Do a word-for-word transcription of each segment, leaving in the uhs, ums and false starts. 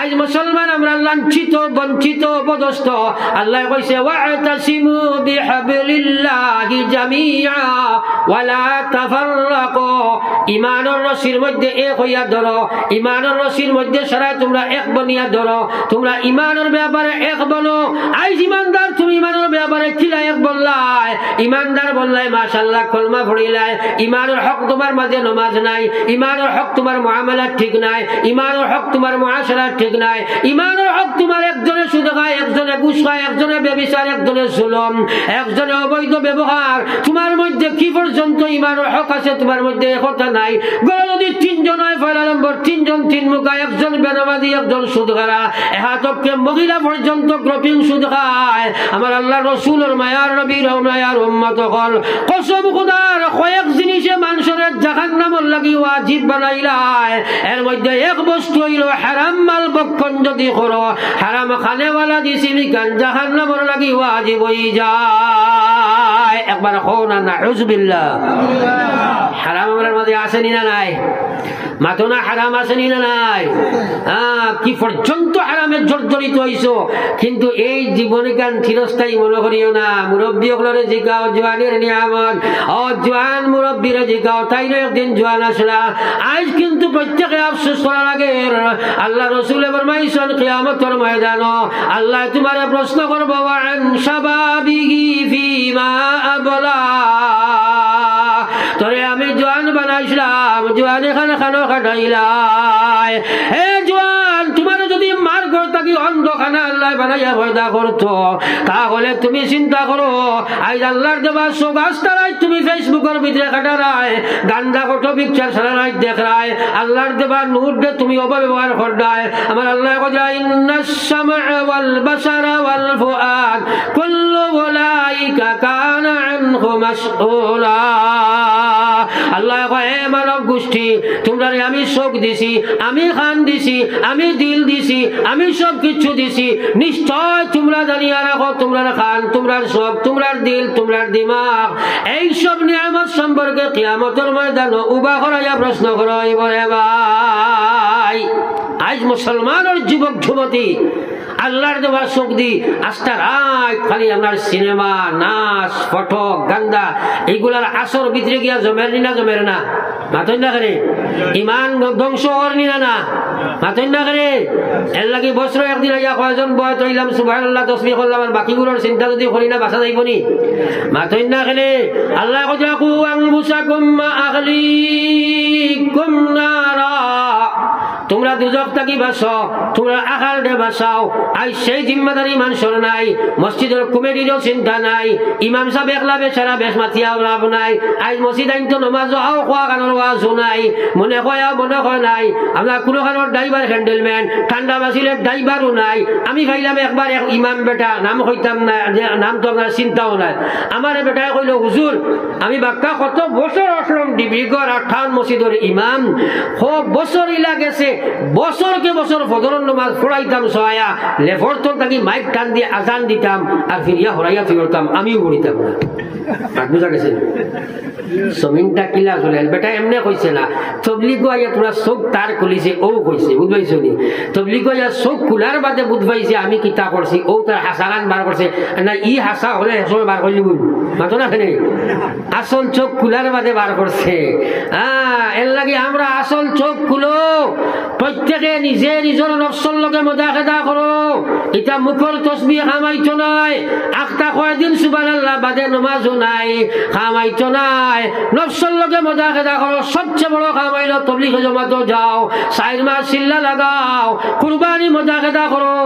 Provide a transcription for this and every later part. আজ মুসলমান আমরা লাঞ্ছিত বঞ্চিত অপদস্থ। আল্লাহ কইছে ওয়াতাসিমু বিহাবলিল্লাহি জামিআ ওয়া লা তাফাররাকু। ইমানের রশির মধ্যে এক হইয়া ধরো, ইমানের রশির মধ্যে সারা তোমরা এক বনিয়া ধরো, তোমরা ইমানের ব্যাপারে এক বনো। আজ ইমানদার তুমি ইমানের ব্যাপারে কিলা এক বললাই, ইমানদার বললাই মাশাআল্লাহ কলমা পড়িলাই, ইমানের হক তোমার মাঝে নামাজ নাই, ইমানের হক তোমার মুআমালা ঠিক নাই, ইমানের হক তোমার মুআশারা ঠিক নাই, ইমানের হক তোমার একজনে সুদ খায়, একজনে ঘুষ খায়, একজনে ব্যভিচার, একজনে জুলুম, একজনে অবৈধ ব্যবহার। তোমার মধ্যে কি পর্যন্ত ইমানের হক আছে তোমার মধ্যে একতা নাই। গড় যদি তিনজন হয় ফয়লা নম্বর তিনজন তিন মুখা, একজন বেনামাজি, একজন সুদগারা, এহাতকে মহিলা পর্যন্ত গ্রপিং সুদ খায়। আমার আল্লাহ রসুলের মায়ার নবীর মায়ার উম্মত হল কসম খুদার কয়েক জিনিসে মানুষের জাহান নামর লাগি ওয়াজিব বানাইলায়। এর মধ্যে এক বস্তু হইল হারাম মাল বক্ষণ যদি করো, হারাম খানেওয়ালা দিছিলি কান জাহান নামর লাগি ওয়াজিব হই যায়। একবার কোনা নাউযুবিল্লাহ। হারাম আমরার মধ্যে আসেনি না নাই, মাথো না হারাম আসেনি না নাই। হ্যাঁ, কি পর্যন্ত হারামে জর্জরিত হইছো, কিন্তু এই জীবনে কান চিরস্থায়ী মনে করিও না। মুরব্বী অকলরে জিগাও জোয়ানের নিয়ামত, ও জোয়ান মুরব্বীরে জিগাও তাই না একদিন জোয়ান আসলা। আজ কিন্তু প্রত্যেকে আফসোস করা লাগে। আল্লাহ রসুলে ফরমাইছেন কিয়ামতের ময়দানে আল্লাহ তোমারে প্রশ্ন করব ওয়া আন শাবাবিহি ফিমা আবলা। তোরে আমি জোয়ান বানাইছিলাম, জোয়ান এখানে খানো খাটাইলাই। হে জোয়ান, তোমার যদি মার ঘর থাকি অন্ধখানা আল্লাহ বানাইয়া ভয়দা করতো, তাহলে তুমি চিন্তা করো। আজ আল্লাহর দেবা সব আস্তারাই তুমি ফেসবুকের ভিতরে খাটারায়, গান্দা ফটো পিকচার সারারাই দেখরায়। আল্লাহর দেবা নূর দে তুমি অপব্যবহার করডায়। আমার আল্লাহ কইরা ইন্নাস সামআ ওয়াল বাসারা ওয়াল ফুআদ কুল্লু উলাইকা কানা আনহু মাসউলা। আল্লাহ কয় হে মানব গোষ্ঠী, তোমরা আমি শোক দিছি, আমি খান দিছি, আমি দিল দিছি, আমি সব কিছু দিছি। নিশ্চয় তোমরা জানিয়া রাখো, তোমরা খান, তোমরা শোক, তোমরা দিল, তোমরা দিমাগ, এই সব নিয়ামত সম্পর্কে কিয়ামতের ময়দানে উবা করাইয়া প্রশ্ন করো। বলে ভাই, আজ মুসলমানের যুবক যুবতী আল্লাহর দেওয়া শোক দি আস্তা রায় খালি আপনার সিনেমা, নাচ, ফটো, গান্দা এইগুলার আসর ভিতরে গিয়া জমের নি না, জমের না মাথন না করে ইমান ধ্বংস হর নি না, মাথন না করে। এর লাগে বছর একদিন আইয়া কয়জন বয় তৈলাম সুবহানাল্লাহ তসবিহ করলাম, আর বাকিগুলোর চিন্তা যদি করি না বাঁচা যাইব নি, মাথন না করে। আল্লাহ কইরা কু আনফুসাকুম মা আহলিকুম নারা, তোমরা দুজক থাকি বাসো, তোমরা আকাল দে বাসাও। আজ সেই জিম্মাদারি মানুষের নাই, মসজিদের কমিটিরও চিন্তা নাই, ইমাম সাহেব একলা বেচারা বেশ মাতিয়াও লাভ নাই। আজ মসজিদ আইন তো নমাজ আও কোয়া কানোর ওয়াজও নাই, মনে কয়া মনে কয় নাই। আমরা কোনো কানোর ড্রাইভার হ্যান্ডেলম্যান ঠান্ডা বাসিলের ড্রাইভারও নাই। আমি ভাইলাম একবার এক ইমাম বেটা নাম হইতাম না, নাম তো আপনার চিন্তাও নাই। আমার বেটায় কইল হুজুর আমি বাক্কা কত বছর আসলাম ডিব্রুগড় আঠান মসজিদের ইমাম, খুব বছর ইলা গেছে, বছরকে বছর ফজরের নামাজ পড়াইতাম সহায়া, লেফরতন থাকি মাইক টান দিয়ে আজান দিতাম আর ফিরিয়া হরাইয়া ফিরতাম, আমিও পড়িতাম না। বুঝা গেছে সমিনটা কিলা চলে বেটা এমনি কইছে না। তবলিগ আইয়া তোমরা চোখ তার খুলিছে ও কইছে, বুঝবাইছ নি? তবলিগ আইয়া চোখ খোলার বাদে বুঝবাইছে আমি কিতা করছি, ও তার হাসা গান বার করছে না, ই হাসা হলে হেসর বার করলি বুঝ মাতো না ফেলে, আসল চোখ খোলার বাদে বার করছে। হ্যাঁ, এর লাগে আমরা আসল চোখ খুলো, প্রত্যেকে নিজে নিজের নফসর লগে মোদাখেদা করো। এটা মুখর তসবিহ কামাইতো নাই, আখটা কয়দিন সুবহানাল্লাহ বাদে নামাজও নাই, কামাইতো নাই, নফসর লগে মোদাখেদা করো। সবচেয়ে বড় কামাইলো তবলিগ জমাতো যাও, চার মাস চিল্লা লাগাও, কুরবানি মোদাখেদা করো।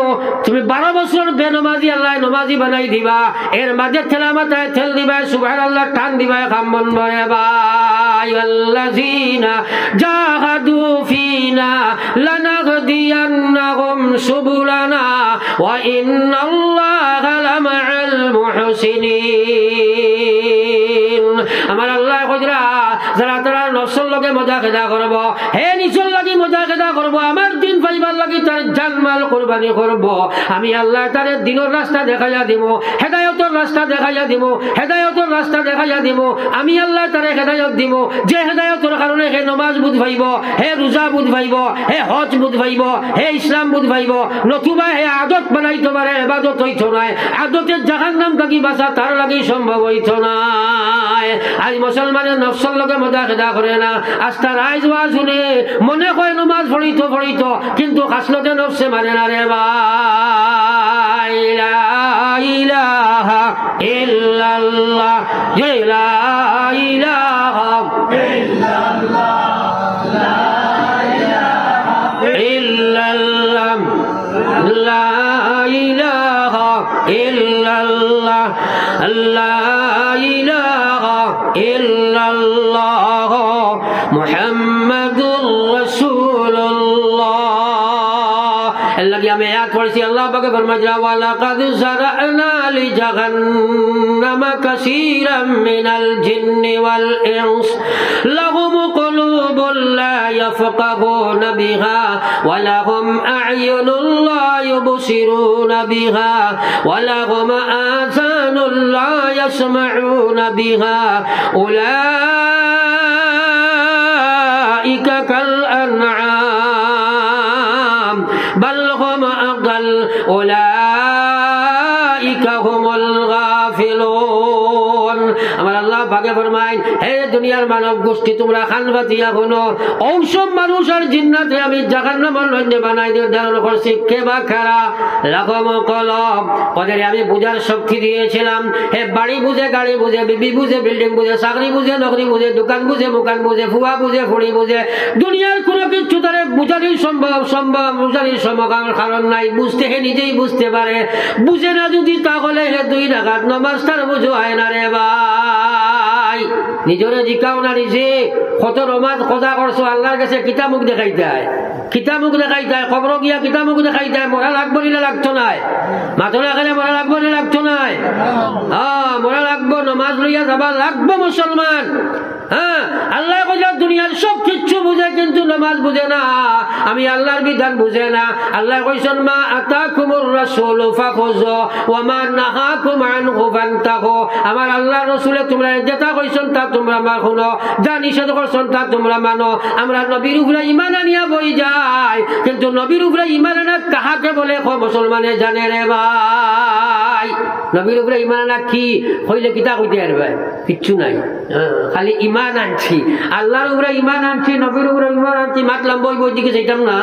তুমি বারো বছর বেনমাজি আল্লাহ নামাজি বানাই দিবা, এর মাঝে ঠেলা মাথায় ঠেল দিবা, সুবহানাল্লাহ টান দিবা, কাম বন্ধ রে ভাই। আল্লাযিনা জাহাদু ফিনা লানাহদিয়ান্নাহুম সুবুলানা ওয়া ইন্নাল্লাহা লামা'আল মুহসিনিন। আমার আল্লাহ কইরা যারা তারা নসল লগে মজা খেদা করব, হে নিচল লাগি মজা খেদা করব, আমার দিন পাইবার লাগি তার জানমাল কুরবানি করব, আমি আল্লাহ তার দিনের রাস্তা দেখাইয়া দিব, হেদায়তের রাস্তা দেখাইয়া দিব, হেদায়তের রাস্তা দেখাইয়া দিব, আমি আল্লাহ তারে হেদায়ত দিব। যে হেদায়তের কারণে হে নমাজ বুধ ভাইব, হে রোজা বুধ ভাইব, হে হজ বুধ ভাইব, হে ইসলাম বুধ ভাইব, নতুবা হে আদত বানাইতে পারে এবাদত হইত নাই, আদতের জাহান্নাম থাকি বাঁচা তার লাগি সম্ভব হইত নাই। আজ মুসলমানের নফসের লগে মজা খেদা করে না, আস্থা রায় যাওয়া শুনে মনে হয় নমাজ পড়িত পড়িত, কিন্তু আসলতে নফসে মানে না রে ভাই। লা ইলাহা ইল্লাল্লাহ, লা ইলাহা ইল্লাল্লাহ, লা ইলাহা ইল্লাল্লাহ, লা ইলাহা ইল্লাল্লাহ, লা ইলাহা ইল্লাল্লাহ, মুহাম্মাদুর রাসূলুল্লাহ। আল্লাহকে আমি আয়াত পড়ছি, আল্লাহ পাক ফরমায় ওয়ালাকাদ সারআনা লিজাহান্নামা কাসীরাম মিনাল জিন্নি ওয়াল ইনস লাহুম কুলুবুল লা ইয়াফকাহুনা বিহা ওয়া লাহুম আ'ইউনুল লা ইউবসিরুনা বিহা ওয়া লাহুম আযানুল লা ইয়াসমাউনা বিহা উলাইকা কাল আনআম বাল হুম আদাল উলাইকা হুমুল গাফিলুন। আমার আল্লাহ ভাগে ফরমায়, হে দুনিয়ার মানব গোষ্ঠী, তোমরা খান বাতিয়া হলো ঔষম মানুষ আর জিন্নাতে আমি জাহান্নামের লজ্জে বানাই দিয়ে ধারণ করছি। কে বা খারা লাকম কলম, ওদের আমি বুঝার শক্তি দিয়েছিলাম। হে বাড়ি বুঝে, গাড়ি বুঝে, বিবি বুঝে, বিল্ডিং বুঝে, চাকরি বুঝে, নকরি বুঝে, দোকান বুঝে, মোকান বুঝে, ফুয়া বুঝে, ফুড়ি বুঝে, দুনিয়ার কোনো কিছু তারে বুঝানি সম্ভব সম্ভব বুঝানি সম্ভব কারণ নাই, বুঝতে হে নিজেই বুঝতে পারে। বুঝে না যদি তাহলে হে দুই নাগাদ নমাজ তার বুঝো হয় না রে বা। নিজরে জিকাও না নিজে কত নমাজ কদা করছো, আল্লাহর কাছে কিতা মুখ দেখাইতে হয়, কিতা মুখ দেখাইতে হয়, খবর গিয়া কিতা মুখ দেখাইতে হয়। মরা লাগবো নিলে লাগতো নাই, মাথনা এখানে মরা লাগবো নিলে লাগতো নাই, হ্যাঁ মরা লাগবো, নমাজ লইয়া যাবা লাগবো মুসলমান। হ্যাঁ আল্লাহ কইলা দুনিয়ার সব কিছু বুঝে কিন্তু নামাজ বুঝে না, আমি আল্লাহর বিধান বুঝে না। আল্লাহ কইছেন মা আতাকুমুর রাসূল ফাখুযু ওয়া মা নাহাকুম আনহু ফানতাহু, আমার আল্লাহর রাসূলে তোমরা যেটা কইছেন তা তোমরা মানো, যা নিষেধ করছেন তা তোমরা মানো। আমরা নবীর উপরে ঈমান আনিয়া বই যাই, কিন্তু নবীর উপরে ঈমান আনা কাহাকে বলে কো মুসলমানে জানে রে ভাই। নবীর উপরে ঈমান আনা কি কইলে কিতা কইতে আর ভাই কিচ্ছু নাই, খালি ইমান আনছি, আল্লাহর উপরে ইমান আনছি, নবীর উপরে ইমান আনছি, মাত লম্বই বই দিকে যাইতাম না।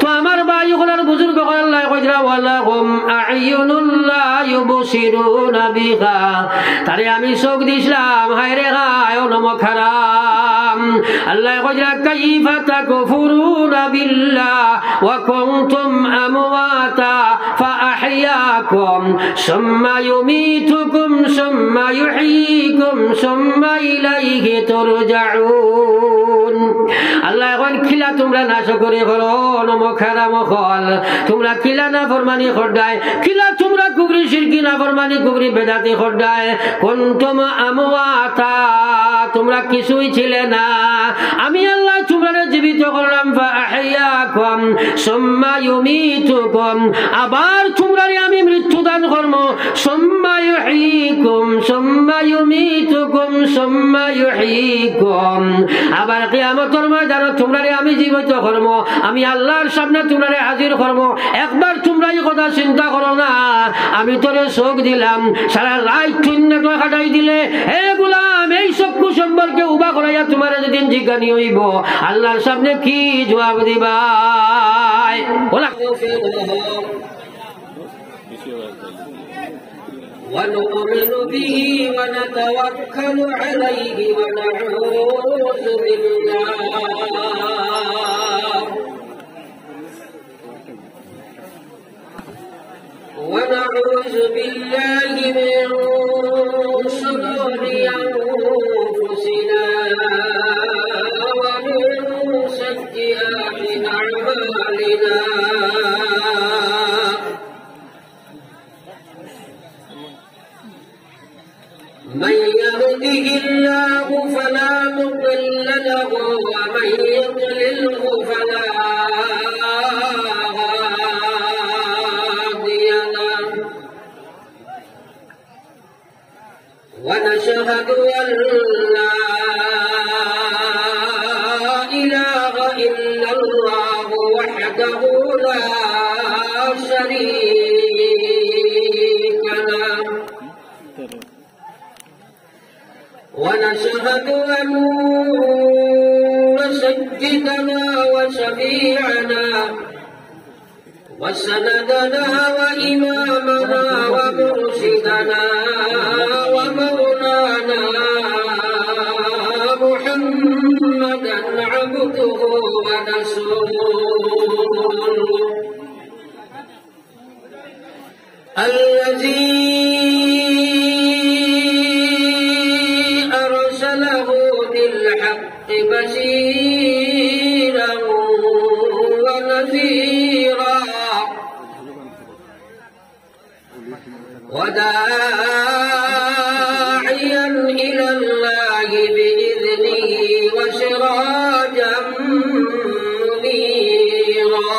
তো আমার ভাই হলার বুজুর্গ আল্লাহ কইরা ওয়ালাহুম আ'ইউনুল্লা ইউবসিরুনা বিহা, তারে আমি চোখ দিছিলাম, হায় রে হায় ও নম খারাম। আল্লাহ কইরা কাইফা তাকফুরুনা বিল্লাহ ওয়া কুনতুম আমওয়াতা ফাআহইয়াকুম সুম্মা ইউমীতুকুম সুম্মা ইউহইয়িকুম সুম্মা ইলাইহি তুরজাউন। আল্লাহ এখন খিলা তোমরা নাশ করে করো নম খারাম হল, তোমরা খিলা না ফরমানি খডায়, খিলা তোমরা কুবরি শিরকি না ফরমানি কুবরি বেদাতি খডায়। কুনতুম আমওয়াতা, তোমরা কিছুই ছিলে না, আমি আল্লাহ তোমরা জীবিত করলাম, ফাআহইয়াকুম সুম্মা ইউমীতুকুম, আবার তোমরা আমি মৃত্যুদান করব, সুম্মা ইউহইয়িকুম সুম্মা ইউমীতুকুম সুম্মা ইউহইয়িকুম, আবার কিয়ামতের ময়দানে তোমরা আমি জীবিত করব, আমি আল্লাহর সামনে তোমরা হাজির করব। একবার তোমরা এই কথা চিন্তা করো না, আমি তোরে চোখ দিলাম, সারা রাত শূন্য তো কাটাই দিলে, হে গোলাম এই চক্ষু সম্পর্কে উবা করাইয়া তোমার যেদিন জিজ্ঞানি হইব আল্লাহর সামনে কি জবাব দিবা। ونؤمن به ونتوكل عليه ونعوذ بالله ونعوذ بالله من شرور أنفسنا ومن سيئات أعمالنا من يهده الله فلا مضل أشهد أن لا إله إلا الله وحده لا شريك له ونشهد أن سيدنا وشفيعنا وسندنا وإمامنا ومرشدنا ومولانا محمدا عبده ورسوله الذي أرسله بالحق بشيرا ونذيرا وداعيا إلى الله بإذنه وسراجا منيرا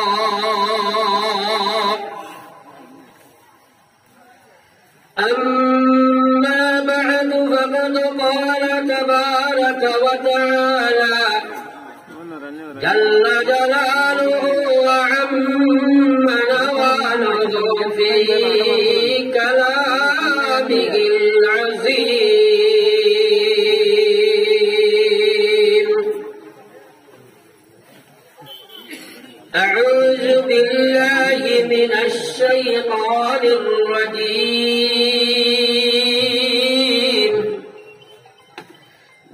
أما بعد فقد قال تبارك وتعالى جل جلاله وعم نواله في كلامه العظيم أعوذ بالله من الشيطان الرجيم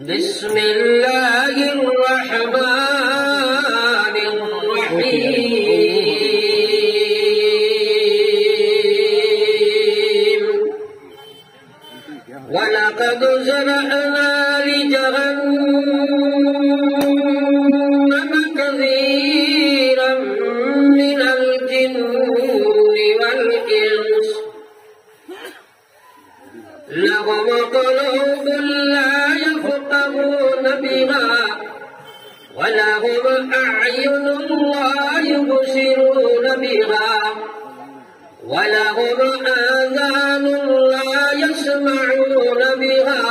بسم الله الرحمن الرحيم ولقد زرعنا لجهنم كثيرا من الجن والإنس لهم قلوب لا يفقهون بها ولهم أعين لا يبصرون بها ولهم آذان لا يسمعون بها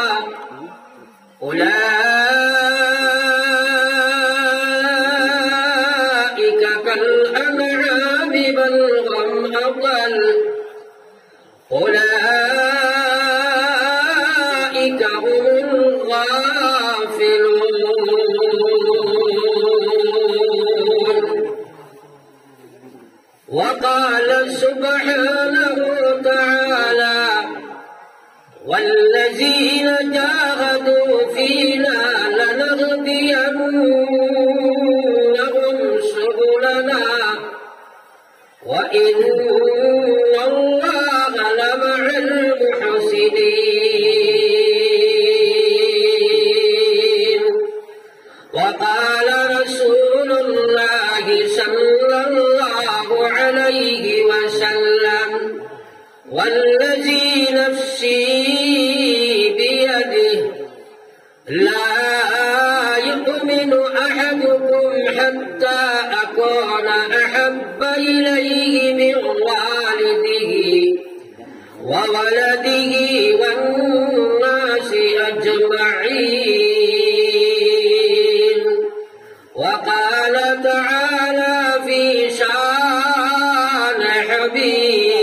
أولئك كالأنعام بل هم أضل أولئك هم الغافلون وقال سبحانه تعالى والذين جاهدوا فينا لنهدينهم سبلنا وإن الله لمع المحسنين وقال رسول الله صلى الله عليه وسلم والذي نفسي بيده لا يؤمن أحدكم حتى أكون أحب إليه من والده وولده والناس أجمعين وقال تعالى في شان حبيبه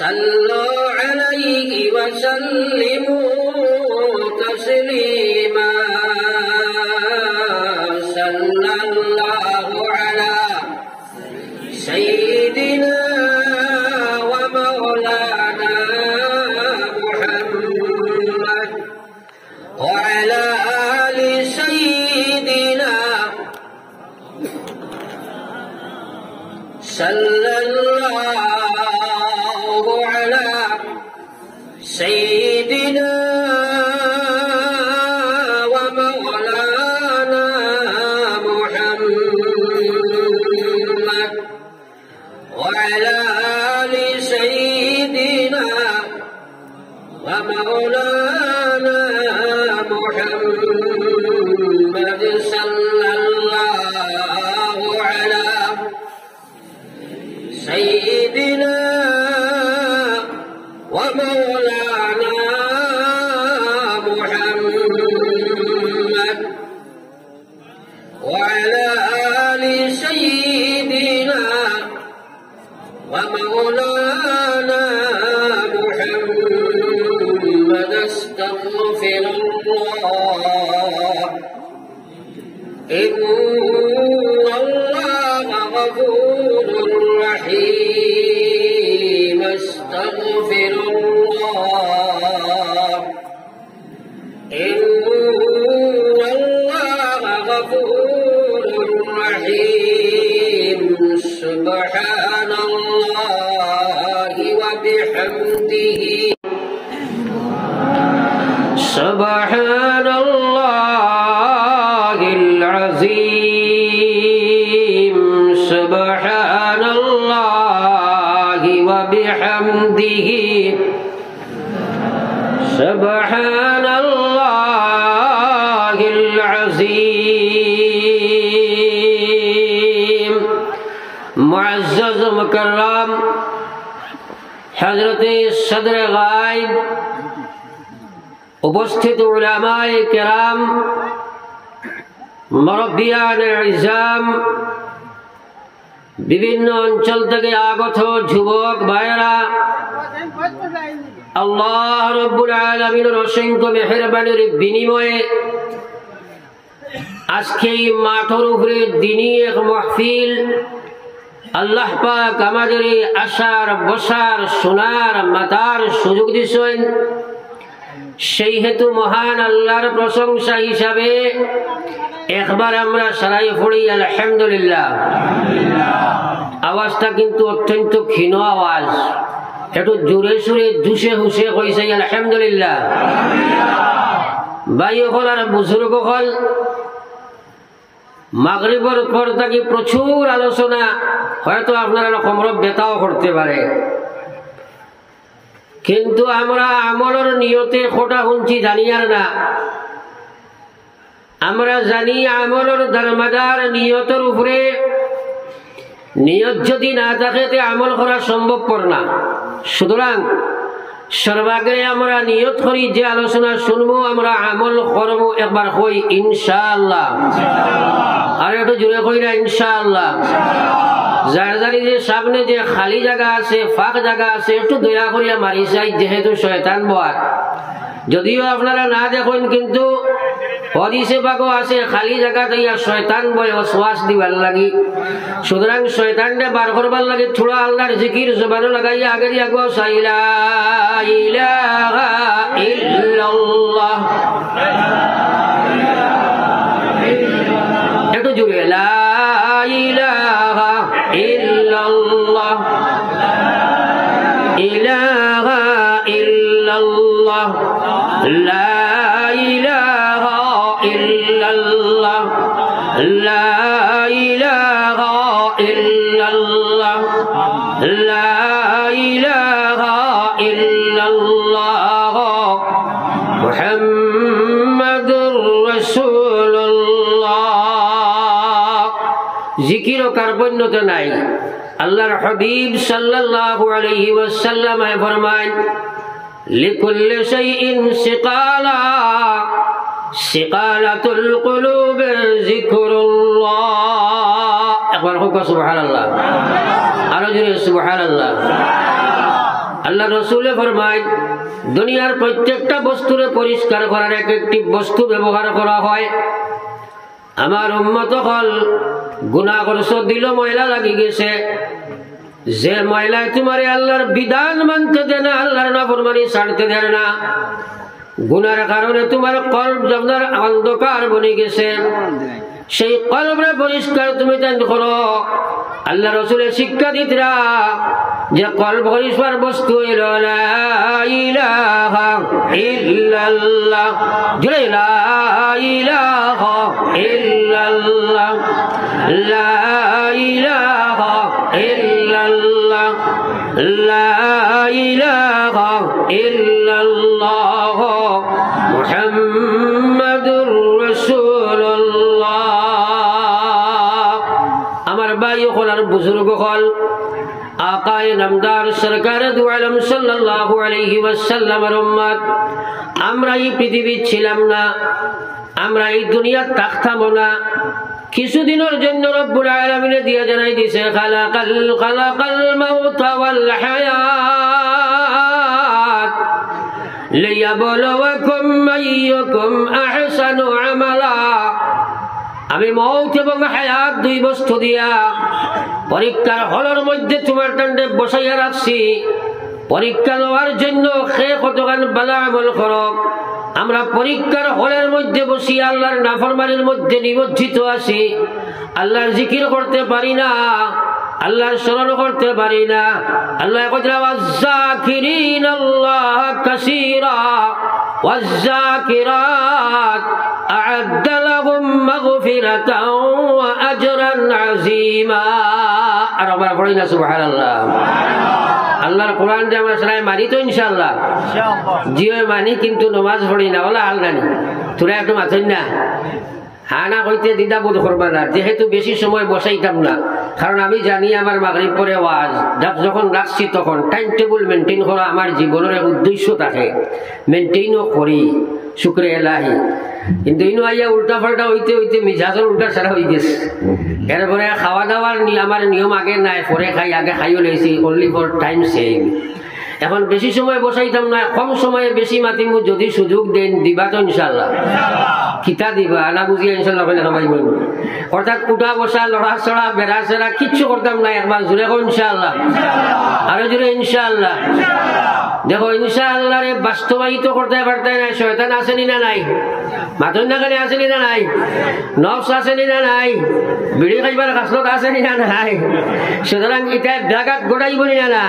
صلوا عليه وسلموا تسليما صلى الله على سيدنا ومولانا محمد وعلى آل سيدنا صلى الله على سيدنا مولانا محمد صلى الله على سيدنا ومولانا محمد وعلى آل سيدنا ومولانا محمد. استغفر الله إن الله غفور رحيم. استغفر الله إن الله غفور رحيم. سبحان الله وبحمده سبحان الله العظيم. سبحان الله وبحمده سبحان الله العظيم. معزز مکرم حضرت صدر غائب उपस्थित उलमाए कराम मुरब्बियान इज़ाम विभिन्न अंचल থেকে আগত যুবক ভাইরা আল্লাহ রব্বুল আলামিনের অসংখ্য মেহেরবানির বিনিময়ে আজকে এই মাঠের উপরে দ্বীনি এক মাহফিল আল্লাহ পাক আমাদের আশার বসার সোনার মাতার সুযোগ দিয়েছেন। সেই হেতু মহান আল্লাহর প্রশংসা হিসাবে একবার আমরা সারাই পড়ি আলহামদুলিল্লাহ। আওয়াজটা কিন্তু অত্যন্ত ক্ষীণ আওয়াজ, একটু জোরে সুরে জুসে হুসে হয়েছে আলহামদুলিল্লাহ। বাইহল আর বুজুর্গ হল মাগরিবের পর থেকে প্রচুর আলোচনা, হয়তো আপনারা কমরব বেতাও করতে পারে, কিন্তু আমরা আমলের নিয়তে খোটা শুনছি জানি আর না। আমরা জানি আমলের ধর্মাদার নিয়তের উপরে, নিয়ত যদি না থাকে তে আমল করা সম্ভবপর না। সুতরাং সর্বাগে আমরা নিয়ত করি যে আলোচনা শুনবো আমরা আমল করবো। একবার হই ইনশাআল্লাহ, আর একটু জোরে কই না ইনশাআল্লাহ। যার জানি যে সামনে যে খালি জায়গা আছে, ফাঁক জায়গা আছে, একটু দয়া করিয়া মারি চাই, যেহেতু শয়তান বয়াত। যদিও আপনারা না দেখেন কিন্তু হদিসে পাকও আছে খালি জায়গা দিয়া শয়তান বয় ওয়াসওয়াস দিবার লাগি। সুতরাং শয়তানটা বার করবার লাগে থোড়া আল্লাহর জিকির জবানে লাগাইয়া আগে দিয়া গো সাইলা ইলাহা ইল্লাল্লাহ, একটু জুড়ে লা ইলাহা ইল্লাল্লাহ ইলাহা ইল্লাল্লাহ লা ইলাহা ইল্লাল্লাহ লা ইলাহা ইল্লাল্লাহ লা ইলাহা ইল্লাল্লাহ মুহাম্মাদুর রাসূলুল্লাহ। জিকির কার্পণ্যতা নাই। আল্লাহর হাবিব সাল্লাল্লাহু আলাইহি ওয়াসাল্লাম ফরমান লিকুল্লি শাইইন সিকালা সিকালাতুল কুলুব যিকরুল্লাহ। একবার হোক সুবহানাল্লাহ, আরো জোরে সুবহানাল্লাহ। আল্লাহ রাসূলে ফরমান দুনিয়ার প্রত্যেকটা বস্তুরে পরিষ্কার করার এক একটি বস্তু ব্যবহার করা হয়। আমার উম্মত হল গুনা করছো, দিল ময়লা লাগি গেছে, যে ময়লায় তোমারে আল্লাহর বিধান মানতে দেয় না, আল্লাহর নাফরমানি ছাড়তে দেয় না, গুনার কারণে তোমার কলব আপনার অন্ধকার বনে গেছে, সেই কলবরে পরিষ্কার তুমি চেঞ্জ করো। আল্লাহ রাসূলের শিক্ষা দিতরা যে কলব পরিষ্কার বস্তু হইল লা ইলাহা ইল্লাল্লাহ, জুড়ে লা ইলাহা ইল্লাল্লাহ লা ইলাহা ইল্লাল্লাহ لا إله إلا الله محمد رسول الله. أمر باي خلال بزرگ خل آقای نمدار سرکار دو عالم صلی اللہ علیہ وسلم امت আমরা এই পৃথিবীতে ছিলাম না, আমরা এই দুনিয়া থাকতাম না, কিছুদিনের জন্য রব্বুল আলামিন দিয়া জানাই দিয়েছে খালাকাল খালাকাল মাউত ওয়াল হায়াত লিয়াবলুয়াকুম আইয়ুকুম আহসানু আমালা। আমি মউত এবং হায়াত দুই বস্তু দিয়া পরীক্ষার হলের মধ্যে তোমার দণ্ডে বসাইয়া রাখছি, পরীক্ষা নেওয়ার জন্য সে কতখান বালা আমল করো। আমরা পরীক্ষার হলের মধ্যে বসি আল্লাহর নাফরমানির মধ্যে নিমজ্জিত আছি, আল্লাহর জিকির করতে পারি না, আল্লাহর স্মরণ করতে পারি না। আল্লাহ কইরা ওয়াজ্জাকিরিন আল্লাহ কাসীরা ওয়াজ্জাকিরাত আ'আদ্দা লাহুম মাগফিরাতাও ওয়া আজরান আযীমা। আর আমরা বলি না সুবহানাল্লাহ, সুবহানাল্লাহ। আল্লাহর কোরআন যে আমরা সবাই মানি তো ইনশাআল্লাহ, জিও মানি কিন্তু নামাজ পড়ি না, ওলা আল নানি তোরা একদম আছেন না হানা কইতে দিদা বোধ করবা না, যেহেতু বেশি সময় বসাইতাম না, কারণ আমি জানি আমার মাগরিব পরে ওয়াজ যখন রাখছি তখন টাইম টেবিল মেনটেন করা আমার জীবনের উদ্দেশ্য থাকে, মেনটেনও করি শুক্রে এলাহি। কিন্তু ইনো আইয়া উল্টা পাল্টা হইতে হইতে মিজাজের উল্টা সারা হয়ে গেছে। এরপরে খাওয়া দাওয়ার আমার নিয়ম আগে নাই, পরে খাই, আগে খাইও লেছি, অনলি ফর টাইম সেভিং। এখন বেশি সময় বসাইতাম না, কম সময়ে বেশি মাতিমু, যদি সুযোগ দেন দিবা তো ইনশাআল্লাহ। কিতা দিবা না বুঝিয়া ইনশাআল্লাহ সবাই বলবো, অর্থাৎ কুটা বসা লড়া চড়া বেড়া চেড়া কিচ্ছু করতাম না। একবার জুড়ে গো ইনশাআল্লাহ, আরো জুড়ে ইনশাআল্লাহ। দেখো ইনশাআল্লাহ রে বাস্তবায়িত করতে পারতে নাই, শয়তান আসেনি না নাই, মাতন্ডাকারে আসেনি না নাই, নফস আসেনি না নাই, বিড়ি খাইবার খাসলত আসেনি না নাই। সুতরাং এটা ব্যাঘাত ঘটাইব না না।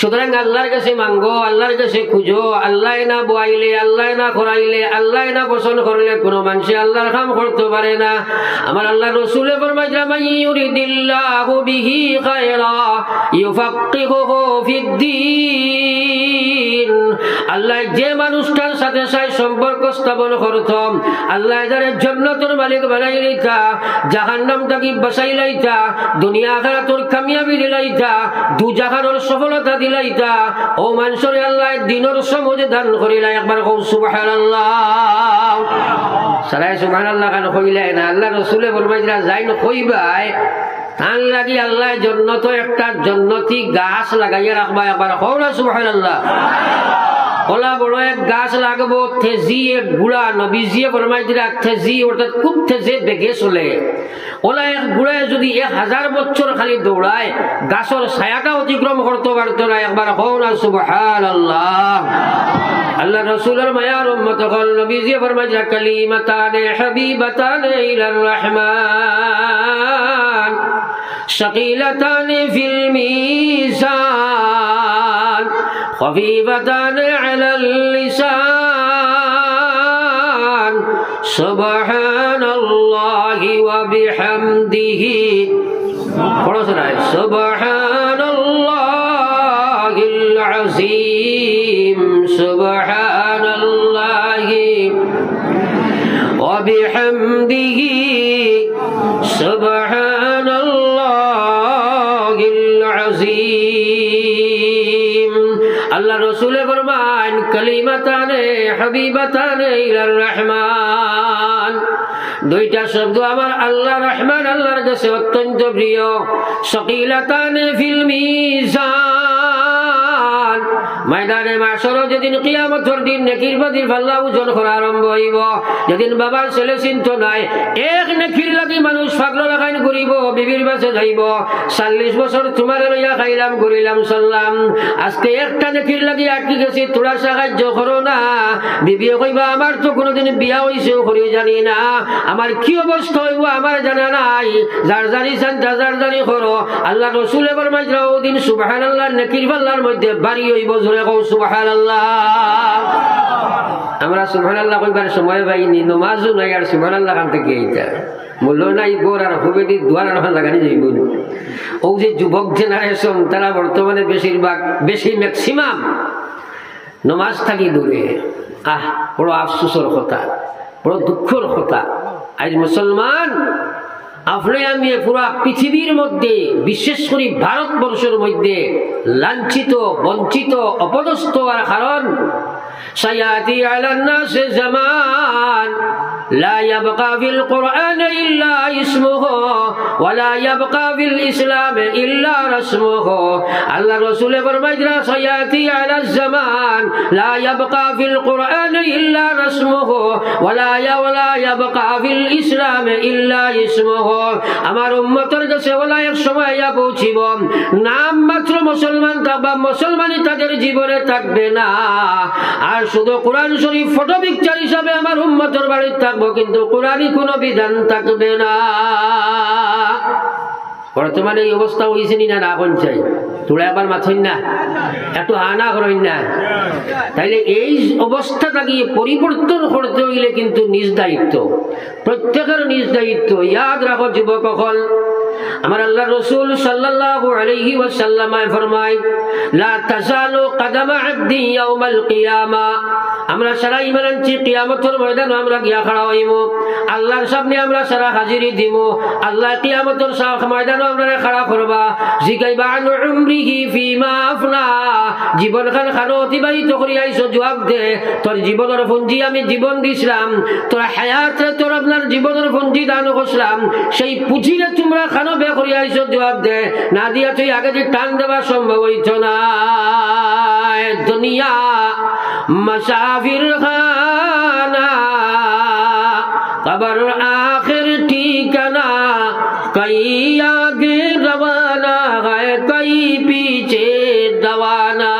সুতরাং আল্লাহর কাছে মাঙ্গো, আল্লাহর কাছে খুঁজো। আল্লাহ না বোয়াইলে, আল্লাহ না খরাইলে, আল্লাহ না পছন্দ করলে কোনো মানুষে আল্লাহর কাম করতে পারে না। আমার আল্লাহ রসুলে ফরমাইছে মাইয়ুরিদিল্লাহু বিহি খায়রা ইউফাক্কিহুহু ফিদ্দীন। আল্লাহ যে মানুষটার সাথে সাই সম্পর্ক স্থাপন করতাম, আল্লাহ যারে জান্নাতের মালিক বানাইলাইতা, জাহান্নাম থেকে বাঁচাইলাইতা, দুনিয়া আখিরাতের কামিয়াবি দিলাইতা, দুজাহানের সফলতা দিলাইতা, ও মানুষরে আল্লাহ দ্বীনের সমঝ দান করিলা। একবার কও সুবহানাল্লাহ। সারা সুবহানাল্লাহ কেন কইলাই না? আল্লাহ রাসূলে ফরমাইলা যাই না কইবাই তার লাগি আল্লাহ জান্নাত একটা জান্নতি গাছ লাগাইয়া রাখবা। একবার কও না সুবহানাল্লাহ। ওলা বড় এক গাছ লাগবো, থেজি এক গুড়া নবীজিয়ে ফরমাই দিরা থেজি অর্থাৎ খুব থেজে বেগে চলে। ওলা এক গুড়ায় যদি এক হাজার বছর খালি দৌড়ায়, গাছের ছায়াটা অতিক্রম করতে পারত না। একবার কও না সুবহানাল্লাহ। আল্লাহ রাসূলের মায়ার উম্মত হল নবীজিয়ে ফরমাই দিরা কালিমাতানে হাবিবাতানে ইলার রহমান শাকিলাতানে ফিল মিজান خفيفتان على اللسان سبحان الله وبحمده سبحان الله العظيم سبحان الله وبحمده سبحان الله العظيم. আল্লাহ রসুলে ফরমান কালিমাতানে হাবিবাতানে ইলার রহমান, দুইটা শব্দ আমার আল্লাহ রহমান আল্লাহর কাছে অত্যন্ত প্রিয়। শাকিলাতানে ফিল মিজান, ময়দানে মাশরে যেদিন কিয়ামতের দিন নেকির বদির পাল্লা ওজন করা আরম্ভ হইব, যেদিন বাবার ছেলে চিন্তা নাই, এক নেকির লাগি মানুষ পাগল লাগাইন করিব, বিবির কাছে যাইব, চল্লিশ বছর তোমার লইয়া খাইলাম করিলাম চললাম, আজকে একটা নেকির লাগি আটকে গেছি, তোরা সাহায্য করো না। বিবিও কইবা আমার তো কোনোদিন বিয়া হইছেও করি জানি না, আমার কি অবস্থা হইব আমার জানা নাই, যার জানি চিন্তা যার জানি করো। আল্লাহ রসুলের ফরমাইছে ওদিন সুবহানাল্লাহ নেকির পাল্লার মধ্যে বাড়ি হইব। সুবহানাল্লাহ। আমরা সুবহানাল্লাহ কইবার সময় পাইনি, নামাজও নাই আর সুবহানাল্লাহ কানতে গিয়েইতা মূল্য নাই গোর আর হবে দি দুয়ার না লাগানি যাইব। ও যে যুবক জেনারেশন তারা বর্তমানে বেশিরভাগ বেশি ম্যাক্সিমাম নামাজ থাকি দূরে। আহ বড় আফসোসের কথা, বড় দুঃখের কথা। আজ মুসলমান আপনি আমি পুরা পৃথিবীর মধ্যে বিশেষ করে ভারতবর্ষের মধ্যে লাঞ্ছিত, বঞ্চিত, অপদস্থ হওয়ার কারণ সায়াতি আলান নাস জামান লা ইয়াবকা ফিল কুরআন ইল্লা ইসমুহু ওয়া লা ইয়াবকা ফিল ইসলাম ইল্লা রাসমুহু। আল্লাহ রাসূল ফরমাইরা সায়াতি আলাল জামান লা ইয়াবকা ফিল কুরআন ইল্লা রাসমুহু ওয়া লা ইয়াবকা ফিল ইসলাম ইল্লা ইসমুহু। আমার উম্মতের কাছে ওলা এক সময় ইয়া পৌঁছিব নাম মাত্র মুসলমান থাকবা, মুসলমানই তাদের জীবনে থাকবে না। আর শুধু কোরআন শরীফ ফটো পিকচার হিসাবে আমার উম্মতের বাড়ি থাকবো, কিন্তু কোরআনই কোনো বিধান থাকবে না। বর্তমানে এই অবস্থা হয়েছে নি না? না চাই তোরা আবার মাথইন না, এত হানা করেন না। তাইলে এই অবস্থাটাকে পরিবর্তন করতে হইলে কিন্তু নিজ দায়িত্ব, প্রত্যেকের নিজ দায়িত্ব। ইয়াদ রাখো যুবক সকল, আমার আল্লাহ রাসূল সাল্লাল্লাহু আলাইহি ওয়াসাল্লাম ফরমায় লা তাজালু কদামা আবদি ইয়াউমাল কিয়ামা। আমরা সারা ইমানছি কিয়ামতের ময়দানে আমরা গিয়া খাড়া হইব, আল্লাহর সামনে আমরা সারা হাজিরি দিব। আল্লাহ কিয়ামতের সাখ ময়দানে আমরা খাড়া করবা, জিগাইবা আনু উমরিহি ফিমা আফনা। জীবন খান খানো অতিবাহিত করি আইছো, জবাব দে তোর জীবনের পুঁজি আমি জীবন দিছিলাম, তোর হায়াতে তোর আপনার জীবনের পুঁজি দান করলাম, সেই পুঁজিরে তোমরা খানো বে করি আইছো, জবাব দে। না দিয়া তুই আগে যে টান দেওয়া সম্ভব হইতো না। দুনিয়া মাসাফির খানা কবর আখির ঠিকানা, কই আগে রওয়ানা হয় কই পিছে রওয়ানা।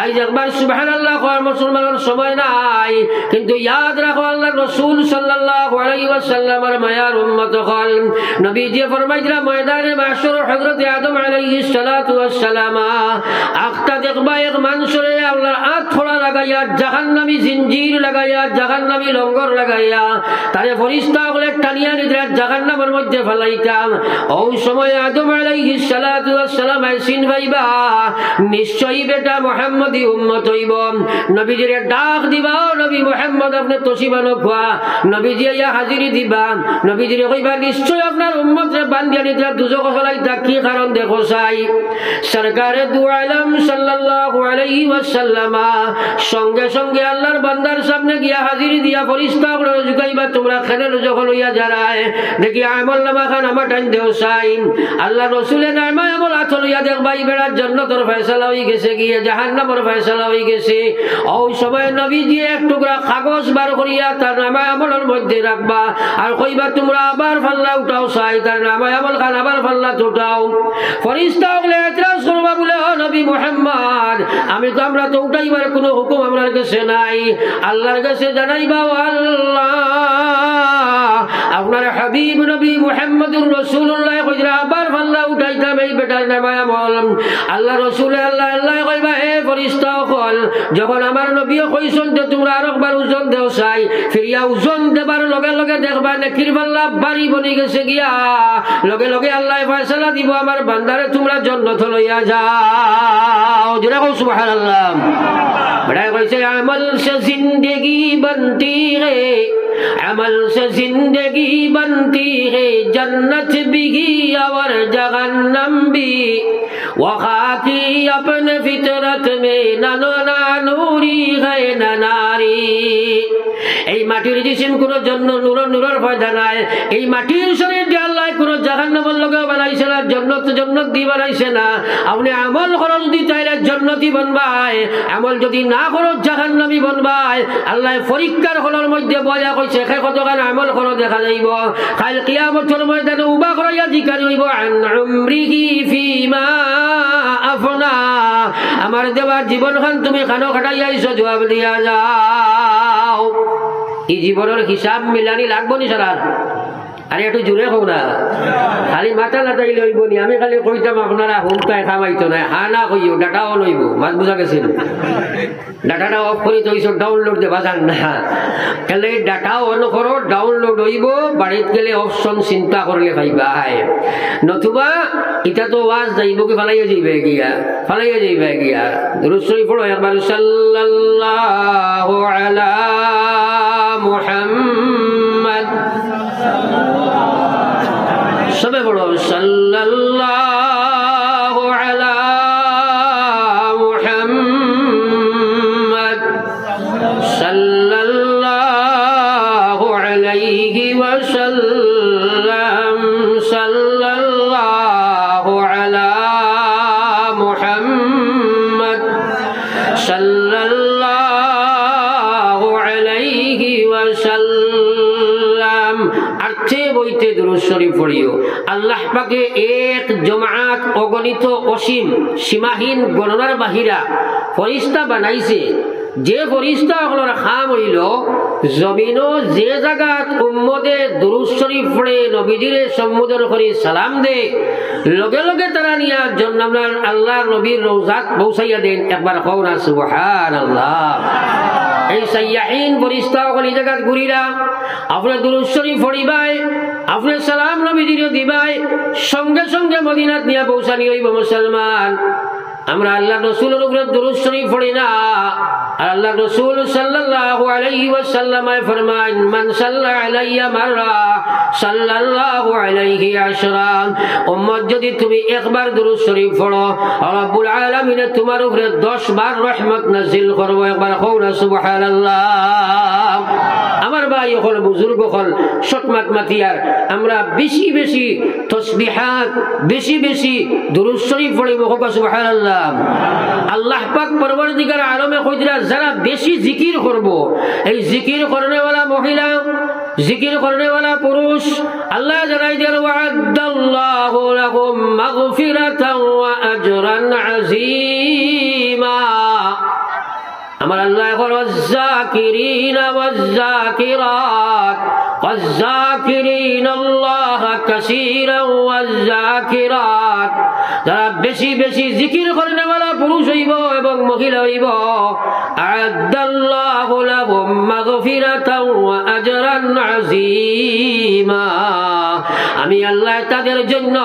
আজ একবার সুবহানাল্লাহ কর, মুসলমানের সময় নাই, কিন্তু ইয়াদ রাখো আল্লাহর রাসূল সাল্লাল্লাহু আলাইহি ওয়াসাল্লামের মায়ার উম্মত হল নবীজি ফরমাইরা ময়দানে মাশর হযরত আদম আলাইহিস সালাতু ওয়াস সালাম আখতা দেখবা এক মানুষে আল্লাহর আত খোলা লাগাইয়া, জাহান্নামী জিনজির লাগাইয়া, জাহান্নামী লঙ্গর লাগাইয়া তারে ফেরেশতাগুলো টানিয়া নিদ্রা জাহান্নামের মধ্যে ফলাইতাম। ওই সময় আদম আলাইহিস সালাতু ওয়াস সালাম আইসিন ভাইবা নিশ্চয়ই বেটা মুহাম্মদ উম্মত হইব। নবীজির ডাক দিবা, নবী মুহাম্মদ আপনি তোশিবানো খোয়া। নবীজি ইয়া হাজিরি দিবা, নবীজির কইবা নিশ্চয় আপনার উম্মতরে বান্দিয়া নিদ্রা দুজক ফলাইতা, কি কারণ দেখো চাই। সরকারে দু আলম সাল্লাল্লাহু আলাইহি ওয়াসাল্লাম সঙ্গে সঙ্গে আল্লাহর বান্দার সামনে গিয়া হাজিরি দিয়া ফেরেশতাগুলো জুকাইবা, তোমরা খানে যখন হইয়া যারায় দেখি আমলনামা খান আমার টাইম দেও চাই। আল্লাহ রাসূলের নামে আমল আত লইয়া দেখবা ইবেরার জান্নাতের ফয়সালা হই গেছে, গিয়া জাহান্নামের ফয়সালা হই গেছে। ওই সময় নবীজি এক টুকরা কাগজ বার করিয়া তার নামে আমলের মধ্যে রাখবা আর কইবা তোমরা আবার ফাল্লা উঠাও চাই, তার নামে আমল খান আবার ফাল্লা উঠাও। ফেরেশতাগুলো এতরাজ করবা বলে ও নবী মুহাম্মদ আমি তো আমরা তো উঠাইবার কোনো হুকুম আমার কাছে নাই। আল্লাহর কাছে জানাইবা ও আল্লাহ আপনার হাবিব নবী মুহাম্মদুর রাসূলুল্লাহ কইরা আবার ফাল্লা উঠাইতাম এই বেটার নামে আমল। আল্লাহ রাসূল আল্লাহ আল্লাহ কইবা হে ফেরেশতাগণ যখন আমার নবী কইছেন যে তোমরা আরেকবার ওজন দেও চাই, ফিরিয়া ওজন দেবার লগে লগে দেখবা নেকির পাল্লা বাড়ি বনি গেছে গিয়া, লগে লগে আল্লাহ ফয়সালা দিব আমার বান্দারে তোমরা জান্নাত লইয়া যাও। জোরে কও সুবহানাল্লাহ। বড়াই কইছে আমল সে জিন্দেগি বানতি হে, আমল সে জিন্দেগি বানতি হে, জান্নাত ভি আর জাহান্নাম ভি। ওয়াকি আপনে ফিতরত মে নানা নূরি গায় না নারী। এই মাটির জিসিম কোন জন্য নূর নূরের ফায়দা নাই। এই মাটির শরীর দিয়ে আল্লাহ কোন জাহান্নামের লগে বানাইছে না, জান্নাত জান্নাত দিয়ে বানাইছে না। আপনি আমল করো যদি তাইলে জান্নাতি বানবায়, আমল যদি না করো জাহান্নামী বানবায়। আল্লাহ পরীক্ষার হলের মধ্যে বয়া কইছে হে কতখান আমল করো দেখা যাইব। কাল কিয়ামতের ময়দানে উবা করাইয়া জিকার হইব আন উমরিহি ফিমা আফনা, আমার দেওয়া জীবন খান তুমি খানো খাটাইয়া আইছো জবাব দিয়া যাও। এই জীবনের হিসাব মিলানি লাগবো নি সারা। আরে একটু জুড়ে হোক না, খালি মাথা লাটাই লইব নি। আমি খালি কইতাম আপনারা হুমকায় খামাইতো না, হা না কইও, ডাটাও লইব। মাছ বুঝা গেছে? ডাটাটা অফ করি তৈছো, ডাউনলোড দেবা যান না, খালি ডাটাও অন করো, ডাউনলোড হইব। বাড়িতে গেলে অপশন চিন্তা করলে পাইবা, নতুবা এটা তো ওয়াজ যাইব কি ফালাইয়া যাইবে গিয়া, ফালাইয়া যাইবে গিয়া। রসুল পড়ো একবার, সাল্লাল্লাহু আলা মুহাম্মদ, সবে পড়ো সাল্লাল্লাহু আলা মুহাম্মদ সাল্লাল্লাহু আলাইহি ওয়াসাল্লাম, সাল্লাল্লাহু আলা মুহাম্মদ সাল্লাল্লাহু আলাইহি ওয়াসাল্লাম। আরতে বইতে দুরূদ শরীফ পড়িও। আল্লাহ পাকে এক জমাআত অগণিত অসীম সীমাহীন গণনার বাহিরা ফরিস্তা বানাইছে, যে ফরিস্তা হলর খাম হইল জমিন যে জায়গাত উম্মদে দুরূদ শরীফ পড়ে নবীজিরে সম্বোধন করে সালাম দে, লগে লগে তারা নিয়া জন্নামলার আল্লাহ নবীর রওজাত পৌঁছাইয়া দেন। একবার কও না সুবহানাল্লাহ। এই সাইয়াহীন ফরিস্তা ওই জায়গাত ঘুরিরা আপনার দুরূদ শরীফ পড়িবায়, আপনার সালাম নবীজিরে দিবায়, সঙ্গে সঙ্গে মদিনাত নিয়া পৌঁছানি হইব। মুসলমান, আমরা আল্লাহ রসুলের উপরে দুরূদ শরীফ পড়ি না। আর আল্লাহ রসুল সাল্লাল্লাহু আলাইহি ওয়াসাল্লাম ফরমান, মান সাল্লা আলাইয়া মাররা সাল্লাল্লাহু আলাইহি আশরা। উম্মত, যদি তুমি একবার দুরূদ শরীফ পড়ো, রব্বুল আলামিন তোমার উপরে দশ বার রহমত নাযিল করব। একবার কও না সুবহানাল্লাহ। আমার ভাই হল বুজুর্গ হল শতমাত মাতিয়ার, আমরা বেশি বেশি তাসবিহাত, বেশি বেশি দুরূদ শরীফ পড়ি। বলবো সুবহানাল্লাহ। আল্লাহ পাক পরবর্তীকার আলমে কইরা যারা বেশি জিকির করব, এই জিকির করনেওয়ালা মহিলা, জিকির করনেওয়ালা পুরুষ, আল্লাহ জানাই দেন, ওয়া'দাল্লাহু লাহুম মাগফিরাতাও ওয়া আজরান আযীমা। আমার আল্লাহ এখন ওয়াজ-যাকিরিনা ওয়াজ-যাকিরাত والذاكرين الله كثيرا والذاكرات, যারা বেশি বেশি জিকির করনে वाला পুরুষ হইব এবং মহিলা হইব, আ'দাল্লাহু লাহুম মাগফিরাতাও ওয়া আজরান আযীমা। আমি আল্লাহ তাদের জন্য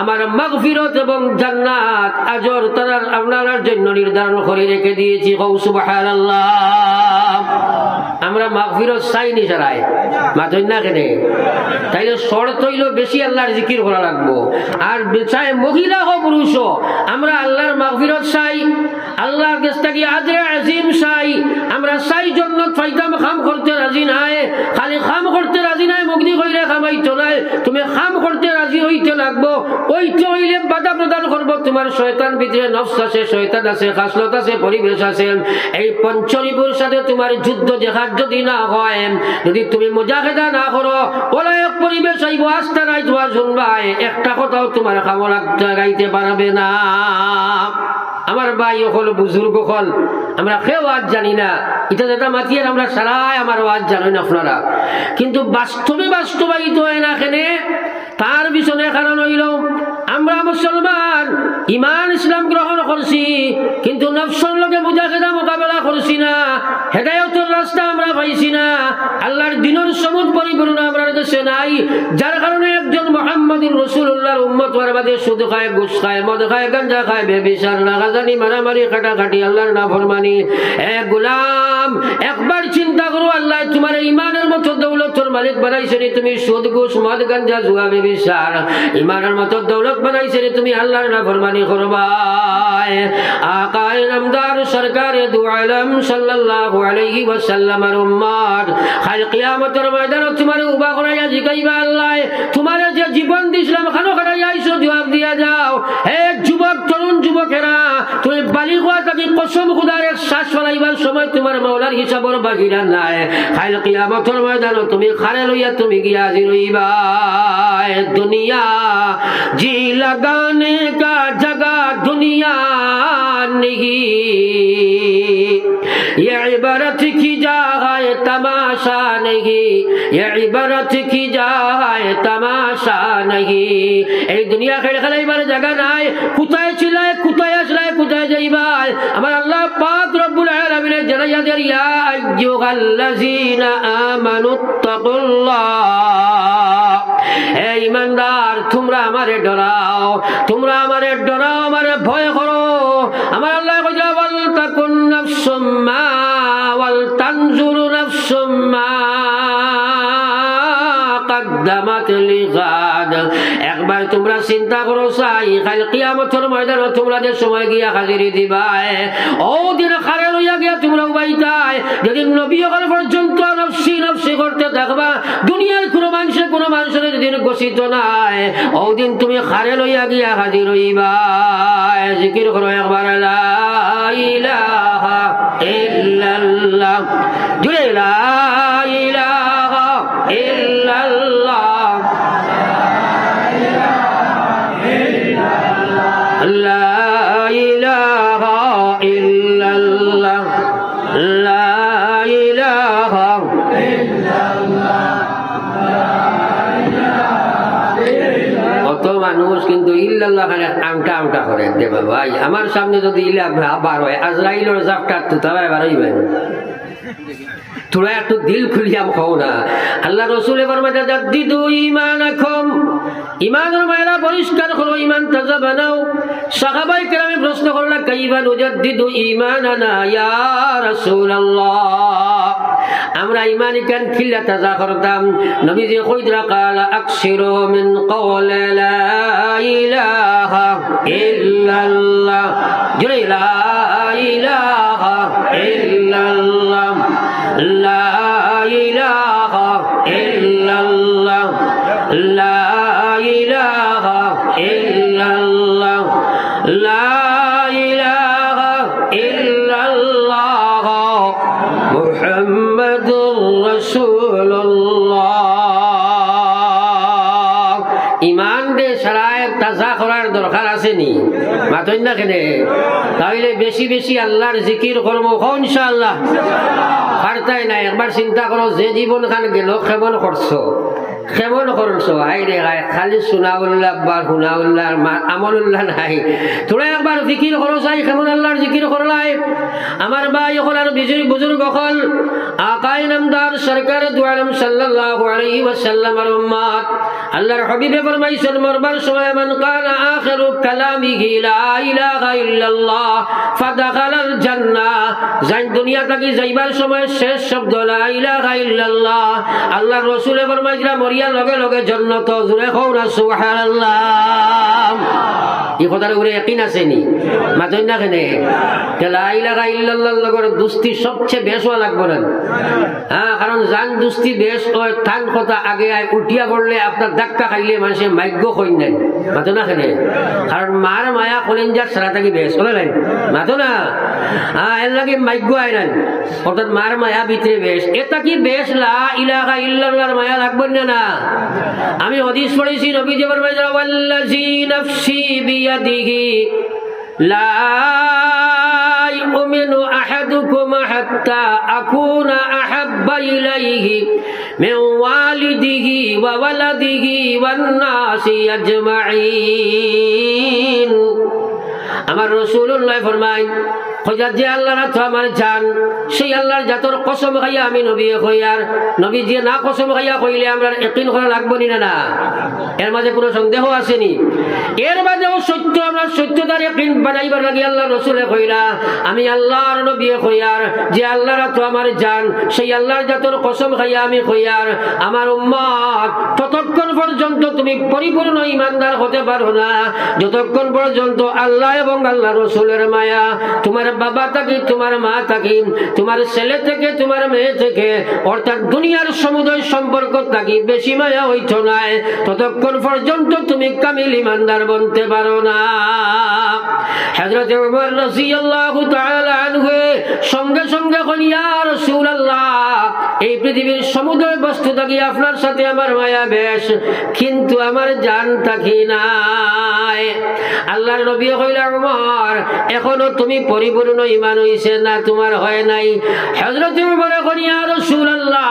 আমার মাগফিরাত এবং জান্নাত আজর তারা আপনার জন্য নির্ধারণ করে রেখে দিয়েছি। কও সুবহানাল্লাহ। আমরা মাগফিরাত চাই নি যারাই মাতই না কেনে, তাইলে শর্ত হইল বেশি আল্লাহর জিকির করা লাগবো। আর চাই মহিলা হোক পুরুষ, আমরা আল্লাহর মাগফিরাত চাই, আল্লাহর কাছ থেকে আজর আযীম চাই। আমরা চাই জান্নাত ফায়দাম খাম করতে রাজি নাই, খালি খাম করতে রাজি নাই, মুক্তি কইরা খামাইতো নাই, তুমি খাম করতে রাজি হইতে লাগবো। ওইতে হইলে বাধা প্রদান করবো তোমার শয়তান ভিতরে, নফস আছে, শয়তান আছে, খাসলত আছে, পরিবেশ আছে। এই পঞ্চরিপুর সাথে তোমার যুদ্ধ জেহাদ যদি না হয়, যদি তুমি মুজাহিদা না করো, ওলা এক পরিবেশ আইব, আস্থা নাই তোমার শুনবাই, একটা কথাও তোমার খামো লাগাইতে পারবে না। আমার ভাই হল বুজুর্গ হল, আমরা কেউ আজ জানি না, এটা যেটা মাতিয়ার আমরা সারাই আমার আজ জানি না আপনারা, কিন্তু বাস্তবে বাস্তবায়িত হয় না এখানে। তার পিছনে কারণ হইল, আমরা মুসলমান ইমান ইসলাম গ্রহণ করছি, কিন্তু নফসের লগে মুজাহিদা মোকাবেলা করছি না, হেদায়েতের রাস্তা আমরা পাইছি না, আল্লাহর দ্বীনের সমুদ পরিপূর্ণ আমরা দেশে নাই, যার কারণে একজন মুহাম্মদুর রাসূলুল্লাহর উম্মত হওয়ার বাদে সুদ খায়, ঘুষ খায়, মদ খায়, গাঁজা খায়, বেবিচার, রাগাজানি, মারামারি, কাটাকাটি, আল্লাহর নাফরমানি। এ গোলাম, একবার চিন্তা করো, আল্লাহ তোমার ইমানের মতো দৌলতের মালিক বানাইছে রে, তুমি সুদ ঘুষ মদ গাঁজা জুয়া বেবিচার ইমানের মতো দৌলত বানাইছে রে, তুমি আল্লাহর নাফরমানি করবা। আকায়ে নামদার সরকারে দু আলম সাল্লাল্লাহু আলাইহি ওয়াসাল্লামের উম্মত, খাল কিয়ামতের ময়দানে তোমারে উবা করাইয়া জিগাইবা, আল্লাহ তোমারে যে জীবন দিছিলাম খানো করাইয়া আইছো, জবাব দিয়া যাও। হে যুবক, তরুণ যুবকেরা, তুমি বালিগা থাকি কসম খুদার এক শ্বাস ফলাইবার সময় তোমার মাওলার হিসাবর বাকিরা নাই। খাল কিয়ামতের ময়দানে তুমি খারে লইয়া তুমি গিয়া হাজির হইবা। দুনিয়া জি লাগানে কা জাগা দুনিয়া নেহি, ये इबरत की जाए तमाशा नहीं, ये इबरत की जाए तमाशा नहीं। এই দুনিয়া খেলে খেলে এবার জায়গা নাই, কোথায় ছিলায় কোথায় আসলে কোথায় যাইবার। আমার আল্লাহ পাক রব্বুল আলামিনের জানাইয়া দেন, ইয়া আইয়ুহাল্লাযীনা আমানুত্তাকুল্লাহ, হে ইমানদার তোমরা আমারে ডরাও, তোমরা আমারে ডরাও, আমারে ভয় করো। আমার আল্লাহ কইলা ওয়াল তাকুন নাফসুম মা ওয়াল তানজুরু নাফসুম মা قدمت لغد। একবার তোমরা চিন্তা করো চাই কাল কিয়ামতের ময়দানে তোমাদের সময় গিয়া হাজিরি দিবায়, ও দিন খারে লইয়া গিয়া তোমরা উবাইতায়। যেদিন নবী হল পর্যন্ত নফসি নফসি করতে থাকবা, দুনিয়ার কোনো মানুষে কোনো মানুষের যেদিন গসিত নাই, ও দিন তুমি খারে লইয়া গিয়া হাজির হইবায়। জিকির করো একবার লা ইলাহা ইল্লাল্লাহ, জুড়ে লা ইলাহা ইল্লাল্লাহ। La ilaha illallah, la ilaha illallah, la ilaha illallah। কত মানুষ কিন্তু ইল্লাল্লাহ খালি আমটা আমটা করে দে বাবা। আমার সামনে যদি ইলা আবার হয় আজরাইলের জাপটা তো তারাই বাড়াইবে। তোরা একটু দিল খুলিয়া খাও না। আল্লাহ রসুলের ফরমাইয়া জাদ্দিদু ঈমানাকুম, ইমানের মায়েরা পরিষ্কার করো, ইমান তাজা বানাও। সাহাবায়ে কেরামে প্রশ্ন করলা, কাইফা নুজাদ্দিদু ঈমানানা ইয়া রাসূলুল্লাহ, আমরা ইমান কেন খিল্লা তাজা করতাম। নবীজি কইরা কালা আকসিরু মিন কওলি লা ইলাহা ইল্লাল্লাহ, জুরে লা ইলাহা ইল্লাল্লাহ, লা ইলাহা ইল্লাল্লাহ, লা ইলাহা ইল্লাল্লাহ, লা ইলাহা ইল্লাল্লাহ মুহাম্মাদুর রাসূলুল্লাহ। ঈমান দে শরায় তাজা করার দরকার আছে নি মাতই না কেন? তাইলে বেশি বেশি আল্লাহর জিকির করব ইনশাআল্লাহ। পারতাই না একবার চিন্তা করো, যে জীবন খান গেল কেমন করছো, কেমন করছো। আই রে গায় খালি সুনাউল্লাহ বা হুনাউল্লাহ আমলুল্লাহ নাই। তোরা একবার জিকির করো চাই কেমন আল্লাহর জিকির করলাই। আমার ভাই এখন আর বিজয় বুজুর্গ হল আকায় নামদার সরকার দুয়ারম সাল্লাল্লাহু আলাইহি ওয়াসাল্লামের উম্মত। আল্লাহর হাবিবে ফরমাইছেন, মরবার সময় মান কানা আখিরু কালামিহি লা ইলাহা ইল্লাল্লাহ ফাদাখালাল জান্নাহ। যাই দুনিয়া থেকে যাইবার সময় শেষ শব্দ লা ইলাহা ইল্লাল্লাহ, আল্লাহর রাসূলে ফরমাইছেন মরিয়া লগে লগে জান্নাত। জুরে কওরা সুবহানাল্লাহ। এই কথার উপরে ইয়াকিন আছে নি মাতই না কেন? লা ইলাহা ইল্লাল্লাহ লগর দুস্তি সবচেয়ে বেশ হওয়া লাগবে না। হ্যাঁ, কারণ জান দুস্তি বেশ হয় থান কথা আগে আয় উঠিয়া পড়লে আপনার ধাক্কা খাইলে মানুষের মাইগ্য কইন নাই মাতো না কেন? কারণ মার মায়া কলেন যার সারা থাকি বেশ হলে নাই মাতো না। হ্যাঁ, এর লাগে মাইগ্য আয় নাই অর্থাৎ মার মায়া ভিতরে বেশ। এটা কি বেশ লা ইলাহা ইল্লাল্লাহর মায়া লাগবে না না? আমি হদিস পড়েছি নবী জবর মাইজা ওয়াল্লাযী নাফসি বিয়াদিহি লা ইউমিনু আহাদুকুম হাত্তা আকুনা আহাব্বা ইলাইহি মিন ওয়ালিদিহি ওয়া ওয়ালাদিহি ওয়ান নাসি আজমাইন। আমার রাসূলুল্লাহ ফরমায়, খোঁজা যে আল্লাহরা তো আমার জান, সেই আল্লাহর জাতর কসম খাইয়া আমি নবী কই। আর নবী যে না কসম খাইয়া কইলে আমরা ইয়াকিন করা লাগবো নি না? এর মাঝে কোনো সন্দেহ আসেনি? এর মাঝেও সত্য আমরা সত্যতার ইয়াকিন বানাইবার লাগি আল্লাহ রসুলে কইলা, আমি আল্লাহর নবী কই। আর যে আল্লাহরা তো আমার জান, সেই আল্লাহর জাতর কসম খাইয়া আমি কই, আর আমার উম্মত ততক্ষণ পর্যন্ত তুমি পরিপূর্ণ ইমানদার হতে পারো না যতক্ষণ পর্যন্ত আল্লাহ এবং আল্লাহ রসুলের মায়া তোমার বাবা থাকি, তোমার মা থাকি, তোমার ছেলে থেকে, তোমার মেয়ে থেকে, অর্থাৎ দুনিয়ার সমুদয় সম্পর্ক থাকি বেশি মায়া হইতো না, ততক্ষণ পর্যন্ত তুমি কামিল ইমানদার বনতে পারো না। হযরত ওমর রাদিয়াল্লাহু তাআলা আনহু সঙ্গে সঙ্গে কইলেন, ইয়া রাসূলুল্লাহ, এই পৃথিবীর সমুদয় বস্তু থাকি আপনার সাথে আমার মায়া বেশ, কিন্তু আমার জান থাকি নাই। আল্লাহর নবী কইলেন, ওমর, এখনো তুমি পরিপূর্ণ পূর্ণ ঈমান হইছে না তোমার হয় নাই। হযরত উমর বলে কোন ইয়া রাসূলুল্লাহ,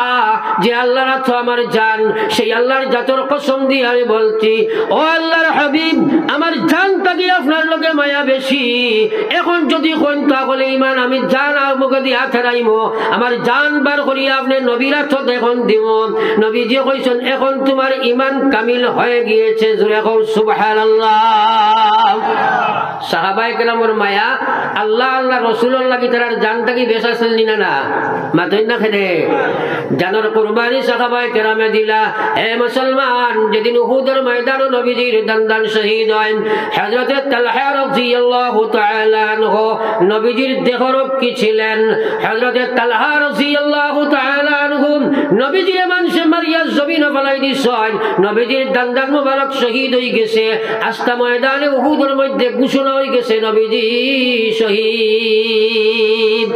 যে আল্লাহর আতো আমার জান, সেই আল্লাহর জাতের কসম দিয়ে আমি বলছি, ও আল্লাহর হাবিব, আমার জানটাকে আপনার লগে মায়া বেশি। এখন যদি কোন তাহলে ঈমান আমি জান আবুকে দিয়া ফেরাইমো, আমার জান বার করিয়া আপনি নবীর আতো এখন দিব। নবীজি কইছেন এখন তোমার ঈমান কামিল হয়ে গিয়েছে। জোরে কও সুবহানাল্লাহ। সাহাবায়ে কেরামের মায়া আল্লাহ আল্লাহ রাসূলের লাগি তার জানটাকে বেশা চলনি না মাতই না খেলে জানোর কুরবানি সাহাবায়ে কেরামে দিলা। এ মুসলমান, যেদিন উহুদের ময়দানে নবীজির দান্দান শহীদ হন হযরত তালহা রাদিয়াল্লাহু তাআলা আনহু, নবীজির দেহরূপ কি ছিলেন হযরত তালহা রাদিয়াল্লাহু তাআলা আনহু। নবীজির মানুষে মারিয়া জমিনে ফেলাই দিছেন, নবীজির দান্দান মুবারক শহীদ হয়ে গেছে। আজকে ময়দানে উহুদের মধ্যে ঘোষণা হয়ে গেছে নবীজি শহীদ।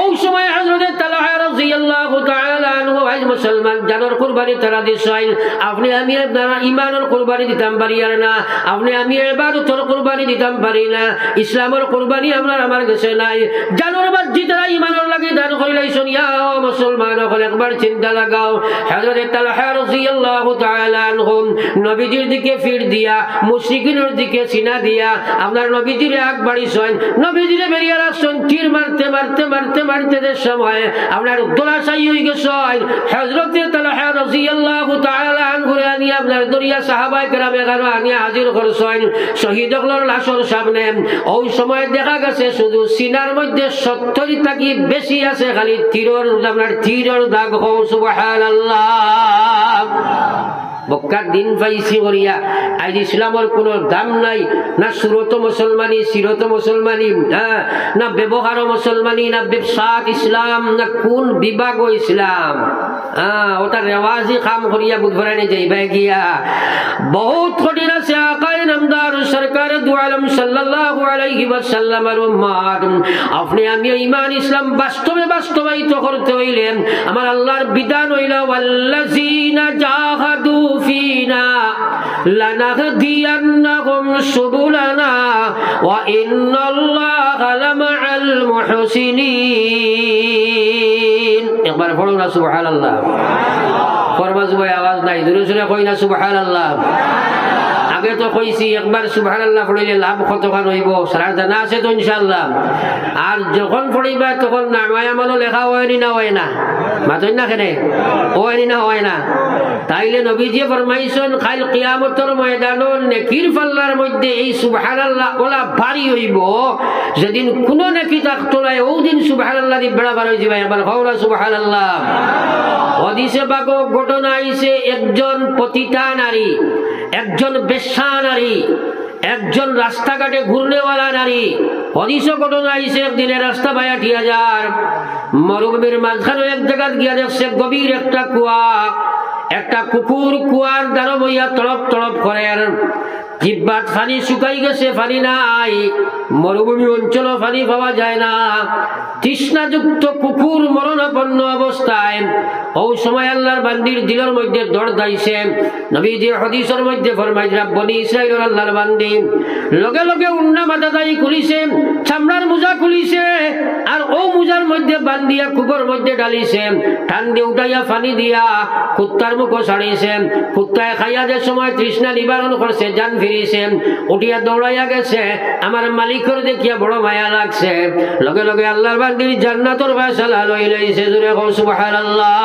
ওই সময় হযরত তালহা রাদিয়াল্লাহু তাআলা আনহু আজ মুসলমান জানোর কুরবানি তারা দিছেন। আপনি আমি আপনারা ঈমানের কুরবানি দিতাম পারিয়ার না, আপনি আমি ইবাদতের কুরবানি দিতাম পারি না। ইসলামের কুরবানি আপনার আমার কাছে নাই। জানোর মধ্যে তারা ঈমানের লাগি দান করিলাইছেন। ইয়া মুসলমান, একবার চিন্তা লাগাও, হযরত তালহা রাদিয়াল্লাহু তাআলা আনহু নবীজির দিকে ফির দিয়া মুশরিকদের দিকে সিনা দিয়া আপনার নবীজির আগ বাড়িছেন। নবীজির বেরিয়ে রাখছেন তীর মারতে মারতে মারতে মারতে সময় আপনার দোলাশাই হয়ে গেছে। হযরত তালহা রাদিয়াল্লাহু তাআলা আনহু আনি আপনার দরিয়া সাহাবায়ে কেরাম এখানে আনি হাজির করছেন শহীদগণের লাশের সামনে। ওই সময় দেখা গেছে শুধু সিনার মধ্যে সত্তর টাকি বেশি আছে, খালি তীরের আপনার তীরের দাগ। সুবহানাল্লাহ। বক্কার দিন পাইছি করিয়া আজ ইসলামের কোনো দাম নাই। না সুরত মুসলমানি, সিরত মুসলমানি, হ্যাঁ না ব্যবহার মুসলমানি, না ব্যবসাত ইসলাম, না কোন বিভাগ ইসলাম। হ্যাঁ ওটা রেওয়াজি কাম করিয়া বুধবরানি যাইবা গিয়া বহুত কঠিন আছে। আকায়ে নামদার সরকার দু আলম সাল্লাল্লাহু আলাইহি ওয়াসাল্লামের উম্মত, আপনি আমি ঈমান ইসলাম বাস্তবে বাস্তবায়িত করতে হইলেন আমার আল্লাহর বিধান হইল ওয়াল্লাযিনা জাহাদু ফিনা লানাহদিয়ান্নাহুম সুবুলানা ওয়া ইন্নাল্লাহা লামা'আল মুহসিনিন। একবার পড়ো না সুবহানাল্লাহ। ফরমাজ ভাই আওয়াজ নাই, জোরে জোরে কই না সুবহানাল্লাহ। আগে তো কইছি একবার সুবহানাল্লাহ পড়লে লাভ কতখান হইব সারা জানা আছে তো ইনশাআল্লাহ। আর যখন পড়িবা তখন নামায় আমল লেখা হয়নি না হয় না মাতই না কেনে হয়নি না হয় না। তাইলে নবীজি ফরমাইছেন কাল কিয়ামতের ময়দানে নেকির পাল্লার মধ্যে এই সুবহানাল্লাহ ওলা ভারী হইব। যেদিন কোন নেকি থাকতো না ওই দিন সুবহানাল্লাহ দি বড় বড় হইবা। একবার কওরা সুবহানাল্লাহ। হাদিসে পাক ঘটনা আইছে, একজন পতিতা নারী, একজন বেশ্যা নারী, একজন রাস্তাঘাটে ঘুরনেওয়ালা নারী। হদিসে ঘটনা আইছে একদিনে রাস্তা ভায়া ঠিয়া যার মরুভূমির মাঝখানে এক জায়গায় গিয়া দেখছে গভীর একটা কুয়া, একটা কুকুর কুয়ার দ্বারা বইয়া তড়প তড়প করে। আর জিব্বাত পানি শুকাই গেছে, পানি নাই। মরুভূমি অঞ্চল পানি পাওয়া যায় না। তৃষ্ণাযুক্ত কুকুর মরণাপন্ন অবস্থায়। ওই সময় আল্লাহর বান্দির দিলের মধ্যে দড় দাইছে। নবীজি হাদিসের মধ্যে ফরমাইছেন বনি ইসরাঈলের আল্লাহর বান্দি লগে লগে উন্না মাথা দাই খুলিছে, চামড়ার মোজা খুলিছে, আর ও মোজার মধ্যে বান্দিয়া কুকুর মধ্যে ডালিছে। টান দিয়ে উঠাইয়া পানি দিয়া কুত্তার মুখো ছাড়িয়েছে। কুত্তায় খাইয়া যে সময় তৃষ্ণা নিবারণ করছে, জান ফিরিছেন, উঠিয়া দৌড়াইয়া গেছে। আমার মালিকের দেখিয়া বড় মায়া লাগছে। লগে লগে আল্লাহর বান্দির জান্নাতের ফয়সালা লই লইছে। জোরে কও সুবহানাল্লাহ।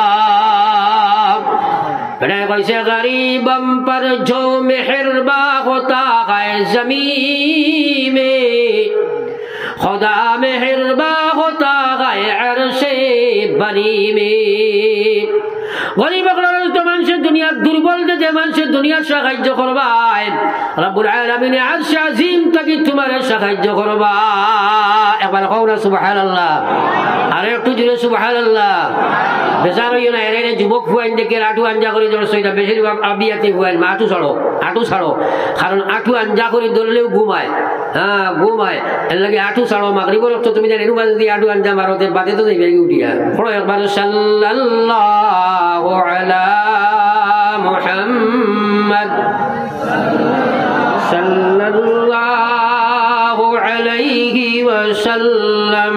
বড়াই কইছে গরীবম পর জো মেহেরবা হোতা হে জমি মে খোদা মেহেরবা হোতা হে আরশে বনি মে। গরিব তো মানুষের দুনিয়া দুর্বল, যে মানুষের দুনিয়া সাহায্য করবাই রব্বুল আলামিন আরশে আজিম তাকে তোমার সাহায্য করবা। একবার কও না সুবহানাল্লাহ। আর একটু জোরে সুবহানাল্লাহ। বেজার হইও না, এর যুবক হুয়াইন দেখে আটু আঞ্জা করে জড়ছে। এটা বেশিরভাগ আবিয়াতি হুয়াইন আটু ছাড়ো, আটু ছাড়ো, কারণ আটু আঞ্জা করে ধরলেও ঘুমায়। হ্যাঁ ঘুমায়, এর লাগে আটু ছাড়ো। মাগরিবের রক্ত তুমি জানি এরকম যদি আটু আঞ্জা মারতে বাদে তো যাইবে উঠিয়া পড়ো। একবার সাল্লাল্লাহু আলা মুহাম্মদ সাল্লাল্লাহু عليه وسلم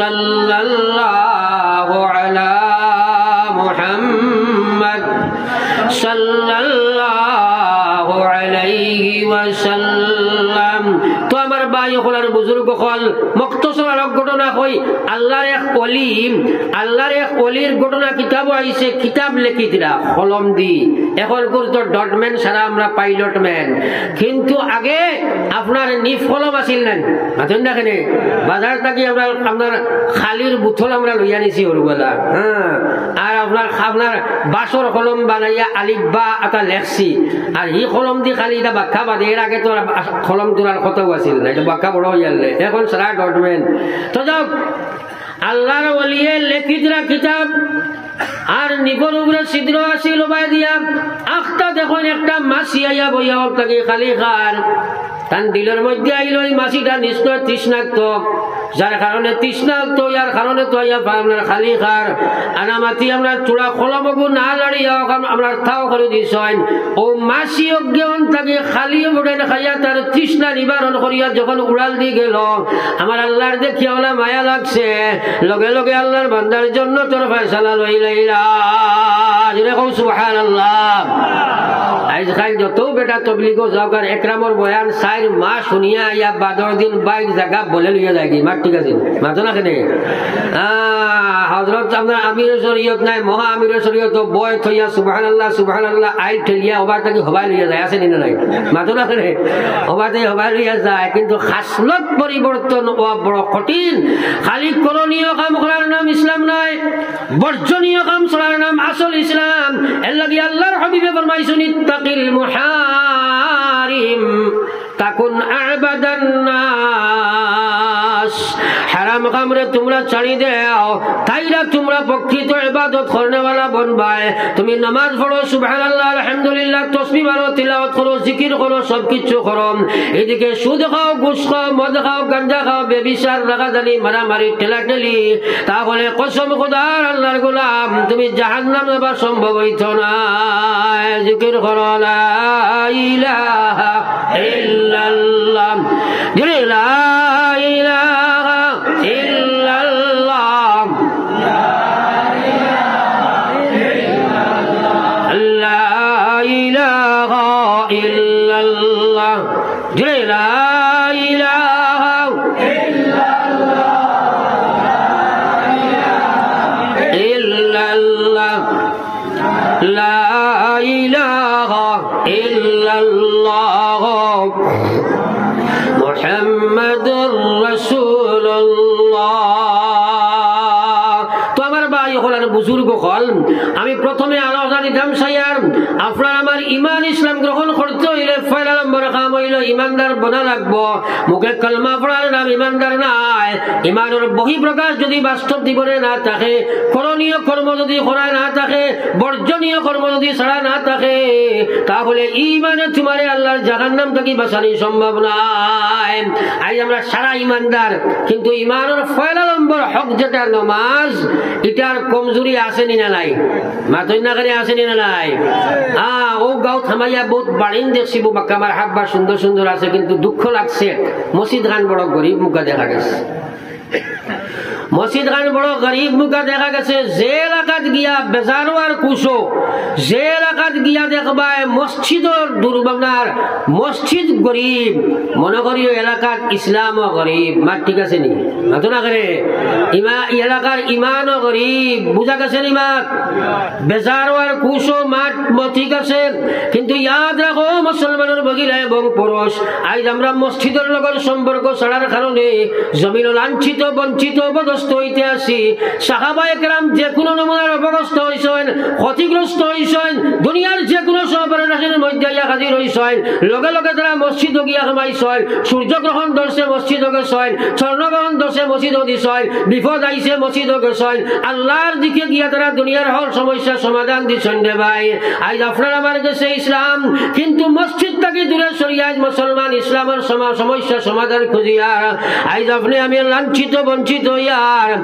صلى الله على محمد صلى الله عليه وسلم تو আমার ভাই হলার বুজুর্গ হল মুক্তসর আলোক ঘটনা কই আল্লাহর এক ওলি আল্লাহর এক ওলির ঘটনা কিতাব আইছে কিতাব লিখি দিরা কলম দি এখন করতো ডটম্যান সারা আমরা পাইলটম্যান কিন্তু আগে আপনার নিফ কলম আছিল না মাথন দেখেন বাজার থেকে আমরা আপনার খালির বুতল আমরা লইয়া নিছি ওরবেলা হ্যাঁ আর আপনার আপনার বাসর কলম বানাইয়া আলিফ বা আতা লেখছি আর এই কলম দি খালি এটা বাক্কা বাদে এর আগে তো কলম তোলার কথা আছিল না এটা বাক্কা বড় হইয়ালে এখন সারা ডটম্যান তো যাও আল্লাহর ওলিয়ে লেখিতরা কিতাব আর নিবর উপরে ছিদ্র আসিল বাই দিয়া আখটা দেখুন একটা মাছি আইয়া বইয়া ওটাকে খালি খান তান দিলের মধ্যে আইল ওই মাছিটা নিশ্চয় তৃষ্ণাক্ত যার কারণে তৃষ্ণাক্ত ইয়ার কারণে তো আইয়া আপনার খালি খার আনামাতি আমরা চূড়া খোলাবো না লড়িয়া আমরা থাও করে দিয়েছেন ও মাছি অজ্ঞান তাকে খালি উড়ে খাইয়া তার তৃষ্ণা নিবারণ করিয়া যখন উড়াল দিয়ে গেল আমার আল্লাহর দেখিয়া ওলা মায়া লাগছে লগে লগে আল্লাহর বান্দার জন্য তোর ফয়সালা লইলাইলা জুড়ে কৌ সুবহানাল্লাহ আজ খান যত বেটা তবলিগো যাওকার একরামর বয়ান সাইর মা শুনিয়া ইয়া বাদর দিন বাইক জায়গা বলে লইয়া যায় কি মা ঠিক আছে মাঝে না কেন হযরত আপনার আমির শরীয়ত নাই মহা আমির শরীয়ত বয় থইয়া সুবহানাল্লাহ সুবহানাল্লাহ আই ঠেলিয়া ওবার থেকে হবাই লইয়া যায় আছে নিনা নাই মাঝে না কেন ওবার থেকে হবাই লইয়া যায় কিন্তু খাসলত পরিবর্তন হওয়া বড় কঠিন খালি করণীয় কাম করার নাম ইসলাম নাই বর্জনীয় কাম করার নাম আসল ইসলাম এর লাগি আল্লাহর হাবিবে ফরমাইছেন ইত্তাকিল মুহারিম তাকুন আ'বাদান নাস হারাম কামরে তোমরা ছাড়ি দাও তাইরা তোমরা প্রকৃত ইবাদত করনে वाला বনবায় তুমি নামাজ পড়ো সুবহানাল্লাহ আলহামদুলিল্লাহ তাসবিহ পড়ো তিলাওয়াত করো জিকির করো সব কিছু করো এদিকে সুদ খাও ঘুষ খাও মদ খাও গাঁজা খাও বেবিচার রাগাদানি মারামারি ঠেলাঠেলি তাহলে কসম খোদার আল্লাহর গোলাম তুমি জাহান্নাম যাবার সম্ভব হইত না জিকির করো লা ইলাহা ইল্লা ইল্লাল্লাহ জিরে লা ইলাহা ইল্লাল্লাহ লা ইলাহা ইল্লাল্লাহ লা ইলাহা ইল্লাল্লাহ জিরে লা ইলাহা ইল্লাল্লাহ লা ইলাহা ইল্লাল্লাহ লা ইলাহা ইল্লাল্লাহ মুহাম্মাদুর রাসূলুল্লাহ তো আমার ভাই হলার বুজুর্গ হল আমি প্রথমে আলোচনা নিতাম সাইয়ার আপনারা আমার ঈমান ইসলাম গ্রহণ করতে হইলে পয়লা নম্বর কাম হইল ঈমানদার বনা লাগবো মুখে কলমা পড়ার নাম ঈমানদার নাই ঈমানের বহিঃপ্রকাশ যদি বাস্তব জীবনে না থাকে করণীয় কর্ম যদি করা না থাকে বর্জনীয় কর্ম যদি ছাড়া না থাকে তাহলে ঈমানে তোমারে আল্লাহর জাহান্নাম থেকে বাঁচানি সম্ভব নাই আজ আমরা সারা ঈমানদার কিন্তু ঈমানের পয়লা নম্বর হক যেটা নামাজ এটার কমজুরি আছে নি না নাই মাতই না করে আছে নি না নাই হ্যাঁ ও গাও থামাইয়া বহুত বাড়িন দেখছি বাক্কা আমার হাত বা সুন্দর সুন্দর আছে কিন্তু দুঃখ লাগছে মসজিদ খান বড় গরিব মুখা দেখা গেছে মসজিদ খান বড় গরিব মুখা দেখা গেছে যে এলাকাত গিয়া বেজারো আর কুশো যে এলাকাত গিয়া দেখবায় মসজিদর দুর্বনার মসজিদ গরিব মনে করি এলাকার ইসলামও গরিব মা ঠিক আছে নি মাতো না করে ইমা এলাকার ইমানও গরিব বুঝা গেছে নি মা বেজারো আর কুশো মাঠ ঠিক আছে কিন্তু ইয়াদ রাখো মুসলমানের বগিলা এবং পুরুষ আজ আমরা মসজিদের লগত সম্পর্ক ছাড়ার কারণে জমিন লাঞ্ছিত বঞ্চিত সূর্যগ্রহণ দর্শে মসজিদ গেছেন চন্দ্রগ্রহণ দর্শে মসজিদ দিছেন বিপদ আইছে মসজিদ গেছেন আল্লাহর দিকে গিয়া তারা দুনিয়ার হল সমস্যা সমাধান দিছেন রে ভাই আজ আপনার আমার দেশে ইসলাম কিন্তু মসজিদ থেকে দূরে সরিয়া মুসলমান ইসলামের সমস্যা সমাধান খুঁজিয়া আজ আপনি আমি লাঞ্ছিত বঞ্চিত হইয়া মুসলমান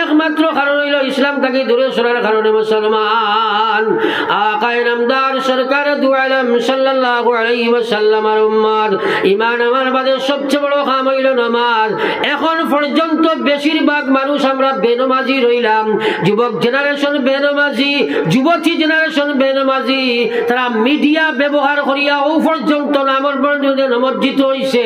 একমাত্র কারণ হইল ইসলাম থেকে দূরে সরার কারণে মুসলমান। আকায়ে নামদার সরকার দু আলম সাল্লাল্লাহু আলাইহি ওয়াসাল্লামের উম্মত ঈমান আমার বাদে সবচেয়ে বড় কাম হইল নামাজ। এখন পর্যন্ত বেশিরভাগ মানুষ আমরা বেনামাজি রইলাম, যুবক জেনারেশন বেনামাজি, যুবতী জেনারেশন বেনামাজি। তারা মিডিয়া ব্যবহার করিয়া ও পর্যন্ত নামর বন্ধুতে নমজ্জিত হইছে।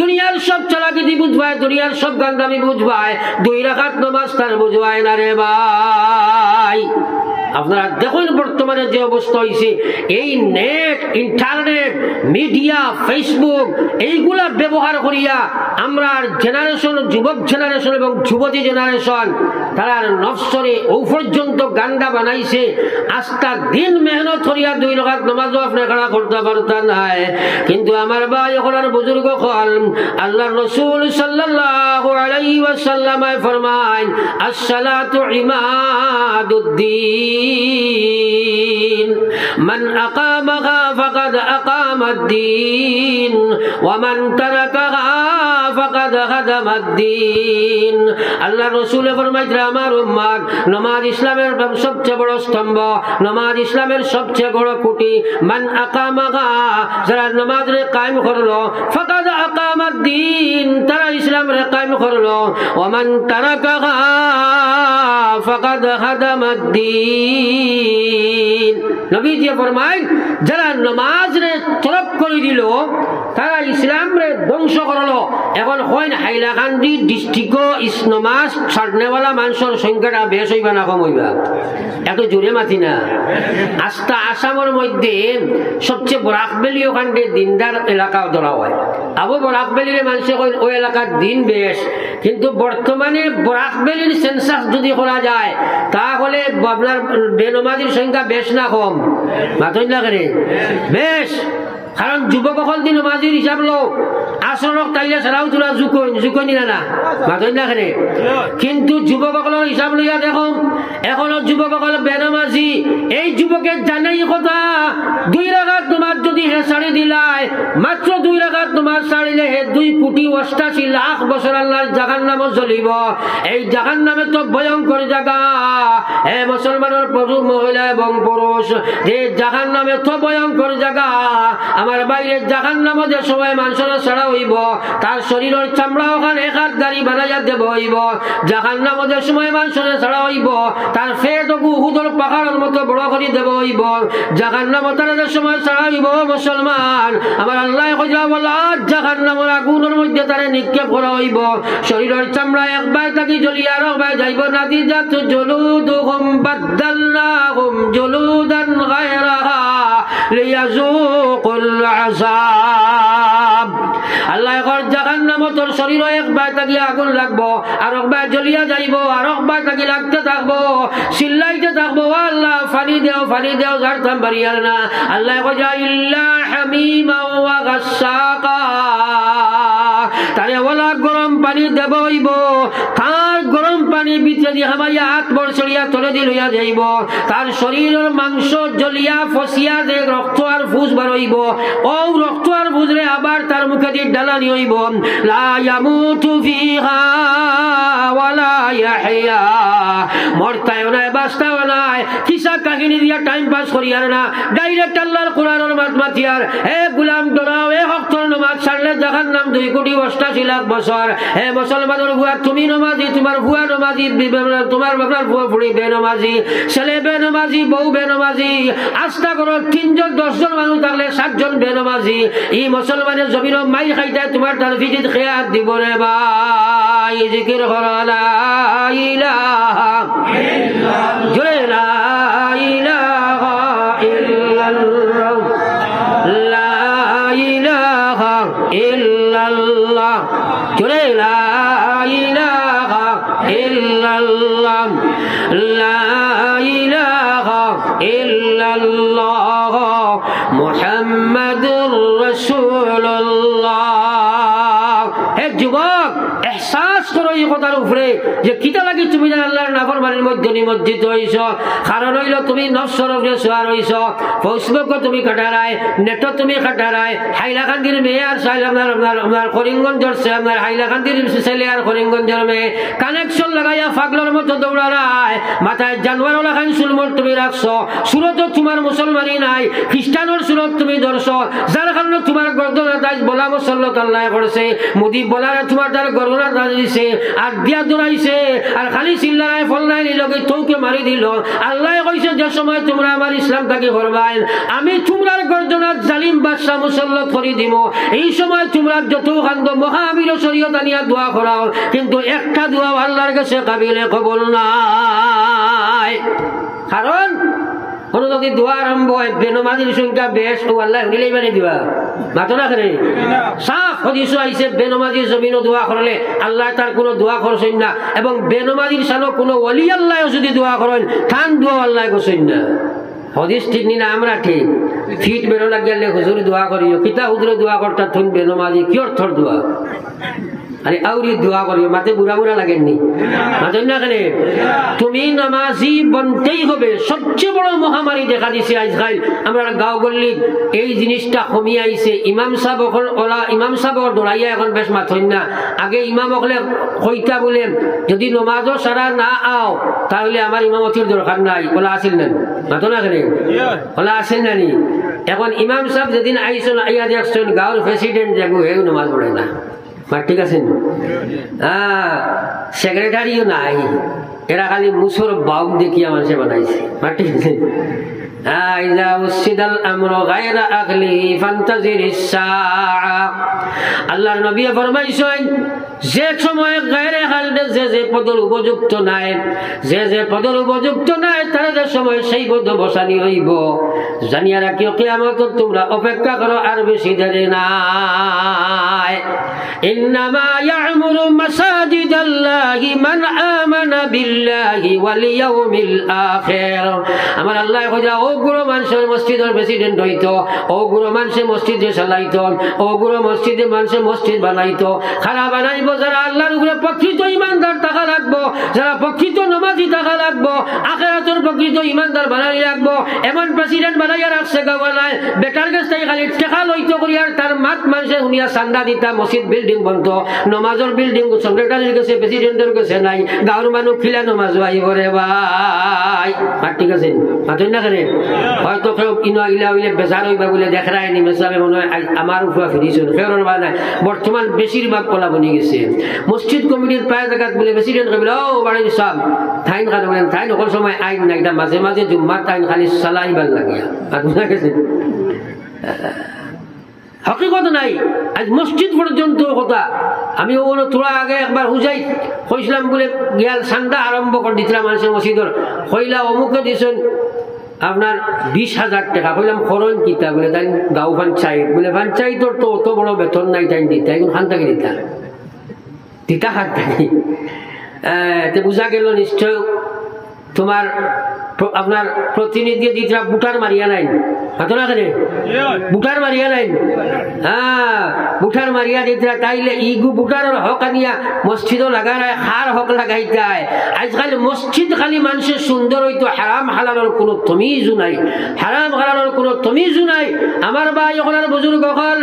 দুনিয়ার সব চালাকি বুঝবায়, দুনিয়ার সব গান্ডামি বুঝবায়, দুই রাকাত নামাজ তার বুঝবায় না রে ভাই। আপনারা দেখুন বর্তমানে যে অবস্থা হয়েছে, এই নেট, ইন্টারনেট, মিডিয়া, ফেসবুক এইগুলা ব্যবহার করিয়া আমরা জেনারেশন, যুবক জেনারেশন এবং যুবতী জেনারেশন তারা নফসরে ও পর্যন্ত গান্ডা বানাইছে। আস্তা দিন মেহনত করিয়া দুই রাকাত নামাজও আপনার খাড়া করতে পারতা নাই। কিন্তু আমার ভাই এখন আর বুজুর্গ কল আল্লাহর রাসূল সাল্লাল্লাহু আলাইহি ওয়াসাল্লাম ফরমায় আসসালাতু ইমাদুদ্দিন من أقامها فقد أقام الدين ومن تركها فقد خدم الدين। আল্লাহ রাসূল ফরমাইছেন আমার উম্মত, নামাজ ইসলামের সবচেয়ে বড় স্তম্ভ, নামাজ ইসলামের সবচেয়ে বড় খুঁটি। মান আকামাহা যারা নামাজ রে কায়েম করলো, ফাকাদ আকামাদ দ্বীন তারা ইসলাম রে কায়েম করলো, ওয়ামান তারাকাহা ফাকাদ খাদামাদ দ্বীন। নবীজি ফরমায় যারা নামাজ রে তরক করে দিল তারা ইসলাম রে ধ্বংস করলো। এখন হয় না হাইলাকান্দি ডিস্ট্রিক্টও ইসলামাজ ছাড়নেওয়ালা মানুষের সংখ্যাটা বেশ হইবা না কম হইবা, এত জোরে মাতি না। আস্তা আসামের মধ্যে সবচেয়ে বরাকবেলি ওখানে দিনদার এলাকা ধরা হয়। আবার বরাকবেলির মানুষে ওই এলাকার দিন বেশ, কিন্তু বর্তমানে বরাকবেলির সেন্সাস যদি করা যায় তাহলে আপনার বেনমাজির সংখ্যা বেশ না কম, মাতই না করে বেশ। কারণ যুবক সকল দিন নামাজির হিসাব লোক আসরক তাইলে সারাও তোলা জুকইন জুকইনি না, মাতই না করে। কিন্তু যুবকসকলের হিসাব লইয়া দেখো এখনো যুবকসকল বেনামাজি। এই যুবকে জানাই কথা, দুই রাকাত নামাজ যদি হে ছাড়ি দিলাই, মাত্র দুই রাকাত নামাজ ছাড়িলে হে দুই কোটি অষ্টাশি লাখ বছর আল্লাহর জাহান্নাম জ্বলিব। এই জাহান্নামে তো ভয়ঙ্কর জায়গা হে মুসলমানের পুরুষ মহিলা এবং পুরুষ, যে জাহান্নামে তো ভয়ঙ্কর জায়গা। আমার বাইরে জাহান নামে যে সবাই মানুষের ছাড়া হইব, তার শরীরের চামড়া ওখানে একার গাড়ি বানাইয়া দেব হইব। জাহান নামে যে সময় মানুষের ছাড়া হইব, তার পেট উহুদের পাহাড়ের মতো বড় করে দেব হইব। জাহান নামে তারা যে সময় ছাড়া হইব মুসলমান, আমার আল্লাহ কইলা বলা জাহান নামের আগুনের মধ্যে তারে নিক্ষেপ করা হইব। শরীরের চামড়া একবার থাকি জ্বলিয়া আর একবার যাইব। নাদি জাত জলুদুহুম বাদদালনাহুম জলুদান গায়রাহা লিয়াযুকু আযাব। আল্লাহ এখন জাহান্নামে তোর শরীরে একবার থাকি আগুন লাগবো, আর একবার জ্বলিয়া যাইব, আর একবার থাকি লাগতে থাকবো, চিল্লাইতে থাকবো আল্লাহ ফালি দেও ফালি দেও, ঝাড়তাম বাড়িয়ার না। আল্লাহ এখন যা ইল্লা হামিমা ওয়া গাসসাকা তারে ওলা গরম পানি দেব হইব। তার গরম পানি ভিতরে দিয়ে হামাইয়া হাত বড় চড়িয়া তলে দি লইয়া যাইব। তার শরীরের মাংস জ্বলিয়া ফসিয়া যে রক্ত আর ফুজ বার হইব, ও রক্ত আর ফুজরে আবার তার মুখে দিয়ে ডালানি হইব। লা ইয়ামুতু ফিহা ওয়া লা ইয়াহইয়া, মরতায়ও নাই বাঁচতাও নাই, কিসা কাহিনী দিয়া টাইম পাস করিয়ার না, ডাইরেক্ট আল্লাহর কোরআনের মাতমাতিয়ার। হে গোলাম ডরাও, এ হক্তর নামাজ ছাড়লে জাহান্নাম দুই কোটি অষ্টাশি লাখ বছর। হে মুসলমানের ভুয়া, তুমি নামাজি, তোমার ভুয়া নামাজি, তোমার বাবার ভুয়া ফুড়ি বেনামাজি, ছেলে বেনামাজি, বউ বেনামাজি। আস্থা করো তিনজন দশজন মানুষ থাকলে সাতজন বেনামাজি। ই মুসলমানের জমিন মাই খাইতে তোমার তার ভিজিত খেয়াত দিব রে ভাই। জিকির কর লা ইলাহা ইল্লাল্লাহ, জোরে লা ইলাহা ইল্লাল্লাহ, লা ইলাহা ইল্লাল্লাহ, জোরে লা ইলাহা ইল্লাল্লাহ, লা ইলাহা ইল্লাল্লাহ মুহাম্মাদুর রাসূলুল্লাহ। হে যুবক, ইহসাস বিশ্বাস করো এই কথার উপরে যে কিতা লাগি তুমি না আল্লাহর নাফরমানির মধ্যে নিমজ্জিত হইছ। কারণ হইল তুমি নফসর উপরে সোয়ার হইছ, ফেসবুক তুমি কাটারায়, নেট তুমি কাটারায়, হাইলাকান্দির মেয়ে আর সাইলামদার আপনার আপনার করিমগঞ্জের সে আপনার হাইলাকান্দির ছেলে আর করিমগঞ্জের মেয়ে কানেকশন লাগাইয়া ফাগলের মতো দৌড়ারায়, মাথায় জানোয়ারও লাগান সুলমন তুমি রাখছ। সুরত তোমার মুসলমানই নাই, খ্রিস্টানোর সুরত তুমি ধরছ, যার কারণে তোমার গর্দনা দাস বলা মুসল্লত আল্লাহ করছে, মোদী বলারা তোমার তার গর্দনা দাস দিছে আর দিয়া দৌড়াইছে আর খালি চিল্লারায় ফল্লাই নিল থৌকে মারি দিল। আল্লাহ কইছে যে সময় তোমরা আমার ইসলাম থাকি করবাই আমি তোমরার গর্দনা জালিম বাদশাহ মুসল্লত করে দিব। এই সময় তোমরা যত কান্দ মহা আমির শরীয়ত আনিয়া দোয়া করাও, কিন্তু একটা দোয়া আল্লাহর কাছে কাবিলে কবুল নাই। কারণ কোনো যদি দোয়া আরম্ভ হয় বেনমাজির সংখ্যা বেশ, ও আল্লাহ শুনিলেই মানে দিবা মাতো না করে সাফ হদিস আইছে বেনমাজির জমিনও দোয়া করলে আল্লাহ তার কোনো দোয়া করছেন না, এবং বেনমাজির সানো কোনো ওলি আল্লাহ যদি দোয়া করেন খান দোয়া আল্লাহ করছেন না। হদিস ঠিক নি না আমরা ঠিক ফিট বেরো লাগলে হুজুর দোয়া করিও, পিতা হুজুর দোয়া করতা থুন বেনমাজি কি অর্থর দোয়া, আরে আউরি দোয়া করিও মাতে বুড়া বুড়া লাগেননি মাঝে না কেন? তুমি নামাজি বনতেই হবে। সবচেয়ে বড় মহামারী দেখা দিছে আজকাল আমরা গাঁও গল্লি এই জিনিসটা কমিয়ে আইছে। ইমাম সাহেব এখন ওলা ইমাম সাহেব দৌড়াইয়া এখন বেশ মাথন না, আগে ইমাম অকলে কইতা বলেন যদি নমাজও সারা না আও তাহলে আমার ইমামতির দরকার নাই, ওলা আসেন না মাতো না কেন? ওলা আসেন না নি এখন ইমাম সাহেব যেদিন আইসন আইয়া দেখছেন গাঁওর প্রেসিডেন্ট দেখো হেউ নমাজ পড়ে না, ঠিক আছে হ্যাঁ সেক্রেটারিও নাই, এরা খালি মুসুর বাউক দেখিয়া মানুষে বানাইছে, ঠিক আছে। আল্লাহর নবী ফরমাইছেন যে সময় গায়রে হালদে যে যে পদর উপযুক্ত নাই যে যে পদর উপযুক্ত নাই তার যে সময় সেই পদ বসানি হইব, জানিয়া রাখিও কিয়ামত তোমরা অপেক্ষা করো আর বেশি দেরি নাই। ইন্নামা ইয়ামুরু মাসাজিদাল্লাহি মান আমানা বিল্লাহি ওয়াল ইয়াউমিল আখির। আমার আল্লাহ কইরা ও গুরু মানুষের মসজিদের প্রেসিডেন্ট হইতো, ও গুরু মানুষে মসজিদে চালাইতো, ও গুরু মসজিদে মানুষে মসজিদ বানাইতো। খারা বানাইবো যারা আল্লাহর উপরে প্রকৃত ইমানদার থাকা লাগবো, যারা প্রকৃত নামাজি থাকা লাগবো, আখিরাতের প্রকৃত ইমানদার বানাই লাগবো। এমন প্রেসিডেন্ট বানাইয়া রাখছে গাওয়ালায় বেকার গেছে খালি টেকা লইতো করিয়া তার মাত মানুষে শুনিয়া চান্দা দিতা, মসজিদ বিল্ডিং বন্ধ, নমাজের বিল্ডিং সেক্রেটারির কাছে প্রেসিডেন্টের কাছে নাই, গাঁওর মানুষ খিলা নমাজ আইব রে ভাই, ঠিক আছে মাথুন না কেন? হয়তো কেউ ইনো আইলা হইলে বেজার হইবা বলে দেখায় নি মেসাবে মনে হয় আমার উফা ফিরিস ফেরোর বা নাই। বর্তমান বেশিরভাগ কলা বনি গেছে মসজিদ কমিটির প্রায় জায়গা বলে প্রেসিডেন্ট কবিল ও বাড়ির সব ঠাইন খালি বলেন ঠাইন সকল সময় আইন না, এটা মাঝে মাঝে জুম্মার টাইন খালি চালাইবার লাগিয়া মাথুনা গেছে হকিকত নাই। আজ মসজিদ পর্যন্ত কথা আমি ওগুলো তোরা আগে একবার হুজাই কইছিলাম বলে গিয়াল সান্দা আরম্ভ করে দিছিলাম মানুষের মসজিদর, কইলা অমুকে দিছেন আপনার বিশ হাজার টাকা, কইলাম খরচ কিতা বলে তাই গাঁও পঞ্চায়েত বলে পঞ্চায়েতর তো অত বড় বেতন নাই তাই দিতা এখন খান থাকে দিতা দিতা হাত থাকি তে বোঝা গেল নিশ্চয় তোমার আপনার প্রতিনিধি দিতরা বুটার মারিয়া নাই হাতো না কেন? বুটার মারিয়া নাই হ্যাঁ বুটার মারিয়া দিতরা তাইলে ইগু বুটার হক আনিয়া মসজিদও লাগায় হার হক লাগাই যায়। আজকাল মসজিদ খালি মানুষের সুন্দর হইতো, হারাম হালালের কোনো তমিজও নাই, হারাম হালালের কোনো তমিজও নাই। আমার ভাই ওখানের বুজুর্গ হল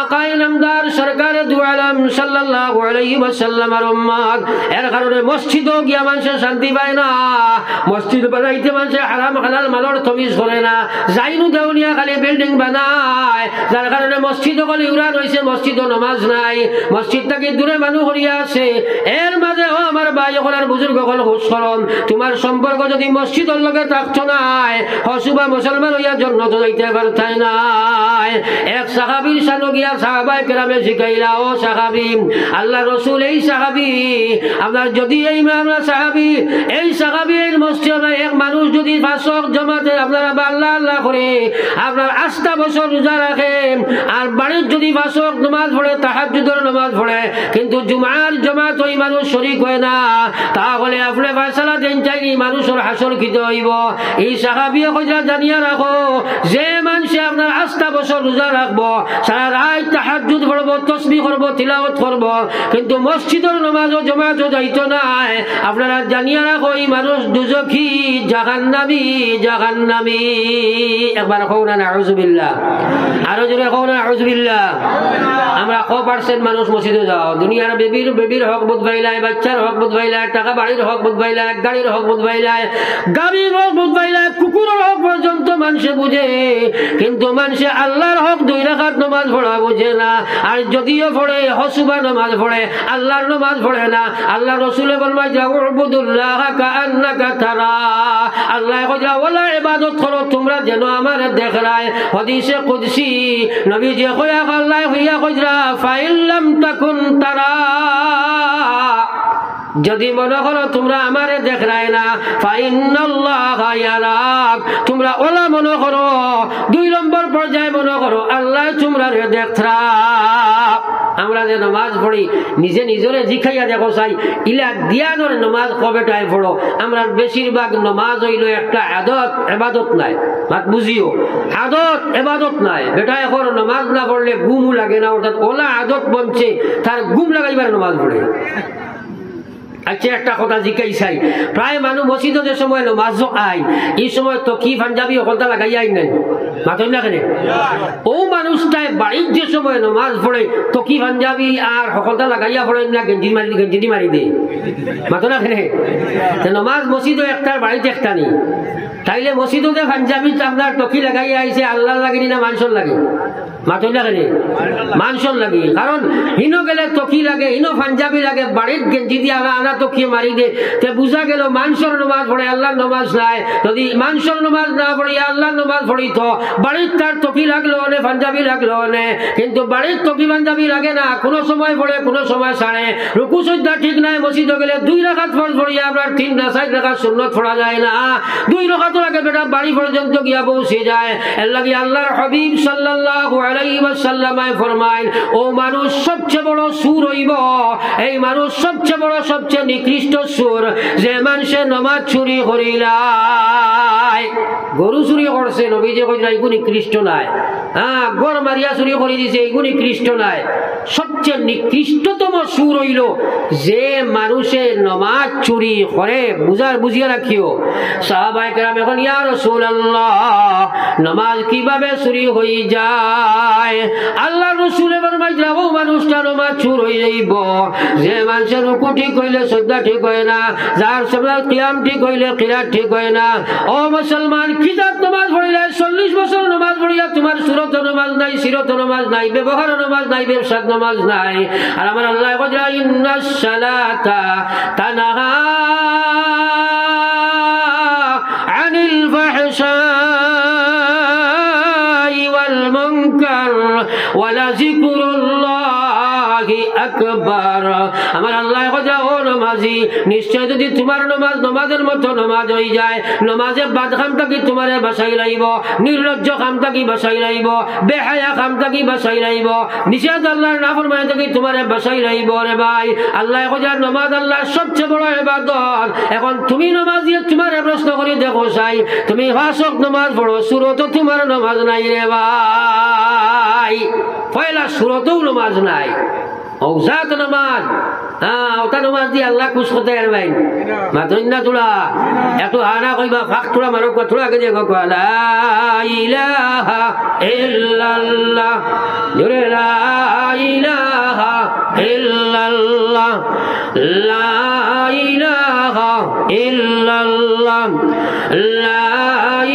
আকায়ে নামদার সরকারে দু আলম সাল্লাল্লাহু আলাইহি ওয়াসাল্লামের উম্মত, এর কারণে মসজিদও গিয়া মানুষের শান্তি পায় না। মসজিদ বানাইতে মানুষের হারাম হালাল মালর তমিজ করে না, যাইনু দেউনিয়া খালি বিল্ডিং বানায়, যার কারণে মসজিদও খালি উড়ান হয়েছে, মসজিদও নমাজ নাই, মসজিদটাকে দূরে মানুষ করিয়া আছে। এর মাঝে ও আমার ভাই ওখানের বুজুর্গ হল হুশ করম, তোমার সম্পর্ক যদি মসজিদের লগে থাকতো নাই হসুবা মুসলমান হইয়া জন্য তো যাইতে পারতাই নাই। এক সাহাবির সানো গিয়া সাহাবাই কেরামে শিখাইলা ও সাহাবি আল্লাহ রসুল এই সাহাবি আপনার যদি এই আমরা সাহাবি এই সাহাবি এক মানুষ যদি পাঁচক জমাতে আপনারা আল্লাহ আল্লাহ করে আপনার আস্থা বছর রোজা রাখে আর বাড়ির যদি বাসক নামাজ পড়ে, তাহাজ্জুদের নামাজ পড়ে, কিন্তু জুমার জামাত ওই মানুষ শরীক হয় না, তাহলে আপনি ফয়সালা দেন চাই মানুষের হাসর কিতে হইব। এই সাহাবিয়ে কইরা জানিয়া রাখো, যে মানুষে আপনার আস্থা বছর রোজা রাখবো, সারা রাত তাহাজ্জুদ পড়বো, তসবিহ করবো, তিলাওয়াত করবো, কিন্তু মসজিদের নামাজ ও জামাত যাইতো না, আপনারা জানিয়া রাখো এই মানুষ দুজখী, জাহান্নামী জাহান্নামী। একবার কও না নাউযুবিল্লাহ, আরো জোরে কও না নাউযুবিল্লাহ। আমরা কত পার্সেন্ট মানুষ মসজিদে যাও, দুনিয়ার বেবির বেবির হক বুঝ বাইলায়, বাচ্চার হক বুঝ বাইলায়, টাকা বাড়ির হক বুঝ বাইলায়, গাড়ির হক বুঝ বাইলায়, গাড়ির হক বুঝ বাইলায়, কুকুরের হক পর্যন্ত মানুষে বুঝে, কিন্তু মানুষে আল্লাহর হক দুই রাকাত নামাজ পড়া বুঝে না। আর যদিও পড়ে হসুবা নামাজ পড়ে, আল্লাহর নামাজ পড়ে না। আল্লাহ রসুলে ফরমায় যাও উবুদুল্লাহ কাআন্নাকা তারা, আল্লাহ কইলা ওয়ালা ইবাদত করো তোমরা যেন আমার দেখরায়। হাদিসে কুদসি নবীজি কয়া আল্লাহ হইয়া কইরা ফাইল্লাম তাকুন তারা, যদি মনে করো তোমরা আমারে দেখরায় না, ফাইন্নাল্লাহা ইয়ারাক, তোমরা ওলা মনে করো দুই নম্বর পর্যায়ে মনে করো আল্লাহ তোমরা রে দেখরা। আমরা যে নামাজ পড়ি নিজে নিজরে জিখাইয়া দেখো চাই ইলা দিয়ানোর নামাজ কবেটায় পড়ো। আমরা বেশিরভাগ নামাজ হইল একটা আদত, এবাদত নাই। বাত বুঝিও, আদত এবাদত নাই। বেটা এখন নামাজ না পড়লে গুমও লাগে না, অর্থাৎ ওলা আদত বনছে তার গুম লাগাইবার নামাজ পড়ে। আচ্ছা একটা কথা জিজ্ঞাই চাই, প্রায় মানুষ মসজিদে যে সময় নামাজ আয়, এই সময় তো কি পাঞ্জাবি অকলটা লাগাই আই নাই মাতই না কেনে? ও মানুষটাই বাড়ির যে সময় নামাজ পড়ে তো কি পাঞ্জাবি আর হকলটা লাগাইয়া পড়ে না, গেঞ্জি মারি গেঞ্জি মারি দে মাতো না কেনে? নামাজ মসজিদও একটার বাড়িতে একটা নেই, তাইলে মসজিদে পাঞ্জাবি আপনার টকি লাগাই আইছে আল্লাহ লাগেনি না মানুষের লাগে? মাতই না কেনে? মানুষের লাগে, কারণ হিনো গেলে টকি লাগে, হিনো পাঞ্জাবি লাগে, বাড়ির গেঞ্জি দিয়ে আনা টকি মারি দে। তে বুঝা গেল মানুষের নামাজ পড়ে আল্লাহর নামাজ নাই। যদি মানুষের নামাজ না পড়ি আল্লাহর নামাজ পড়ি তো বাড়ির তার টকি লাগলো অনে পাঞ্জাবি লাগলো অনে, কিন্তু বাড়ির টকি পাঞ্জাবি লাগে না, কোনো সময় পড়ে কোনো সময় ছাড়ে। রুকু সুজদা ঠিক নাই, মসজিদে গেলে দুই রাকাত ফরজ পড়িয়া আপনার তিন না চার রাকাত সুন্নত পড়া যায় না, দুই রাকাত লাগে বেটা বাড়ি পর্যন্ত গিয়া পৌঁছে যায়। এর লাগি আল্লাহর হাবিব সাল্লাল্লাহু আলাইহি ওয়াসাল্লামায়ে ফরমায়, ও মানুষ সবচেয়ে বড় সুর হইব, এই মানুষ সবচেয়ে বড় সবচেয়ে নিকৃষ্ট সুর, যে মানুষে নামাজ চুরি করিলায়। গরু চুরি করছে, নবীজি কইরা এগুলো নিকৃষ্ট নাই। হ্যাঁ, গরু মারিয়া চুরি করে দিছে, এগুলো নিকৃষ্ট নাই। সবচেয়ে নিকৃষ্টতম সুর হইল যে মানুষে নামাজ চুরি করে। বুঝার বুঝিয়া রাখিও। সাহাবায়ে কেরাম এখন ইয়া রাসূলুল্লাহ নামাজ কিভাবে চুরি হয়ে যায়? আল্লাহ রসুল যাবো মানুষটা নামাজ চুর হয়ে যাইব যে মানুষের রুকু ঠিক হইলে শ্রদ্ধা ঠিক হয় না, যার সবাই কিয়াম ঠিক হইলে কিরাত ঠিক হয় না। ও মুসলমান, কিতাব নামাজ পড়িলে চল্লিশ বছর নামাজ পড়িয়া তোমার সুরত নামাজ নাই, সিরত নামাজ নাই, ব্যবহার নামাজ নাই, ব্যবসার নামাজ নাই। আর আমার আল্লাহ ইন্নাস সালাতা তানহা আনিল ফাহশাই ওয়াল মুনকার ওয়া লা যিকরুল্লাহি আকবার। আমার আল্লাহ ও নামাজি, নিশ্চয় যদি তোমার নামাজ নামাজের মতো নামাজ হয়ে যায়, নামাজে বাদখামটা কি তোমারে বাঁচাই লাইব, নির্লজ্জ খামটা কি বাঁচাই লাইব, বেহায়া খামটা কি বাঁচাই লাইব, নিষেধ আল্লাহর নাফরমানিটা কি তোমারে বাঁচাই লাইব। রে ভাই, আল্লাহ খোঁজার নামাজ আল্লাহর সবচেয়ে বড় ইবাদত। এখন তুমি নামাজ দিয়ে তোমারে প্রশ্ন করি দেখো চাই, তুমি ফাসক নামাজ পড়ো, সুরত তোমার নামাজ নাই। রে ভাই, পয়লা সুরতেও নামাজ নাই, ঔজাত নামাজ। হ্যাঁ, ওটা নামাজ দিয়ে আল্লাহ খুশ করতে পারবেন মা ধন্যা তোলা একটু হানা কইবা ফাঁক তোলা মারো কথা আগে দেখো লা ইলাহা ইল্লাল্লাহ, জোরে লা ইলাহা ইল্লাল্লাহ, লা ইলাহা ইল্লাল্লাহ, লা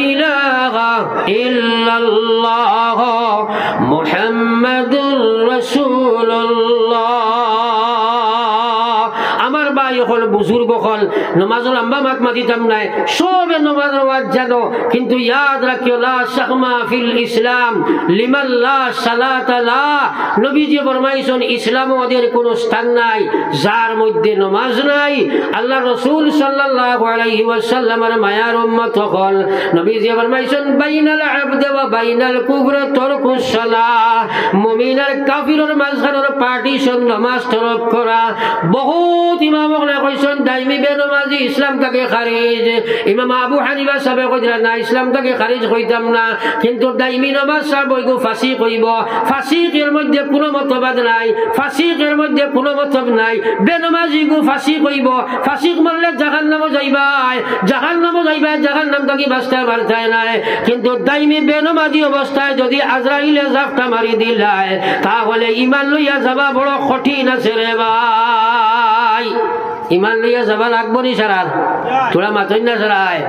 ইলাহা ইল্লাল্লাহ মুহাম্মাদুর রাসূলুল্লাহ। আমার ভাই, হল বুজুর্গ হল নামাজ লম্বা মাত মাতিতাম নাই সবে নামাজ ওয়াজ জানো কিন্তু ইয়াদ রাখিও লা শাহমা ফিল ইসলাম লিমান লা সালাতা লা নবীজি ফরমাইছেন ইসলাম ওদের কোনো স্থান নাই যার মধ্যে নামাজ নাই আল্লাহ রাসূল সাল্লাল্লাহু আলাইহি ওয়াসাল্লামের মায়ার উম্মত হল নবীজি ফরমাইছেন বাইনাল আবদ ওয়া বাইনাল কুফর তারকুস সালাহ মুমিন আর কাফিরের মাঝখানের পার্টিশন নামাজ তরক করা বহুত ইমাম ওখানে কইছেন দাইমি বেনামাজি ইসলাম থেকে খারিজ ইমাম আবু হানিফা সাহেব কইরা না ইসলাম থেকে খারিজ কইতাম না কিন্তু দাইমি নামাজ সাহেব কইগো ফাসিক কইব ফাসিকের মধ্যে কোনো মতবাদ নাই ফাসিকের মধ্যে কোনো মতবাদ নাই বেনামাজি গো ফাসিক কইব ফাসিক মানলে জাহান্নামে যাইবা জাহান্নামে যাইবা জাহান্নাম থেকে বাঁচতে পারতে নাই কিন্তু দাইমি বেনামাজি অবস্থায় যদি আজরাইলে জাফটা মারি দিলায় তাহলে ইমান লইয়া যাবা বড় কঠিন আছে রে ভাই ইমান লইয়া যাবা লাগবো নি সারার তোরা মাথই না সারায়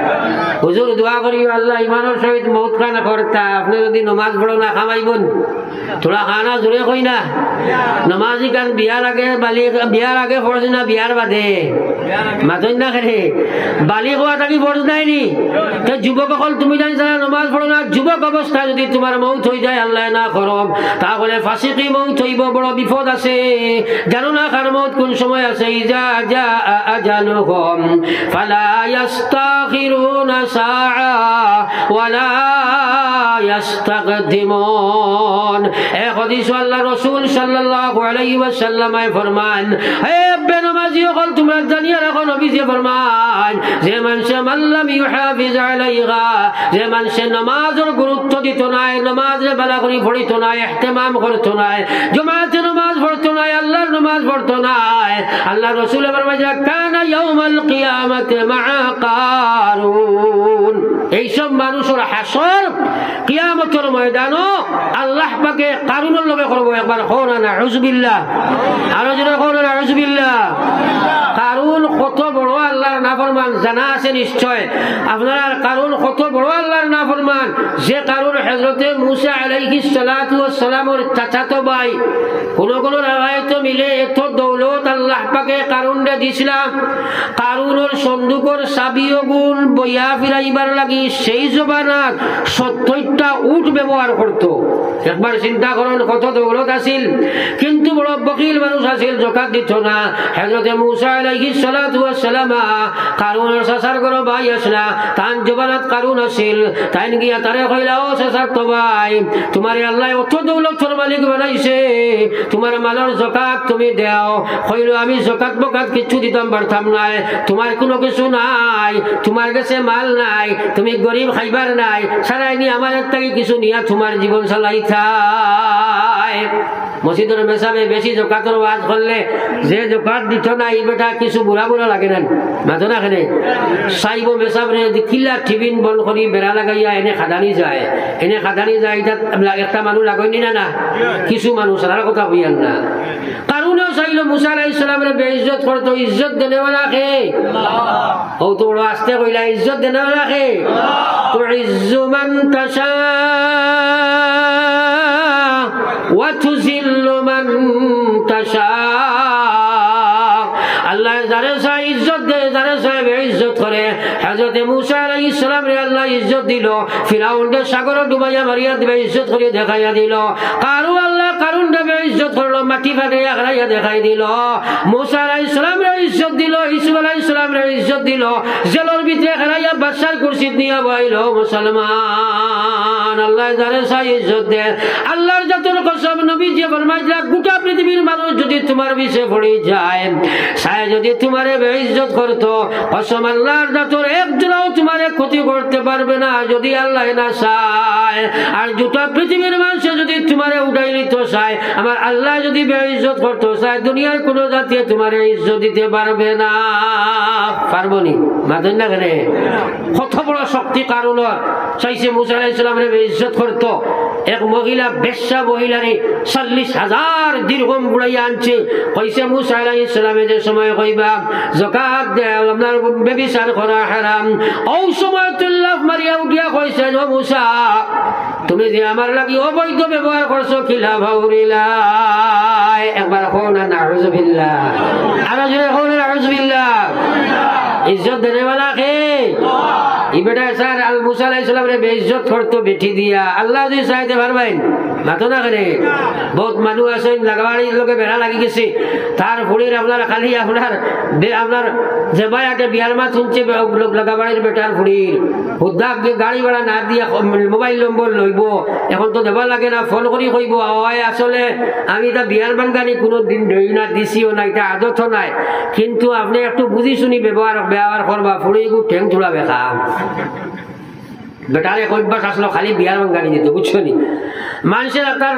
হুজুর দোয়া করিও আল্লাহ ইমানের সহিত মওত খানা করতা আপনি যদি নামাজ পড়ো না খামাইবন তোরা খানা জুড়ে কই না নামাজি কান বিয়ার আগে বালি বিয়ার আগে ফরজ না বিয়ার বাদে মাথই না করে বালি হওয়া থাকি ফরজ নাই নি তো যুবক হল তুমি জানি সারা নামাজ পড়ো না যুবক অবস্থা যদি তোমার মওত হই যায় আল্লাহ না করম তাহলে ফাসিকি মওত হইব বড় বিপদ আছে জানো না কার মওত কোন সময় আছে ইজা যা আজালুহুম ফালা ইস্তাখিরুনা সাআ ওয়ালা ইস্তাকদিমুন এ হাদিস আল্লাহ রাসূল সাল্লাল্লাহু আলাইহি ওয়াসাল্লাম ফরমান হে বেনামাজি হল তোমরা জানিয়া রাখো নবীজি ফরমান যে মানুষে মাল্লাম ইউহাফিজ আলাইহা যে মানুষে নামাজের গুরুত্ব দিত না নামাজে বালা করে পড়িত না ইহতিমাম করত না জুমাতে নামাজ পড়তো না আল্লাহর নামাজ পড়তো না আল্লাহ রাসূল ফরমাইয়া কানা ইয়াউমাল কিয়ামাতে মাআ কারুন এই সব মানুষের হাসর কিয়ামতের ময়দানে আল্লাহ পাকে কারুনের লগে করব একবার কোনা নাউযু বিল্লাহ আর যারা কোনা নাউযু বিল্লাহ কারুন কত বড় আল্লাহর নাফরমান জানা আছে নিশ্চয় আপনারা কারুন কত বড় আল্লাহর নাফরমান যে কারুন হযরত মুসা আলাইহিস সালাতু ওয়াস সালামের চাচাতো ভাই কোন কোন রাওয়ায়াতে মিলে এত দৌলত আল্লাহ পাকে কারুনরে দিছিলাম কারুনের সন্দুকর চাবিও গুণ বইয়া ফিরাইবার লাগি সেই জবানাত সত্তরটা উট ব্যবহার করত একবার চিন্তা করুন কত দৌলত আছিল কিন্তু বড় বকিল মানুষ আছিল যাকাত দিত না হযরত মুসা আলাইহিস সালাতু ওয়াস সালাম কারুনের সাসার গরো ভাই আসলা তান জবানাত কারুন আছিল তাইন গিয়া তারে কইলা ও সাসার তো ভাই তোমারে আল্লাহ অত দৌলতের মালিক বানাইছে তোমার মালের যাকাত তুমি দাও কইলো আমি যাকাত বকাত কিছু দিতাম পারতাম না তোমার কোনো কিছু নাই তোমার কাছে মাল নাই তুমি গরিব খাইবার নাই সারাই নি আমার থেকে কিছু নিয়া তোমার জীবন চালাইতাই মসজিদের মেসাবে বেশি যাকাতের ওয়াজ করলে যে যাকাত দিত না এই বেটা কিছু বুড়া বুড়া লাগে না মাঝে না খানে সাইবো মেসাবরে কিলা টিফিন বল করি বেড়া লাগাইয়া এনে খাদানি যায় এনে খাদানি যায় একটা মানুষ লাগইনি না না কিছু মানুষ আর কথা বইয়ান না কারুনও চাইলো মুসা আলাইহিস সালামের বেইজ্জত করতো ইজ্জত দেনে ওয়ালা কে আল্লাহ ও তো বড় আস্তে কইলা ইজ্জত দেনে ওয়ালা কে আল্লাহ তুইজ্জু মান তাশা ওয়া তুযিল্লু মান তাশা আল্লাহ যারে চাই ইজ্জত দেয় যারে চাই বেইজ্জত করে হযরত মুসা আলাইহিস সালাম রে আল্লাহ ইজ্জত দিল ফিরাউনকে সাগরে ডুবাইয়া মারিয়া বেইজ্জত করে দেখাইয়া দিল কারু আল্লাহ কারুন বেইজ্জত করলো মাটি ফাটাইয়া খাইয়া দেখাই দিল মুসা আলাইহিস সালাম রে ইজ্জত দিল ইসমাঈল আলাইহিস সালাম রে ইজ্জত দিল জেলের ভিতরে খাইয়া বাদশার কুরসি নিয়া বইল মুসলমান আল্লাহ যারে চাই ইজ্জত দেয় আল্লাহর জাতের কসম নবী যে ফরমাইয়া গোটা পৃথিবীর মানুষ যদি তোমার পিছে পড়ে যায় সায় যদি তোমারে বেইজ্জত করত কসম আল্লাহর জাতের একজনও তোমারে ক্ষতি করতে পারবে না যদি আল্লাহ না চায় আর গোটা পৃথিবীর মানুষ যদি তোমারে উঠাই নিতে চায় আমার আল্লাহ যদি বেইজ্জত করতে চায় দুনিয়ার কোন জাতি তোমারে ইজ্জত দিতে পারবে না পারবনি মাদন না করে কত বড় শক্তি কারণ চাইছে মুসা আলাইহিস সালামের বেইজ্জত করত এক মহিলা বেশ্যা মহিলারে চল্লিশ হাজার দিরহম গুড়াইয়া আনছে কইছে মুসা আলাইহিস সালামে যে সময় কইবা যাকাত দাও আপনার ব্যভিচার করা হারাম ওই সময় তুল্লাফ মারিয়া উঠিয়া কইছে ও মুসা তুমি যে আমার লাগি অবৈধ ব্যবহার করছো কিলা ভাউরিলা একবার কোনা নাউযু বিল্লাহ আর জোরে কোনা নাউযু বিল্লাহ इज्जत देने वाला के बेटा सर अल मूसा अलैहिस्सलाम ने बेइज्जत करतो बैठी दिया अल्लाह जी साइदे फरमाइन मातो ना करे बहुत मानु आছেন লাগবাড়ি লোকে বেড়া লাগি গেছে তার ফুড়ির আপনার খালি আপনার আপনার যে ভাইয়াকে বিয়ার মা শুনছে লোক লাগবাড়ির বেটার ফুড়ির হুদাক যে গাড়ি ভাড়া না দিয়া মোবাইল নম্বর লইবো এখন তো দেবা লাগে না ফোন করি কইবো আয় আসলে আমি তা বিয়ার বাঙ্গানি কোনো দিন দেই না দিছিও না এটা আদত নাই কিন্তু আপনি একটু বুঝি শুনি ব্যবহার ব্যবহার করবা ফুড়িগু ঠ্যাং ঝুলা বেটা বেটারে কইবা আসলো খালি বিয়ার বাঙ্গানি দিত বুঝছনি মানুষের তার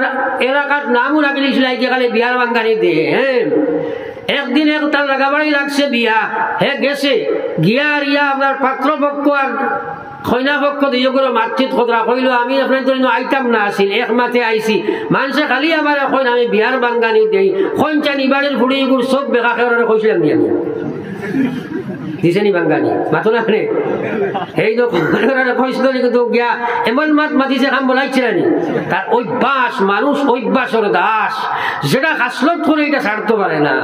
এলাকার নামও রাখলে খালি বিয়ার বাঙ্গানি দে হ্যাঁ একদিন এক তার লাগাবাড়ি লাগছে বিয়া হ্যাঁ গেছে গিয়া রিয়া আপনার পাত্রপক্ষ আর কইনা পক্ষ দুই করে মাতৃত খোদরা কইলো আমি আপনার জন্য আইতাম না আসিল এক মাঠে আইছি মানুষে খালি আমার কইন আমি বিয়ার বাঙ্গানি দেই কইন চান ইবাড়ের ফুড়ি গুড় সব বেকা করে কইছিলাম নিয়ে দিছেনি বাঙ্গানি মাথো না করে এই তো কইছিল কিন্তু গিয়া এমন মাত মাতিছে কাম বলাইছিলানি তার অভ্যাস মানুষ অভ্যাসের দাস যেটা খাসলত করে এটা ছাড়তে পারে না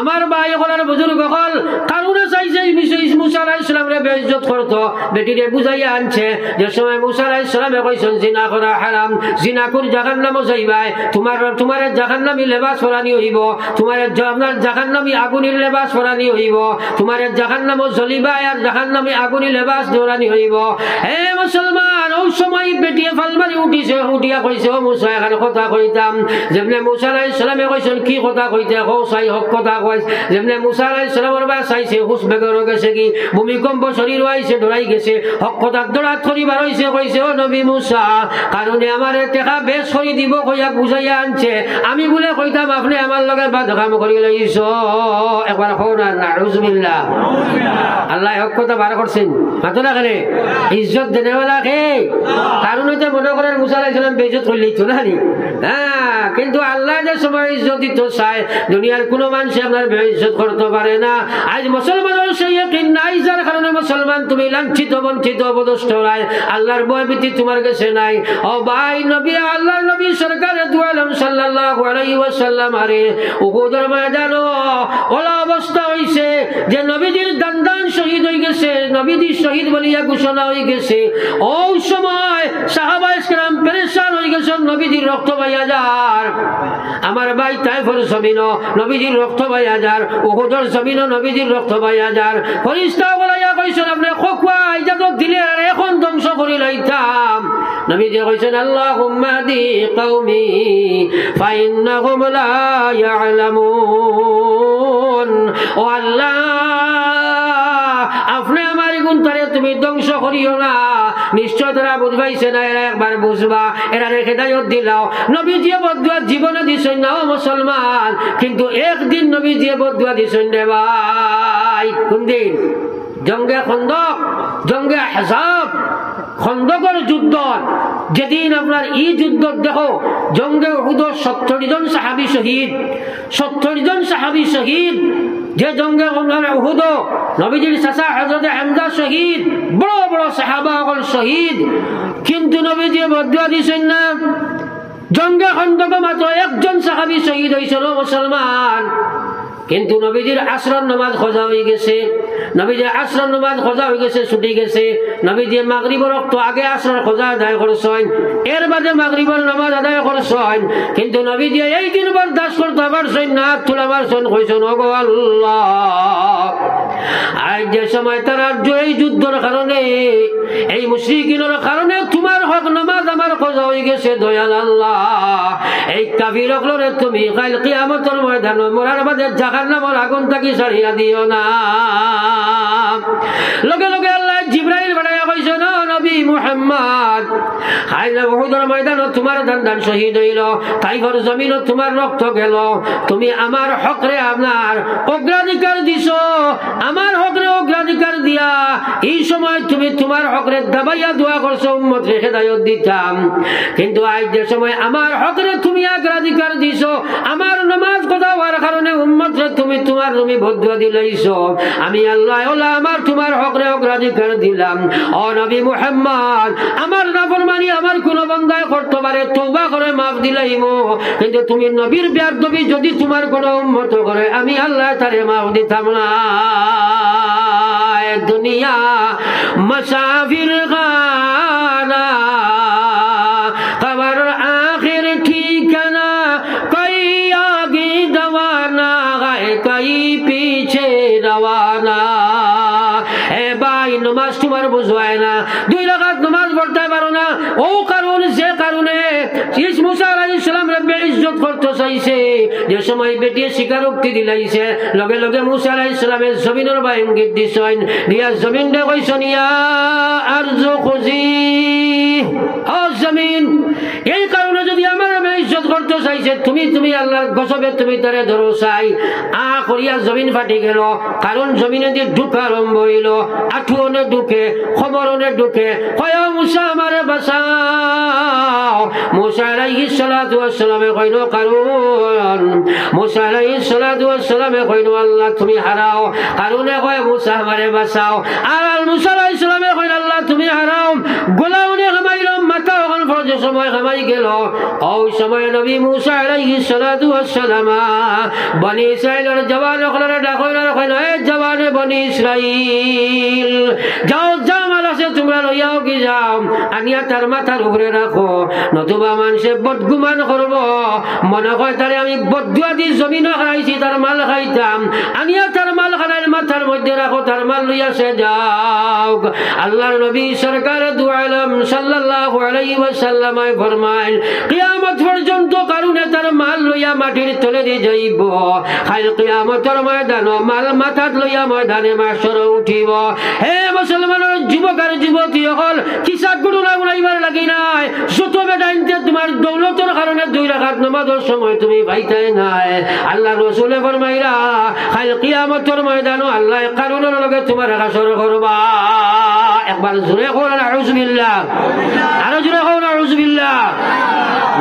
আমার ভাই ওখানে বুজুর্গ হল কারণে চাইছে এই বিষয় মুসা আলাইহিস সালামরে বেইজ্জত করতো বেটিরে বুঝাইয়া আনছে যে সময় মুসা আলাইহিস সালামে কইছেন জিনা করা হারাম জিনা কর জাহান্নামে যাইবাই তোমার তোমার জাহান্নামী লেবাস পরানি হইব তোমার জাহান্নাম জাহান্নামী আগুনের লেবাস পরানি হইব তোমার জাহান্নামে জ্বলিবা আর জাহান্নামে আগুনি লেবাস দৌড়ানি হইব হে মুসলমান ওই সময় বেটিয়ে ফালমারি উঠিছে উঠিয়া কইছে ও মুসা এখানে কথা কইতাম যেমনে মুসা আলাইহিস সালামে কইছেন কি কথা কইতে কও সাই হক কথা কইছ যেমনে মুসা আলাইহিস সালামের বা সাইছে হুশ বেগর গেছে কি ভূমিকম্প শরীর হইছে ডরাই গেছে হক কথা দৌড়া করিবার হইছে কইছে ও নবী মুসা কারণে আমারে টেকা বেশ করি দিব কইয়া বুঝাইয়া আনছে আমি বলে কইতাম আপনি আমার লগে বাদকাম করি লইছো একবার কোন নাউযু বিল্লাহ আল্লাহ হক কথা বার করছেন মাথা না করে ইজ্জত দেনে वाला কে কারণ হইতে মনে করেন মুসা আলাইহিস সালাম বেইজ্জত কইলেইতো না নি হ্যাঁ কিন্তু আল্লাহ যে সময় ইজ্জত দিতে চায় দুনিয়ার কোন মানুষ আপনার বেইজ্জত করতে পারে না আজ মুসলমানের সেই ইয়াকিন নাই যার কারণে মুসলমান তুমি লাঞ্ছিত বঞ্চিত অবদষ্ট হয় আল্লাহর ভয়ভীতি তোমার কাছে নাই ও ভাই নবী আল্লাহর নবী সরকারে দু আলম সাল্লাল্লাহু আলাইহি ওয়াসাল্লাম আরে উহুদের ময়দানে ওলা অবস্থা হইছে যে নবীজির দান্দান শহীদ হই গেছে নবীজি শহীদ বলিয়া ঘোষণা হই গেছে ওই সময় সাহাবা ইসলাম পেরেশান হই গেছে নবীজির রক্ত বাইয়া যার আমার ভাই তাইফের জমিন নবীজির রক্ত বাইয়া যার উহুদের জমিন নবীজির রক্ত বাইয়া যার ফেরেশতা বলাইয়া কইছেন আপনি খোকওয়া এটা তো দিলে আর এখন ধ্বংস করে লইতাম নবীজি কইছেন আল্লাহুম্মা দি কওমি ফা ইন্নাহুম লা ইয়ালামুন ও আল্লাহ আপনি আমার গুণটারে তুমি ধ্বংস করিও না নিশ্চয় তারা বুঝবাইছে না এরা একবার বুঝবা এরা রেখে দায়ত দিলাও নবীজি বদুয়া জীবনে দিছেন না ও মুসলমান কিন্তু একদিন নবীজি বদুয়া দিছেন রে ভাই কোন দিন জঙ্গে খন্দক জঙ্গে আহজাব খন্দকর যুদ্ধ যেদিন আপনার এই যুদ্ধ দেখো জঙ্গে উহুদের সত্তর জন সাহাবী শহীদ সত্তর জন সাহাবী শহীদ যে জঙ্গে উহুদ নবীজির চাচা হযরত হামজা শহীদ বড় বড় সাহাবা সকল শহীদ কিন্তু নবীজি বদুয়া দিছেন না জঙ্গে খন্দক মাত্র একজন সাহাবী শহীদ হয়েছিল মুসলমান কিন্তু নবীজির আসরের নামাজ খোঁজা হয়ে গেছে নবীজি আসরের নামাজ খোঁজা হয়ে গেছে ছুটি গেছে নবীজি মাগরিবের ওয়াক্ত আগে আসরের খোঁজা আদায় করছেন এর বাদে মাগরিবের নামাজ আদায় করছেন কিন্তু নবীজি এই দিন বরদাস্ত করতে পারছেন না তুলাবার সন কইছেন ওগো আল্লাহ আজ যে সময় তারা এই যুদ্ধের কারণে এই মুশরিকিনের কারণে তোমার হক নামাজ আমার খোঁজা হয়ে গেছে দয়াল আল্লাহ এই কাফির লোকরে তুমি কাল কিয়ামতের ময়দানে মরার বাদে জাহান্নামের আগুন থেকে ছাড়িয়া দিও না লগে লগে আল্লাহ জিবরাইল বানায়া কইছে না নবী মুহাম্মদ হাইলা উহুদের ময়দানে তোমার দান্দান শহীদ হইল তাইফের জমিনে তোমার রক্ত গেল তুমি আমার হকরে আপনার অগ্রাধিকার দিছো আমার হকরে অগ্রাধিকার দিয়া এই সময় তুমি তোমার হকরে দাবাইয়া দোয়া করছো উম্মতকে হেদায়েত দিতাম কিন্তু আজ যে সময় আমার হকরে তুমি অগ্রাধিকার দিছো আমার নামাজ কথা হওয়ার কারণে উম্মত তুমি তোমার তুমি বদুয়া দিলাইছো আমি আল্লাহ ওলা আমার তোমার হকরে অগ্রাধিকার দিলাম ও নবী মুহাম্মদ আমার নাফরমানি আমার কোন বান্দায় করতে পারে তওবা করে মাফ দিলাইমু কিন্তু তুমি নবীর বেয়াদবি যদি তোমার কোন উম্মত করে আমি আল্লাহ তারে মাফ দিতাম না दुनिया मसाफिर खाना, खबर आखिर ठिकाना, कई आगे दवाना है कई पीछे रवाना। ए भाई नमाज तुम्हारे बुझवाए ना, दुई रकात नमाज पढ़ते पारो ना, ओ कारून से कारूने इस मूसा अलैहिस्सलाम रब्बे इज्जत करतो सही से जे समय बेटी स्वीकारोक्ति दिलाई से लगे लगे मूसा अलैहिस्सलाम जमीनर बायंगे दिसइन दिया जमीन दे कइसनिया अर्जु खुजी ओ जमीन এই কারণে যদি আমার আমি इज्जत করতে চাইছে তুমি তুমি আল্লাহর গজবে তুমি তারে ধরো চাই আ করিয়া জমিন ফাটি গেল কারণ জমিনে দিয়ে ঢুকা আরম্ভ হইল আঠুনে ঢুকে খবরনে ঢুকে কয় মুসা আমারে বাঁচাও মুসা আলাইহিস সালাতু ওয়াস সালামে কইল কারণ মুসা আলাইহিস সালাতু ওয়াস সালামে কইল আল্লাহ তুমি হারাও কারণে কয় মুসা আমারে বাঁচাও আর মুসা আলাইহিস সালামে কইল আল্লাহ তুমি হারাও গোলাউনে গমাইল মাথা ওখান ফরজ সময় গমাই গেল ওই সময় নবী মুসা আলাইহিস সালাতু ওয়াস সালাম বনি ইসরাঈলের জওয়ান ওখানে ডাকইল কইল এ জওয়ান বনি ইসরাঈল যাও যাও মালাসে তোমরা লইয়াও কি যাও আনিয়া তার মাথার উপরে রাখো নতুবা মানুষে বদগুমান করব মনে কয় তারে আমি বদুয়া দিয়ে জমিন খাইছি তার মাল খাইতাম আনিয়া তার মাল খানার মাথার মধ্যে রাখো তার মাল লইয়া সে যাও। আল্লাহর নবী সরকার দু আলম সাল্লাল্লাহু আলাইহি ওয়াসাল্লাম ফরমাইল কিয়ামত পর্যন্ত কারণে তার মাল লইয়া মাটির তলে দিয়ে যাইব খাইল কিয়ামতের ময়দান মাল মাথাত লইয়া ময়দানে মাশরে উঠিব। হে মুসলমানের যুবক আর যুবতী হল কিসা গুনাহ গুনাইবার লাগি নাই যত বেদাইনতে তোমার দৌলতের কারণে দুই রাকাত নামাজের সময় তুমি ভাইতাই নাই আল্লাহ রাসূল ফরমাইরা খাইল কিয়ামতের ময়দান আল্লাহ কারণের লগে তোমার হাসর করবা। একবার জোরে কোন আউযু বিল্লাহ আর জোরে কোন আউযু বিল্লাহ।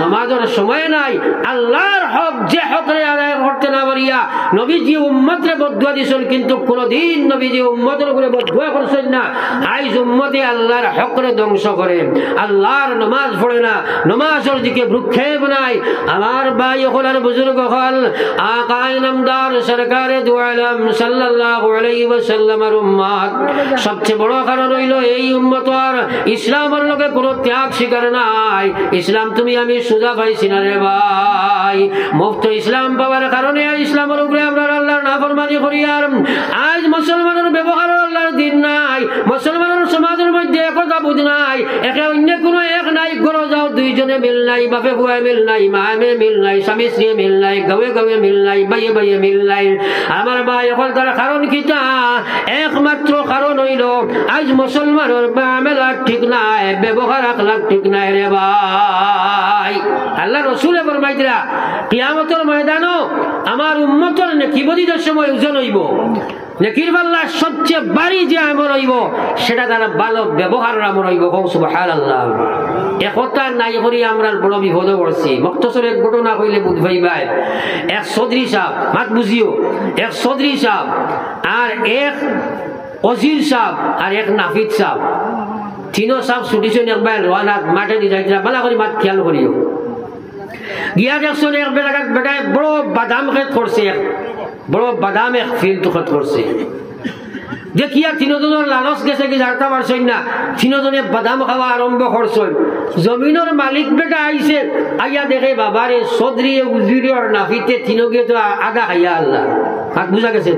নামাজের সময় নাই আল্লাহর হক যে হক রে আদায় করতে না পারিয়া নবীজি উম্মতরে বদদুয়া দিছেন কিন্তু কোনদিন নবীজি উম্মতের উপরে বদদুয়া করছেন না। আইজ উম্মতে আল্লাহর হক রে ধ্বংস করে আল্লাহর নামাজ পড়ে না নামাজের দিকে ভ্রুক্ষেপ নাই। আমার ভাই হলার বুজুর্গ হল আকায়ে নামদার সরকারে দু আলম সাল্লাল্লাহু আলাইহি ওয়াসাল্লামের উম্মত সবচেয়ে বড় কারণ হইল এই উম্মতর ইসলামের লগে কোনো ত্যাগ স্বীকার নাই। ইসলাম তুমি আমি সুজা পাইছি না রে ভাই মুক্ত ইসলাম পাওয়ার কারণে ইসলামের উপরে আমরা আল্লাহর নাফরমানি করি আর আজ মুসলমানের ব্যবহার আল্লাহর দিন নাই মুসলমানের সমাজের মধ্যে একতা বুঝ নাই একে অন্য কোনো এক নাই গড় যাও দুইজনে মিল নাই বাপে বুয়ায় মিল নাই মামে মিল নাই স্বামী স্ত্রী মিল নাই গাঁয়ে গাঁয়ে মিল নাই বাইয়ে বাইয়ে মিল নাই। আমার ভাই এখন তার কারণ কিটা একমাত্র কারণ হইল আজ মুসলমানের মামেলা ঠিক নাই ব্যবহার আখলাক ঠিক নাই রে ভাই। আল্লাহ রসুলে ফরমাইতরা কিয়ামতের ময়দানে আমার উম্মতের নেকি বদিদের সময় ওজন হইব নেকির পাল্লা সবচেয়ে বাড়ি যে আমল হইব সেটা তারা ভালো ব্যবহারের আমল হইব। সুবহানাল্লাহ একতা নাই করি আমরা বড় বিপদে পড়ছি। মুক্তসরের ঘটনা কইলে বুঝবাই ভাই এক চৌধুরী সাহেব মাত বুঝিও এক চৌধুরী সাহেব আর এক অজির সাহেব আর এক নাফিদ সাহেব তিনো সাহেব ছুটিছেন একবার রওনা মাঠে দি যাইতরা ভালো করে মাত খেয়াল করিও গিয়া দেখছেন এক বেটাকে বেটায় বড় বাদাম খেত করছে বড় বাদাম এক ফিল তুখত করছে যে কিয়া তিনজনের লালস গেছে কি জানতে পারছেন না তিনজনে বাদাম খাওয়া আরম্ভ করছেন। জমিনের মালিক বেটা আইছে আইয়া দেখে বাবারে চৌধুরী উজিরে আর নাফিতে তিনকে তো আগা খাইয়া আল্লাহ মাত বুঝা গেছে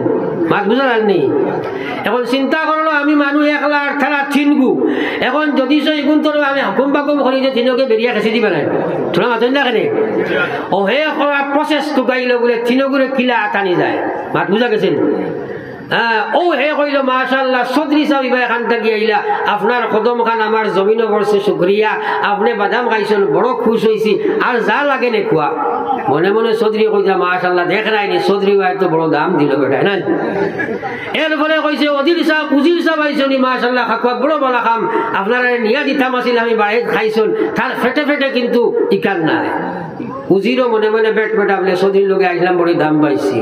মাত বুঝা লাগনি। এখন চিন্তা করলো আমি মানুষ একলা খেলা ছিনগু এখন যদি এগুন তোর আমি হাকুম বাকুম করি যে তিনকে বেরিয়া খেঁচি দিবে না তোরা মাতেন না কেন ও হে করা প্রসেস তো গাইল বলে তিনগুলো কিলা আটানি যায় মাত বুঝা গেছে। হ্যাঁ ও হে কইল মাশাআল্লাহ চৌধুরী সাহেব ইবা খান থেকে আইলা আপনার কদম খান আমার জমিনও পড়ছে শুকরিয়া আপনি বাদাম খাইছেন বড় খুশ হয়েছি আর যা লাগে নে কুয়া মনে মনে চৌধুরী কইছে মাশাআল্লাহ দেখ রাইনি চৌধুরী ভাই তো বড় দাম দিল বেটা না। এরপরে কইছে অজির সাহেব উজির সাহেব আইছেন মাশাআল্লাহ খাওয়া বড় বলা খাম আপনারা নিয়া দিতাম আছিল আমি বাড়িতে খাইছেন তার ফেটে ফেটে কিন্তু ইকান না উজিরও মনে মনে বেট বেটা বলে চৌধুরীর লগে আইলাম বড় দাম পাইছি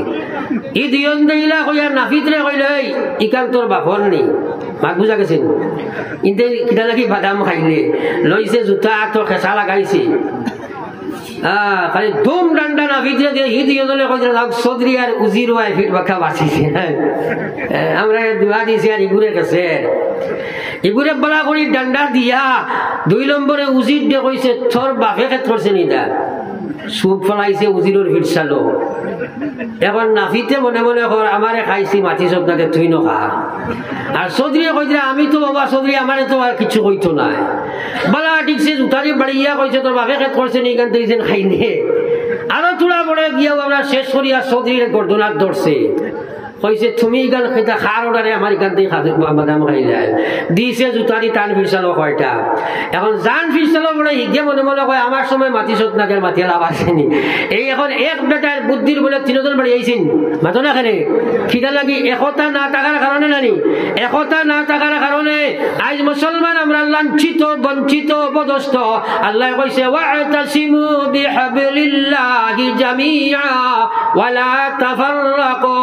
ই দিয়ন দেইলা কইয়া নাফিদরে ইকান্তর বাপর নেই মাত বুঝা গেছে ইন্তে কিনা নাকি বাদাম খাইলে লইছে জুতা আত খেঁচা লাগাইছে खाली धूम डंडा ना विद्या दे हित योदले कोजरा लाग सोदरी यार उजीरो आए फिट बखा वासी से हमरा दुआदी से यार इगुरे कसे इगुरे बला कोनी डंडा दिया दुई नंबरे उजीर दे कइसे थोर बाफे खत करसे निदा सूप फलाइसे उजीरोर फिट सालो एबन नाफिते मने मने कर আমারে খাইছি মাটি সবটাকে তুই নো খা আর সদরি কইরা আমি তো বাবা সদরি আমারে তো আর কিছু কইতো না বলা ঠিকছে উতারি বড়িয়া কইছে তোর বাপে কত করছে নি কেন তুইছেন খাইনে আরো তোরা বড় গিয়া আমরা শেষ করিয়া সদরির গর্দনাত ধরছে কইছে তুমি গাল খাইতা খার ওডারে আমার গান দেই খাজুক বাদাম খাই যায় দিছে জুতারি টান ফিরছালো কয়টা এখন জান ফিরছালো বড় হিগে মনে মনে কয় আমার সময় মাটি সতনাকের মাটি লাভ আসেনি এই এখন এক বেটার বুদ্ধির বলে তিনজন বড় আইছেন মাতনা খানে কিডা লাগি একতা না থাকার কারণে নানি একতা না থাকার কারণে আজ মুসলমান আমরা লাঞ্ছিত বঞ্চিত অবদস্ত আল্লাহ কইছে ওয়াতাসিমু বিহাবিলিল্লাহি জামিআ ওয়ালা তাফাররাকু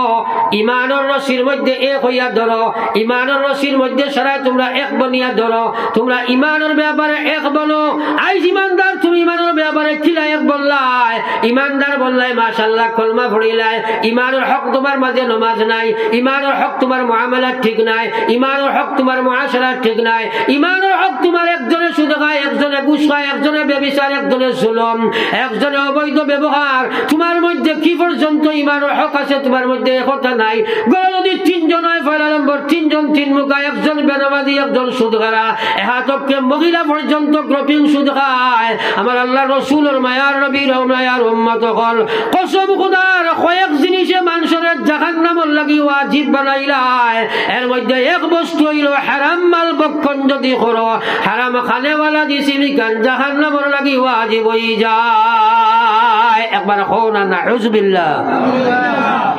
ইমানের রশির মধ্যে এক হইয়া ধরো ইমানের রশির মধ্যে সারা তোমরা এক বনিয়া ধরো তোমরা ইমানের ব্যাপারে এক বনো আইজ ইমানদার তুমি ইমানের ব্যাপারে কিলা এক বললাই ইমানদার বললাই মাশাআল্লাহ কলমা পড়িলাই ইমানের হক তোমার মাঝে নামাজ নাই ইমানের হক তোমার মুআমালা ঠিক নাই ইমানের হক তোমার মুআশারা ঠিক নাই ইমানের হক তোমার একজনে সুদ খায় একজনে ঘুষ খায় একজনে ব্যভিচার একজনে জুলুম একজনে অবৈধ ব্যবহার তোমার মধ্যে কি পর্যন্ত ইমানের হক আছে তোমার মধ্যে একতা নাই গরদি তিনজন হয় ফাইলা নম্বর তিনজন তিন মুখা একজন বেনামাজি একজন সুদগারা এহাতকে মহিলা পর্যন্ত গ্রপিং সুদ খায় আমার আল্লাহ রাসূলের মায়ার নবীর মায়ার উম্মত হল কসম খোদার কয়েক জিনিসে মানুষের জাহান্নামের লাগি ওয়াজিব বানাইলায় এর মধ্যে এক বস্তু হইল হারাম মাল বক্ষণ যদি করো হারাম খানেওয়ালা দিছিমি গান জাহান্নামের লাগি ওয়াজিব হই যায় একবার কোনা নাউযুবিল্লাহ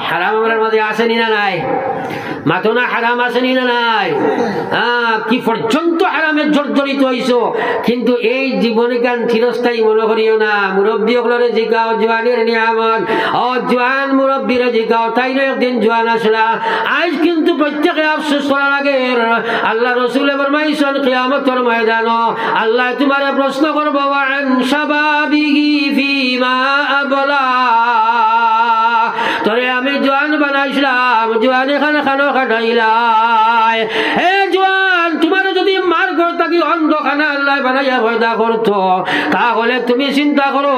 হারাম আমরার মধ্যে আসেনি না নাই মাতনা হারাম আসেনি না নাই হ্যাঁ কি পর্যন্ত হারামে জর্জরিত হইছো কিন্তু এই জীবনে গান চিরস্থায়ী মনে করিও না মুরব্বী অকলরে জিগাও জওয়ানের নিয়ামত ও জওয়ান মুরব্বীরা জিগাও তাইলে একদিন জওয়ান আসলা আজ কিন্তু প্রত্যেকে আফসোস করা লাগে আল্লাহ রাসূলে ফরমাইছেন কিয়ামতের ময়দানে আল্লাহ তোমারে প্রশ্ন করব ওয়া আন শাবাবিহি ফিমা আবলা তোরে আমি জওয়ান বানাইছিলাম জওয়ান খান খানো খাটাইলাই হে জওয়ান তোমার যদি মার ঘর থাকি অন্ধখানা আল্লাহ বানাইয়া ভয়দা করতো তাহলে তুমি চিন্তা করো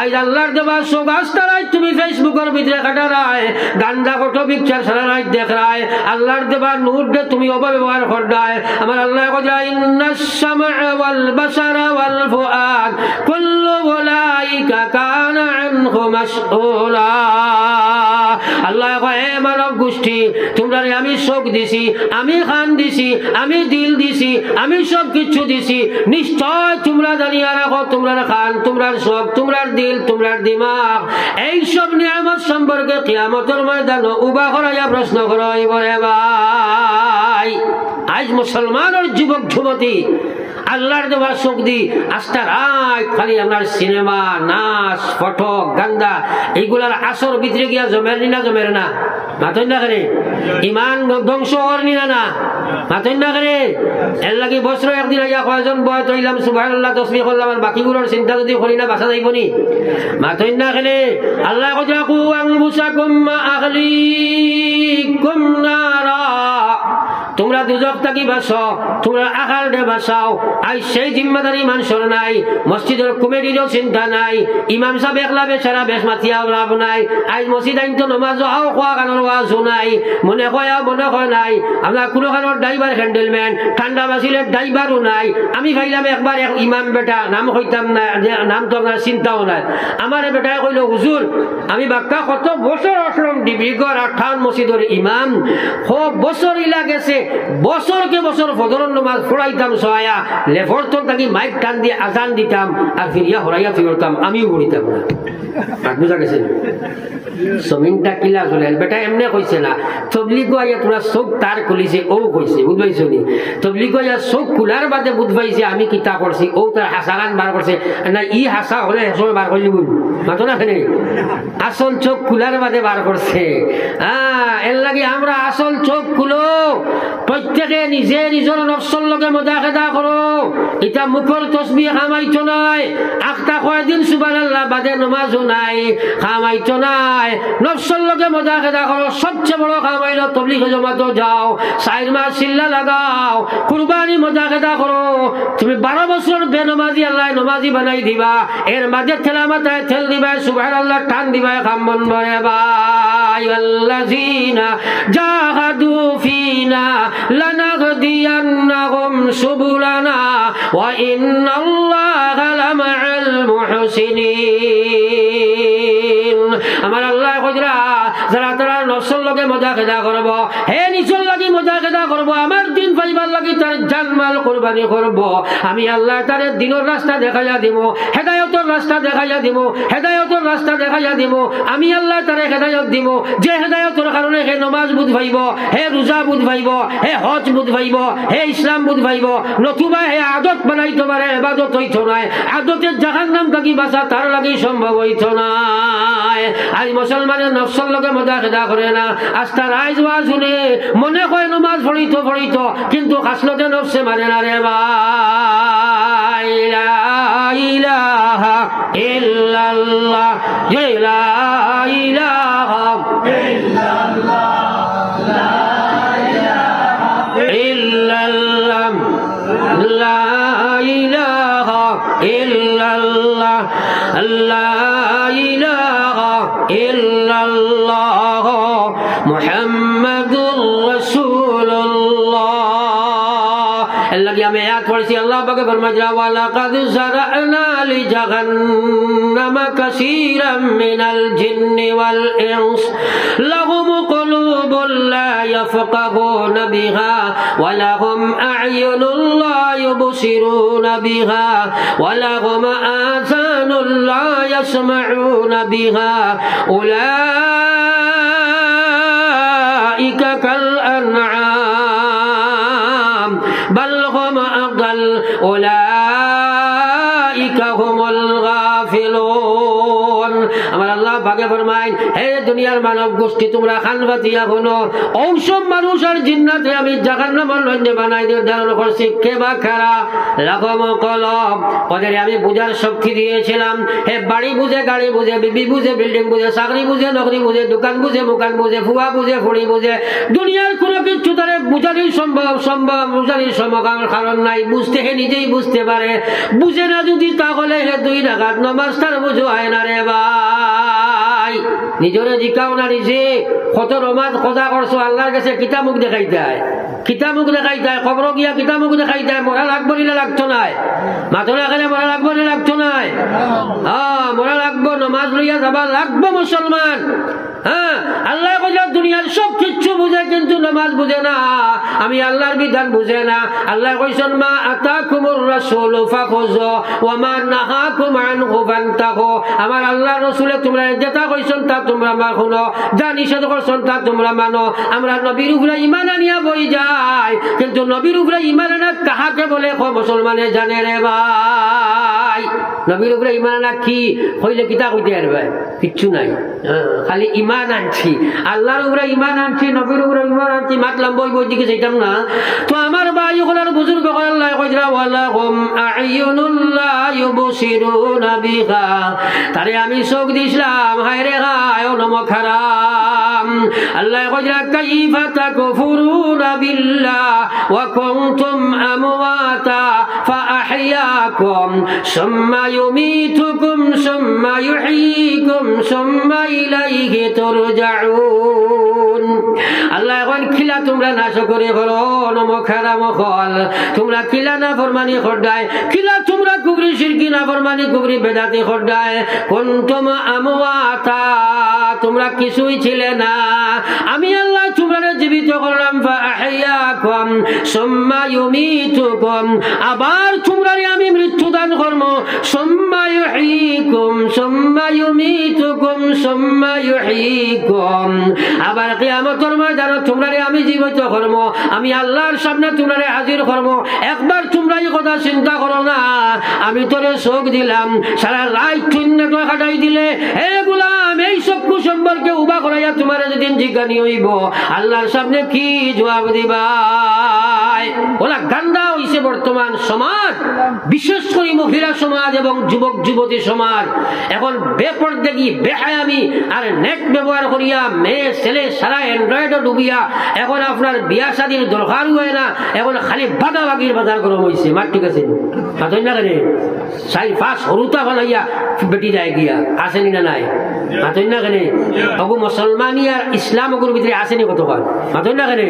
আজ আল্লাহর দেওয়া সব আস্তারাই তুমি ফেসবুকের ভিতরে কাটারায় গান্দা ফটো পিকচার সারারাই দেখায় আল্লাহর দেওয়া নূর দিয়ে তুমি অপব্যবহার করায় আমার আল্লাহ কয়া ইন্নাস সামআ ওয়াল বাসারা ওয়াল ফুআদ কুল্লু উলাইকা কানা আনহু মাসউলা আল্লাহ কয় মানব গোষ্ঠী তোমরা আমি শোক দিছি আমি খান দিছি আমি দিল দিছি আমি সব কিছু দিছি নিশ্চয় তোমরা জানিয়া রাখো তোমরা খান তোমরা শোক তোমরা দিল তোমরা দিমাগ এই সব নিয়ামত সম্পর্কে কিয়ামতের ময়দানে উবা করাইয়া প্রশ্ন করো ইবরে ভাই আজ মুসলমানের যুবক যুবতী আল্লাহর দেওয়া শোক দি আস্তা রায় খালি আপনার সিনেমা নাচ ফটো গান্দা এইগুলার আসর ভিতরে গিয়া জমের নি না জমের না মাতই না করে ইমান ধ্বংস হর নি না মাতই না করে এর লাগে বছর একদিন আইয়া কয়জন বয়স হইলাম সুবহানাল্লাহ তসবিহ করলাম আর বাকিগুলোর চিন্তা যদি করি না বাঁচা যাইব নি মাতই না করে আল্লাহ কইরা কু আনবুসাকুম আহলিকুম নারা তোমরা দুজক থাকি বাঁচো তোমরা আকাল দে বাঁচাও আই সেই জিম্মাদারি মানুষের নাই মসজিদের কমিটিরও চিন্তা নাই ইমাম সাহেব একলা বেচারা বেশ মাতিয়া লাভ নাই আজ মসজিদ আইন তো নমাজও আও খোয়া কানোর ওয়াজও নাই মনে কয়া মনে কয় নাই আমরা কোনো কানোর ড্রাইভার হ্যান্ডেলম্যান ঠান্ডা বাসিলের ড্রাইভারও নাই আমি খাইলাম একবার এক ইমাম বেটা নাম কইতাম না নাম তো আপনার চিন্তাও নাই আমার বেটায় কইল হুজুর আমি বাক্কা কত বছর আসলাম ডিবিগড় আঠান মসজিদের ইমাম খুব বছর ইলা গেছে বছরকে বছর ফজরের নামাজ পড়াইতাম সহায়া লেফরত থাকি মাইক টান দিয়ে আজান দিতাম আর ফিরিয়া হরাইয়া ফিরতাম আমিও পড়িতাম না আর বুঝা গেছে সমিনটা কিলা চলে বেটা এমনি কইছে না তবলিগো আইয়া তোরা চোখ তার খুলিছে ও কইছে বুঝবাইছো নি তবলিগো আইয়া চোখ খোলার বাদে বুঝবাইছে আমি কিতা করছি ও তার হাসাগান বার করছে না ই হাসা হলে হেসর বার করলি বুঝ মাতো না খেলে আসল চোখ খোলার বাদে বার করছে হ্যাঁ এর লাগে আমরা আসল চোখ খুলো প্রত্যেকে নিজে নিজৰ নফসৰ লগে মুদাখাদা কৰো। এটা মুখৰ তসবিহ খামাইতো নাই, আখটা কয় দিন সুবহানাল্লাহ বাদে নামাজও নাই, খামাইতো নাই, নফসৰ লগে মুদাখাদা কৰো। সবচেয়ে বড় খামাইল তবলিগ জমাতো যাও, চাইর মাস চিল্লা লাগাও, কুরবানি মুদাখাদা করো। তুমি বারো বছর বেনামাজি আল্লাহ নামাজি বানাই দিবা, এর মাঝে ঠেলা মাথায় ঠেল দিবা, সুবহানাল্লাহ টান দিবা, খাম মন ভরে ভাই আল্লাযিনা জাহাদু ফিনা লানাহদিয়ান্নাহুম সুবুলানা ওয়া ইন্নাল্লাহা লামাআল মুহসিনিন। আমার আল্লাহ কইরা যারা তারা নফসর লগে মুজাহাদা করব, হে নিজর লাগি মুজাহাদা করব, আমার দিন পাইবার লাগি তার জানমাল কুরবানি করব, আমি আল্লাহ তারে দিনের রাস্তা দেখাইয়া দিব, হেদায়েতের রাস্তা দেখাইয়া দিব, হেদায়েতের রাস্তা দেখাইয়া দিব, আমি আল্লাহ তারে হেদায়েত দিব। যে হেদায়েতের কারণে হে নামাজ বুঝ পাইব, হে রোজা বুঝ পাইব, হে হজ বুঝ পাইব, হে ইসলাম বুঝ পাইব। নতুবা হে আদত বানাইতে পারে, ইবাদত হইতো নাই, আদতের জাহান্নাম থাকি বাঁচা তার লাগি সম্ভব হইতো নাই। আজ মুসলমানের নফসর লগে মুজাহাদা করে না, আস্তা রাইজ ওয়া শুনে মনে কয় নামাজ পড়িতো পড়িতো, কিন্তু আসলতে নফসে মানে না রে ভাই। লা ইলাহা ইল্লাল্লাহ, লা ইলাহা ইল্লাল্লাহ, লা ইলাহা ইল্লাল্লাহ, লা ইলাহা ইল্লাল্লাহ, লা ইলাহা ইল্লাল্লাহ মুহাম্মাদুর রাসূলুল্লাহ। আল্লাহ আমি আয়াত পড়ছি, আল্লাহ পাক ফরমায় ওয়ালা কাদ জারআনা লি জাহান্নামা কাসীরাম মিনাল জিন্নি ওয়াল ইনস লাহুম কুলুবুল লা ইয়াফকাহুনা বিহা ওয়া লাহুম আ'ইউনুল লা ইউবসিরুনা বিহা ওয়া লাহুম আযানুল লা ইয়াসমাউনা বিহা উলাইকা কাল আনআম বাল হুম আদাল উলাইকা হুমুল গাফিলুন। আমার আল্লাহ বাগে ফরমায়, হে দুনিয়ার মানব গোষ্ঠী, তোমরা খানবাতিয়া হলো, ঔষধ মানুষ আর জিন্নাতে আমি জাহান্নামের লজ্জে বানাই দিয়ে ধারণ করছি। কে বা খারা লাগাম কলম, ওদের আমি বুঝার শক্তি দিয়েছিলাম। হে বাড়ি বুঝে, গাড়ি বুঝে, বিবি বুঝে, বিল্ডিং বুঝে, চাকরি বুঝে, নকরি বুঝে, দোকান বুঝে, মোকান বুঝে, ফুয়া বুঝে, ফুড়ি বুঝে, দুনিয়ার কোনো কিছু তারে বুঝারই সম্ভব সম্ভব বুঝারই সমকাম কারণ নাই। বুঝতে হে নিজেই বুঝতে পারে, বুঝে না যদি তাহলে হে দুই রাকাত নামাজ তার বুঝো হয় না রে ভাই। নিজরে জিকাও না নিজে কত নামাজ কদা করছো, আল্লাহর কাছে কিতাব মুখ দেখাই দেয়, কিতাব মুখ দেখাই দেয়, খবর গিয়া কিতাব মুখ দেখাই দেয়। মরা লাগবো নিলে লাগতো নাই, মাথনা গেলে মরা লাগবো নিলে লাগতো নাই, হ্যাঁ মরা লাগবো, নামাজ লইয়া যাবা লাগবো মুসলমান। হ্যাঁ আল্লাহ কইলা দুনিয়ার সব কিছু বুঝে কিন্তু নামাজ বুঝে না, আমি আল্লাহর বিধান বুঝে না। আল্লাহ কইছেন মা আতাকুমুর রাসূলু ফাখুযু ওয়া মা নাহাকুম আনহু ফানতাহু। আমার আল্লাহ রাসূলে তোমরা যেটা কইছেন তা তোমরা মানো, যা নিষেধ করছেন তা তোমরা মানো। আমরা নবীর উপরে ঈমান আনিয়া বই যাই, কিন্তু নবীর উপরে ঈমান আনা কাহাকে বলে কো মুসলমানে জানে রে ভাই। নবীর উপরে ঈমান আনা কি কইলে কিতা কইতে আর ভাই কিচ্ছু নাই, খালি ঈমান ইমান আনছি, আল্লাহর উপরে ইমান আনছি, নবীর উপরে ইমান আনছি, মাতলাম বই বই দিকে যাইতাম না। তো আমার ভাই ওখানে বুজুর্গ আল্লাহ কইরা ওয়ালাহুম আ'ইউনুল্লাহ ইউবসিরুনা বিহা, তারে আমি চোখ দিছিলাম, হায় রে হায় নম খারাম। আল্লাহ কইরা কাইফা তাকফুরুনা বিল্লাহ ওয়া কুনতুম আমওয়াতা ফাআহইয়াকুম সুম্মা ইউমীতুকুম সুম্মা ইউহইয়িকুম সুম্মা ইলাইহি। আল্লাহ এখন খিলা তোমরা নাশ করে করো, নমখারা মখল তোমরা খিলা না ফরমানি খডায়, খিলা তোমরা কুবরি শিরকি না ফরমানি কুবরি বেদাতি খডায়। কুনতুম আমওয়াতা, তোমরা কিছুই ছিলে না, আমি আল্লাহ তোমরা জীবিত করলাম, ফাআহইয়াকুম সুম্মা ইউমীতুকুম, আবার তোমরা আমি মৃত্যু দান করব, সুম্মা ইউহইয়িকুম সুম্মা ইউমীতুকুম সুম্মা ইউহইয়িকুম, আবার কিয়ামতের ময়দানে তোমরা আমি জীবিত করব, আমি আল্লাহর সামনে তোমরা হাজির করব। একবার তোমরা এই কথা চিন্তা করো না, আমি তোরে চোখ দিলাম, সারা রাত শূন্য কাটাই দিলে, হে গোলাম এই চক্ষু সম্পর্কে উবা করাইয়া তোমারে যেদিন জিজ্ঞানি হইব আল্লাহর সামনে কি জবাব দিবা। ওলা গান্দা হইছে বর্তমান সমাজ, বিশেষ করে মহিলা সমাজ এবং যুবক যুবতী সমাজ। এখন বেপরদেগি বেহায়ামি আর নেট ব্যবহার করিয়া মেয়ে ছেলে সারা অ্যান্ড্রয়েডও ডুবিয়া এখন আপনার বিয়া শাদির দরকার হয় না, এখন খালি বাদা বাগির বাজার গরম হয়েছে। মার ঠিক আছে না কেন চাই পাঁচ সরুতা বানাইয়া বেটি যায় গিয়া আসেনি না নাই মাতই না কেন অগু মুসলমানি আর ইসলাম অগুর ভিতরে আসেনি কতকাল মাতই না কেন।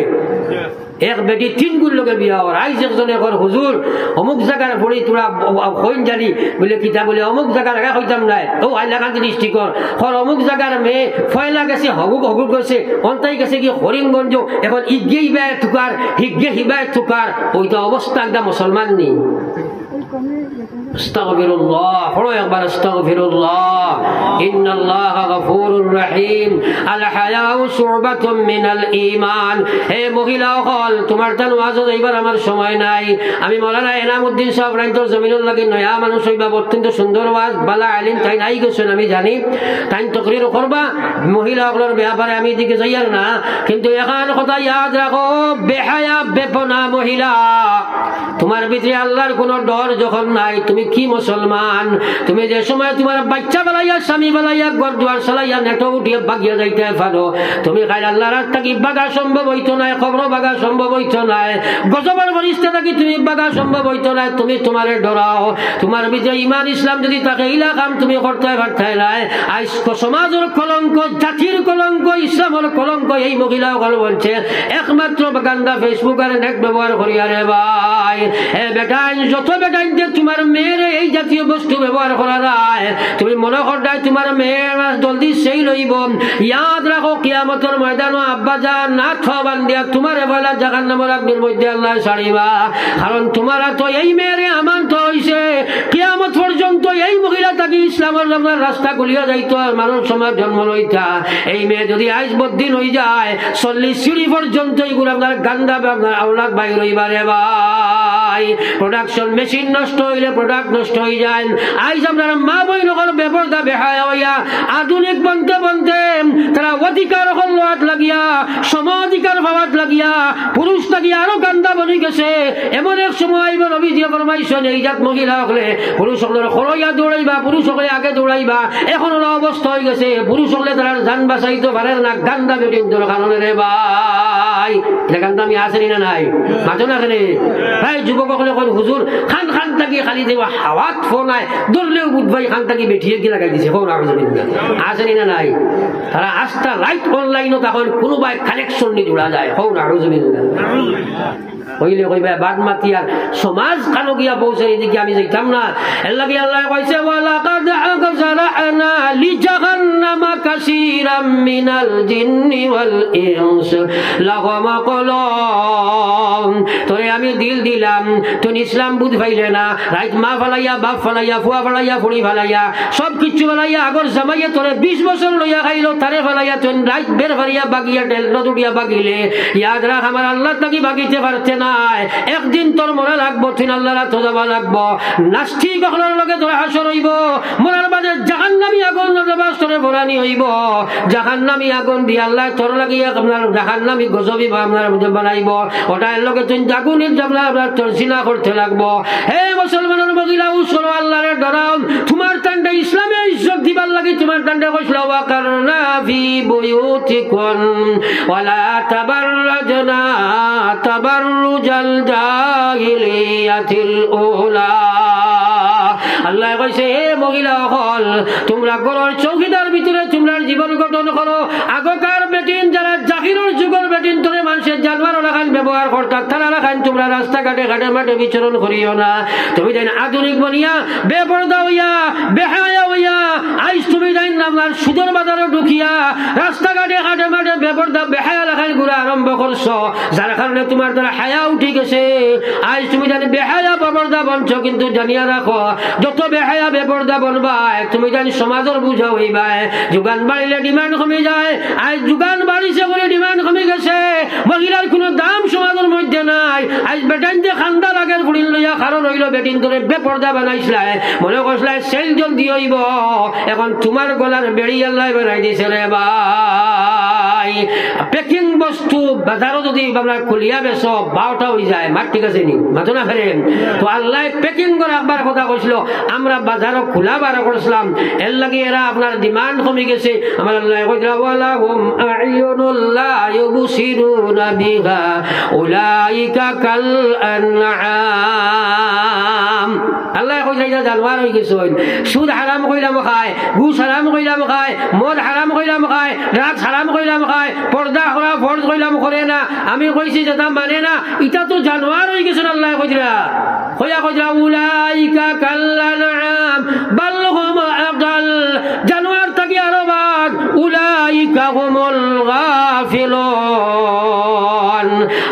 এক বেটি তিন গুণ লোকের বিয়া হওয়ার আইস একজনে এখন হুজুর অমুক জায়গার ভরি তোরা হইন জানি বলে কিতা বলে অমুক জায়গার আগে হইতাম নাই ও আইলাকান্তি ডিস্ট্রিক্টর হর অমুক জায়গার মেয়ে ফয়লা গেছে হগুক হগুক গেছে অন্তাই গেছে কি হরিণগঞ্জ এখন ইগে হিবায় থুকার হিগে হিবায় থুকার ওইটা অবস্থা একদম মুসলমান নেই। Astaghfirullah, kalau yang balas astaghfirullah. Innallaha ghafurur rahim. Al-haya'u syu'batun minal iman. Hey mohila khol, tomar tan wazo jaibar amar shomoy nai. Ami Maulana Enamuddin Sahab Rantor Zaminul lagi noya manush hoiba ottonto sundor waz bala alim tai nai goson ami jani. Tai taqrir korba mohila golor byapare ami dike jaiyar na, kintu ekhan kotha yaad rakho behaya bepona mohila. Tomar bidre Allahor kono dor jokhon nai তুমি কি মুসলমান? তুমি যে সময় তোমার বাচ্চা বেলাইয়া স্বামী বেলাইয়া ঘর দুয়ার চালাইয়া নেটো উঠিয়ে বাগিয়া যাইতে পারো, তুমি কাল আল্লাহ রাস্তা কি বাগা সম্ভব হইতো না, খবর বাগা সম্ভব হইতো না, গজবের বরিষ্ঠে থাকি তুমি বাগা সম্ভব হইতো না। তুমি তোমারে ডরাও, তোমার বিজয় ইমান ইসলাম যদি তাকে ইলা কাম তুমি করতে পারতাই নাই। আজ সমাজের কলঙ্ক, জাতির কলঙ্ক, ইসলামের কলঙ্ক এই মহিলাও গল বলছে একমাত্র গান্দা ফেসবুক আর নেট ব্যবহার করিয়া। রে ভাই এ বেটাইন, যত বেটাইন যে তোমার মেয়ের এই জাতীয় বস্তু ব্যবহার করা যায়, তুমি মনে করদায় তোমার মেয়ের জলদি সেই লইব। ইয়াদ রাখো কিয়ামতের ময়দান আব্বা যান নাথ বান্দিয়া তোমার বলা জাহান্নামের আগুনের মধ্যে আল্লাহ ছাড়িবা। কারণ তোমারা তো এই মেয়েরে আমানত হইছে, কিয়ামত পর্যন্ত এই মহিলা তাকে ইসলামের রাস্তা খুলিয়া যাইতো আর মানুষ সমাজ জন্ম লইতা। এই মেয়ে যদি আজ বদিন হয়ে যায় চল্লিশ সিঁড়ি পর্যন্ত এইগুলো আপনার গান্দা আপনার আওলাদ বাইর হইবা। রে ভাই প্রোডাকশন মেশিন নষ্ট হইলে প্রোডাক্ট নষ্ট হয়ে যায়। আজ আপনারা মা বই নগর বেপরদা বেহায়া হইয়া আধুনিক বনতে বনতে তারা অধিকার হল্লাত লাগিয়া সম অধিকার ভাবাত লাগিয়া পুরুষ লাগিয়া আরো গান্দা বনি গেছে। এমন এক সময় আইব নবীজি ফরমাইছেন এই জাত মহিলা হলে পুরুষ হলের খরইয়া দৌড়াইবা, পুরুষ হলে আগে দৌড়াইবা। এখন ওরা অবস্থা হয়ে গেছে পুরুষ হলে তারা যান বাঁচাইতে পারে না, গান্দা বেটিং দর কারণে। রে ভাই এটা গান্দা আমি আসেনি না নাই মাঝো না কেন ভাই। যুবক হলে কই হুজুর খান খান থাকি খালি হাওয়াত ফোনায় দৌড়লেও বুধবাই খান থাকি বেঠিয়ে গিয়ে লাগাই দিছে কোন আসেনি না নাই। তারা আস্থা লাইট অনলাইনও তখন কোনো বাই কালেকশন নিয়ে জোড়া যায় কোন আরো জমি হইলে কইবা বাদ মাতিয়ার সমাজ কানো গিয়া পৌঁছে এদিকে আমি যাইতাম না। এর লাগি আল্লাহ কইছে ওয়ালাকাদ আনজারানা লিজাহান্নামা কাসীরাম মিনাল জিন্নি ওয়াল ইনস লাহুম কলম, তোরে আমি দিল দিলাম তুই ইসলাম বুঝ পাইলে না। রাইত মা ফালাইয়া, বাপ ফালাইয়া, ফুয়া ফালাইয়া, ফুড়ি ফালাইয়া, সব কিছু ফালাইয়া আগর জামাইয়া তোরে বিশ বছর লইয়া খাইলো তারে ফালাইয়া তুই রাইত বের ফারিয়া বাগিয়া ডেল নদুড়িয়া বাগিলে। ইয়াদ রাখ আমার আল্লাহ তাকি বাগিতে পারতে নাই, একদিন তোর মরা লাগবো, তুই আল্লাহর রাস্তা যাবা লাগবো। নাস্তিক হলর লগে তোর হাসর হইব, মরার বাদে জাহান্নামী আগুন তোরে ভরানি হইব। জাহান্নামী আগুন দি আল্লাহ তোর লাগিয়া আপনার জাহান্নামী গজবি আপনার বানাইব, ওটার লগে তুই জাগুনি জাবলা আপনার তোর জিনা করতে লাগবো। হে মুসলমানের বগিলা উসর আল্লাহরে ডরাও, তোমার তান্ডে ইসলামে ইজ্জত দিবার লাগি তোমার তান্ডে কইছিল ওয়াকারনা ফি বুয়ুতিকুন ওয়ালা তাবাররাজনা তাবাররুজাল জাহিলিয়াতিল উলা। আল্লাহ কইছে হে মহিলা হল তোমরা গরর চৌকিদার ভিতরে তোমরা জীবন গঠন করো। আগকার বেটিন যারা জাহিরুল যুগর বেটিন তোরে মানুষের জানোয়ার লাগান ব্যবহার করতা তারা লাগান, তোমরা রাস্তাঘাটে ঘাটে মাঠে বিচরণ করিও না। তুমি জান আধুনিক বনিয়া বেপরদা হইয়া বেহায়া হইয়া আইস তুমি জান নামার সুদর বাজারে ঢুকিয়া রাস্তাঘাটে ঘাটে মাঠে বেপরদা বেহায়া লাগান ঘুরা আরম্ভ করছো, যার কারণে তোমার দ্বারা হায়া উঠে গেছে। আইস তুমি জান বেহায়া বেপরদা বনছো, কিন্তু জানিয়া রাখো যত বেহায়া বেপরদা বনবায় তুমি জান সমাজের বুঝা হইবায়। যোগান বাড়িলে ডিমান্ড কমে যায়, আজ যোগান বাড়িছে বলে ডিমান্ড কমে গেছে, মহিলার কোনো দাম সমাজের মধ্যে নাই। আজ বেটাইন যে খান্দা লাগের ঘুরিল লইয়া কারণ হইল বেটিন করে বেপর্দা বানাইছিলা, মনে করছিলা সেল জলদি হইব, এখন তোমার গলার বেড়ি আল্লাহ বানাই দিছে রে ভাই। পেকিং বস্তু বাজারও যদি আমরা খুলিয়া বেশ বারোটা হয়ে যায়, মাত ঠিক আছে নি মাথো না ফেরেন তো আল্লাহ পেকিং করে একবার কথা কইছিল, আমরা বাজারও খোলা বারো করছিলাম, এর লাগে এরা আপনার ডিমান্ড কমে গেছে। আমার আল্লাহ কইলা ওয়ালাহুম আ'ইউনুল লা ইউবসিরুনা বিহা উলাইকা কাল আনআম। আল্লাহ কইলা জানোয়ার হই গেছে, সুদ হারাম কইলাম খায়, ঘুষ হারাম কইলাম খায়, মদ হারাম কইলাম খায়, ড্রাগস হারাম কইলাম খায়, পর্দা করা ফরজ কইলাম করে না, আমি কইছি যেটা মানে না, এটা তো জানোয়ার হই গেছে। আল্লাহ কইলা কইয়া কইলা উলাইকা কাল আনআম বাল হুম আদাল, জানোয়ার থাকি আরো বাদ, উলাইকা হুমুল গাফিলুন।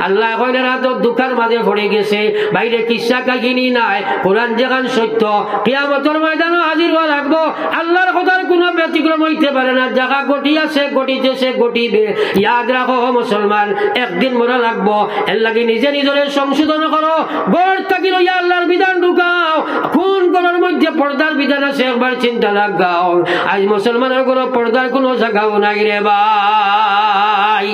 আল্লাহ কইলা রাত দুকার মাঝে পড়ে গেছে, বাইরে কিসা কাহিনী নাই, কোরআন যেখান সত্য, কিয়ামতের ময়দানে হাজির হওয়া লাগবো, আল্লাহর কথার কোনো ব্যতিক্রম হইতে পারে না। জায়গা গটিয়াছে গটিতেছে গটিবে, ইয়াদ রাখো মুসলমান, একদিন মরা লাগবো। এর লাগি নিজে নিজরে সংশোধন করো, গড় থাকি লইয়া আল্লাহর বিধান ঢুকাও, খুন করার মধ্যে পর্দার বিধান আছে একবার চিন্তা লাগাও। আজ মুসলমানের কোনো পর্দার কোনো জায়গাও নাই রে ভাই,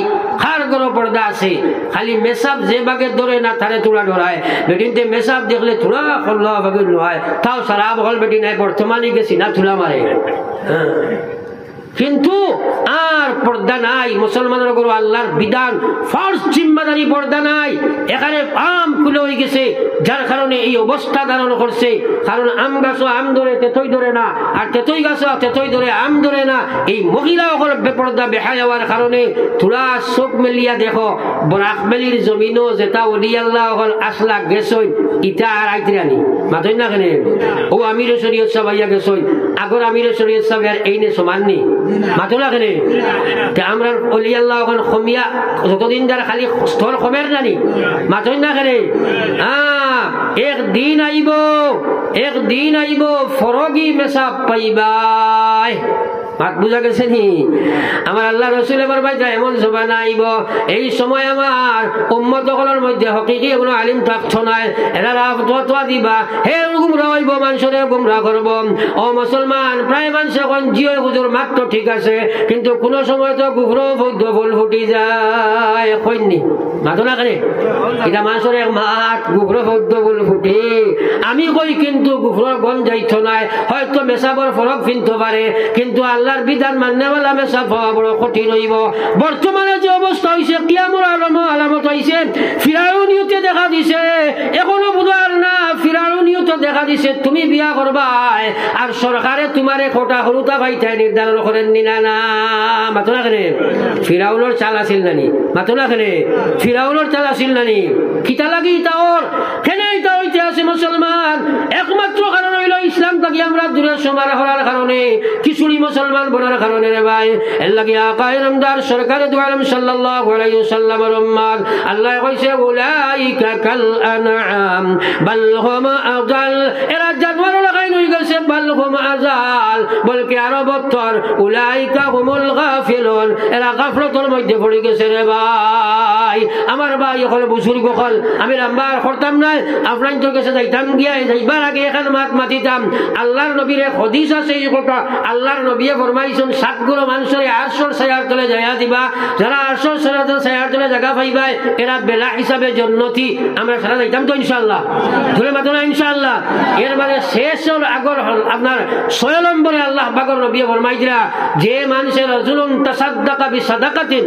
খার কোনো পর্দা আছে, খালি মেসাব যে বাগে ধরে না তারে তোলা ধরায়, বেটিনতে মেসাব দেখলে তোলা খোল্লা বাগে নয়, তাও সারা বল বেটি নাই বর্তমানে গেছি না তোলা মারে, কিন্তু আর পর্দা নাই মুসলমানের উপর, আল্লাহর বিধান ফরজ জিম্মাদারি পর্দা নাই, এখানে আম খুলে হয়ে গেছে, যার কারণে এই অবস্থা ধারণ করছে। কারণ আম গাছও আম ধরে তেতই ধরে না, আর তেতই গাছও তেতই ধরে আম ধরে না। এই মহিলা ওপর বেপর্দা বেহায় হওয়ার কারণে তোরা চোখ মেলিয়া দেখো, বরাকবেলির জমিনও যেটা অলি আল্লাহ ওখান আসলা গেছই, ইটা আর আইতরানি মাধন্য কেনে ও আমির শরীয়ত সাহেব আইয়া গেছই, আগর আমির শরীয়ত সাহেব আর এই নে সমান নেই মাতুলা কেনে। আমরা অলি আল্লাহ ওখান কমিয়া যতদিন যার খালি স্থল কমের নানি মাধন্য কেনে। হ্যাঁ, একদিন আইব, একদিন আইব ফরগি মেসাব পাইবাই, মাত বুঝা গেছে নি। আমার আল্লাহ রসুল এবার বাইজা এমন জবান আইব, এই সময় আমার উম্মতকলের মধ্যে হকিকি কোনো আলিম থাকতো না, এরা ফতোয়া দিবা, হে গুমরা হইব মানুষরে গুমরা করব। ও মুসলমান, প্রায় মানুষ এখন জিও হুজুর মাত্র ঠিক আছে, কিন্তু কোনো সময় তো গুগরো বৌদ্ধ বল ফুটি যায়, কইনি মাতো না কেন, এটা মানুষরে মাত গুগরো বৌদ্ধ বল ফুটি, আমি কই কিন্তু গুগরোর গন যাইতো না, হয়তো মেসাবর ফরক ফিনতে পারে, কিন্তু আল্লাহর বিধান মাননেওয়ালা মেসাব বড় কঠিন হইব। বর্তমানে যে অবস্থা হইছে, কিয়ামত আলামত আলামত হইছে, ফিরাউনিয়তে দেখা দিছে, এখনো বুঝার না, ফিরাউনিয়তে দেখা দিছে তুমি বিয়া করবা, আর সরকারে তোমার কোটা হরুতা ভাইটাই নির্ধারণ করেন নি না না মাতো না কেন, ফিরাউনের চাল আসিল নানি মাতো না কেন, ফিরাউনের চাল আসিল নানি, খিতা লাগি ইতা ওর কেনে ইতা হইতে আছে মুসলমান। একমাত্র কারণ হইল ইসলাম থাকি আমরা দূরে সমার হওয়ার কারণে, কিছুই মুসলমান মুসলমান বনার কারণে রে ভাই। এর লাগে আকায়ে নামদার সরকারে দু আলম সাল্লাল্লাহু আলাইহি ওয়াসাল্লামের উম্মাত, আল্লাহ কইছে উলাইকা কাল আনআম বাল হুম আযাল, এরা জানোয়ার লাগাই নই গেছে, বাল হুম আযাল বলকে আরো বত্তর, উলাইকা হুমুল গাফিলুন, এরা গাফলতের মধ্যে পড়ে গেছে রে ভাই। আমার ভাই হল বুজুর্গ হল, আমি নাম্বার করতাম না, আপনার তোর কাছে যাইতাম গিয়া যাইবার আগে এখান মাত মাতিতাম, আল্লাহর নবীর এক হাদিস আছে, এই কথা আল্লাহর নবী ফরমাইছেন, সাতগুলো মানুষের আরশর ছায়ার তলে জায়গা দিবা, যারা আরশর ছায়ার তলে জায়গা পাইবা এরা বেলা হিসাবে জান্নতি। আমরা সারা যাইতাম তো ইনশাআল্লাহ, ধরে মাতো না ইনশাআল্লাহ। এর মানে শেষ হল আগর হল আপনার ছয় নম্বরে আল্লাহ বাগর নবী ফরমাইছিলা, যে মানুষের রাজুলুন তাসাদদাকা বিসাদাকাতিন,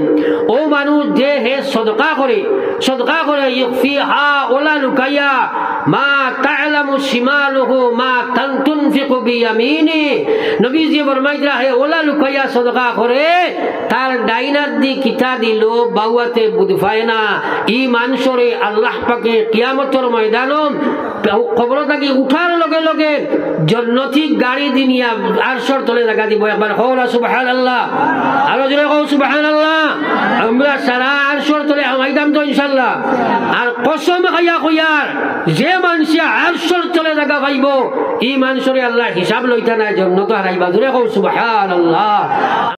ও মানুষ যে হে সদকা করে, সদকা করে ইউফিহা ওলা লুকায়া মা তাআলামু শিমালুহু মা তানতুনফিকু বিয়ামিনি, নবীজি ফরমাইছেন হে ওলা লুকাইয়া সদকা করে, তার ডাইনার দি কিতা দিল বাউয়াতে বুধফায় না, ই মানুষরে আল্লাহ পাকে কিয়ামতের ময়দানো খবর থাকি উঠার লগে লগে জান্নতি গাড়ি দিনিয়া আরশের তলে জায়গা দিব। একবার হওলা সুবহানাল্লাহ, আরো জোরে কও সুবহানাল্লাহ। আমরা সারা আরশের তলে আমাইদাম তো ইনশাআল্লাহ। আর কসম খাইয়া কইয়ার, যে মানুষ আরশের তলে জায়গা পাইব, ই মানুষরে আল্লাহ হিসাব লইতা না, জান্নত হারাইবা। জোরে কও সুবহানাল্লাহ।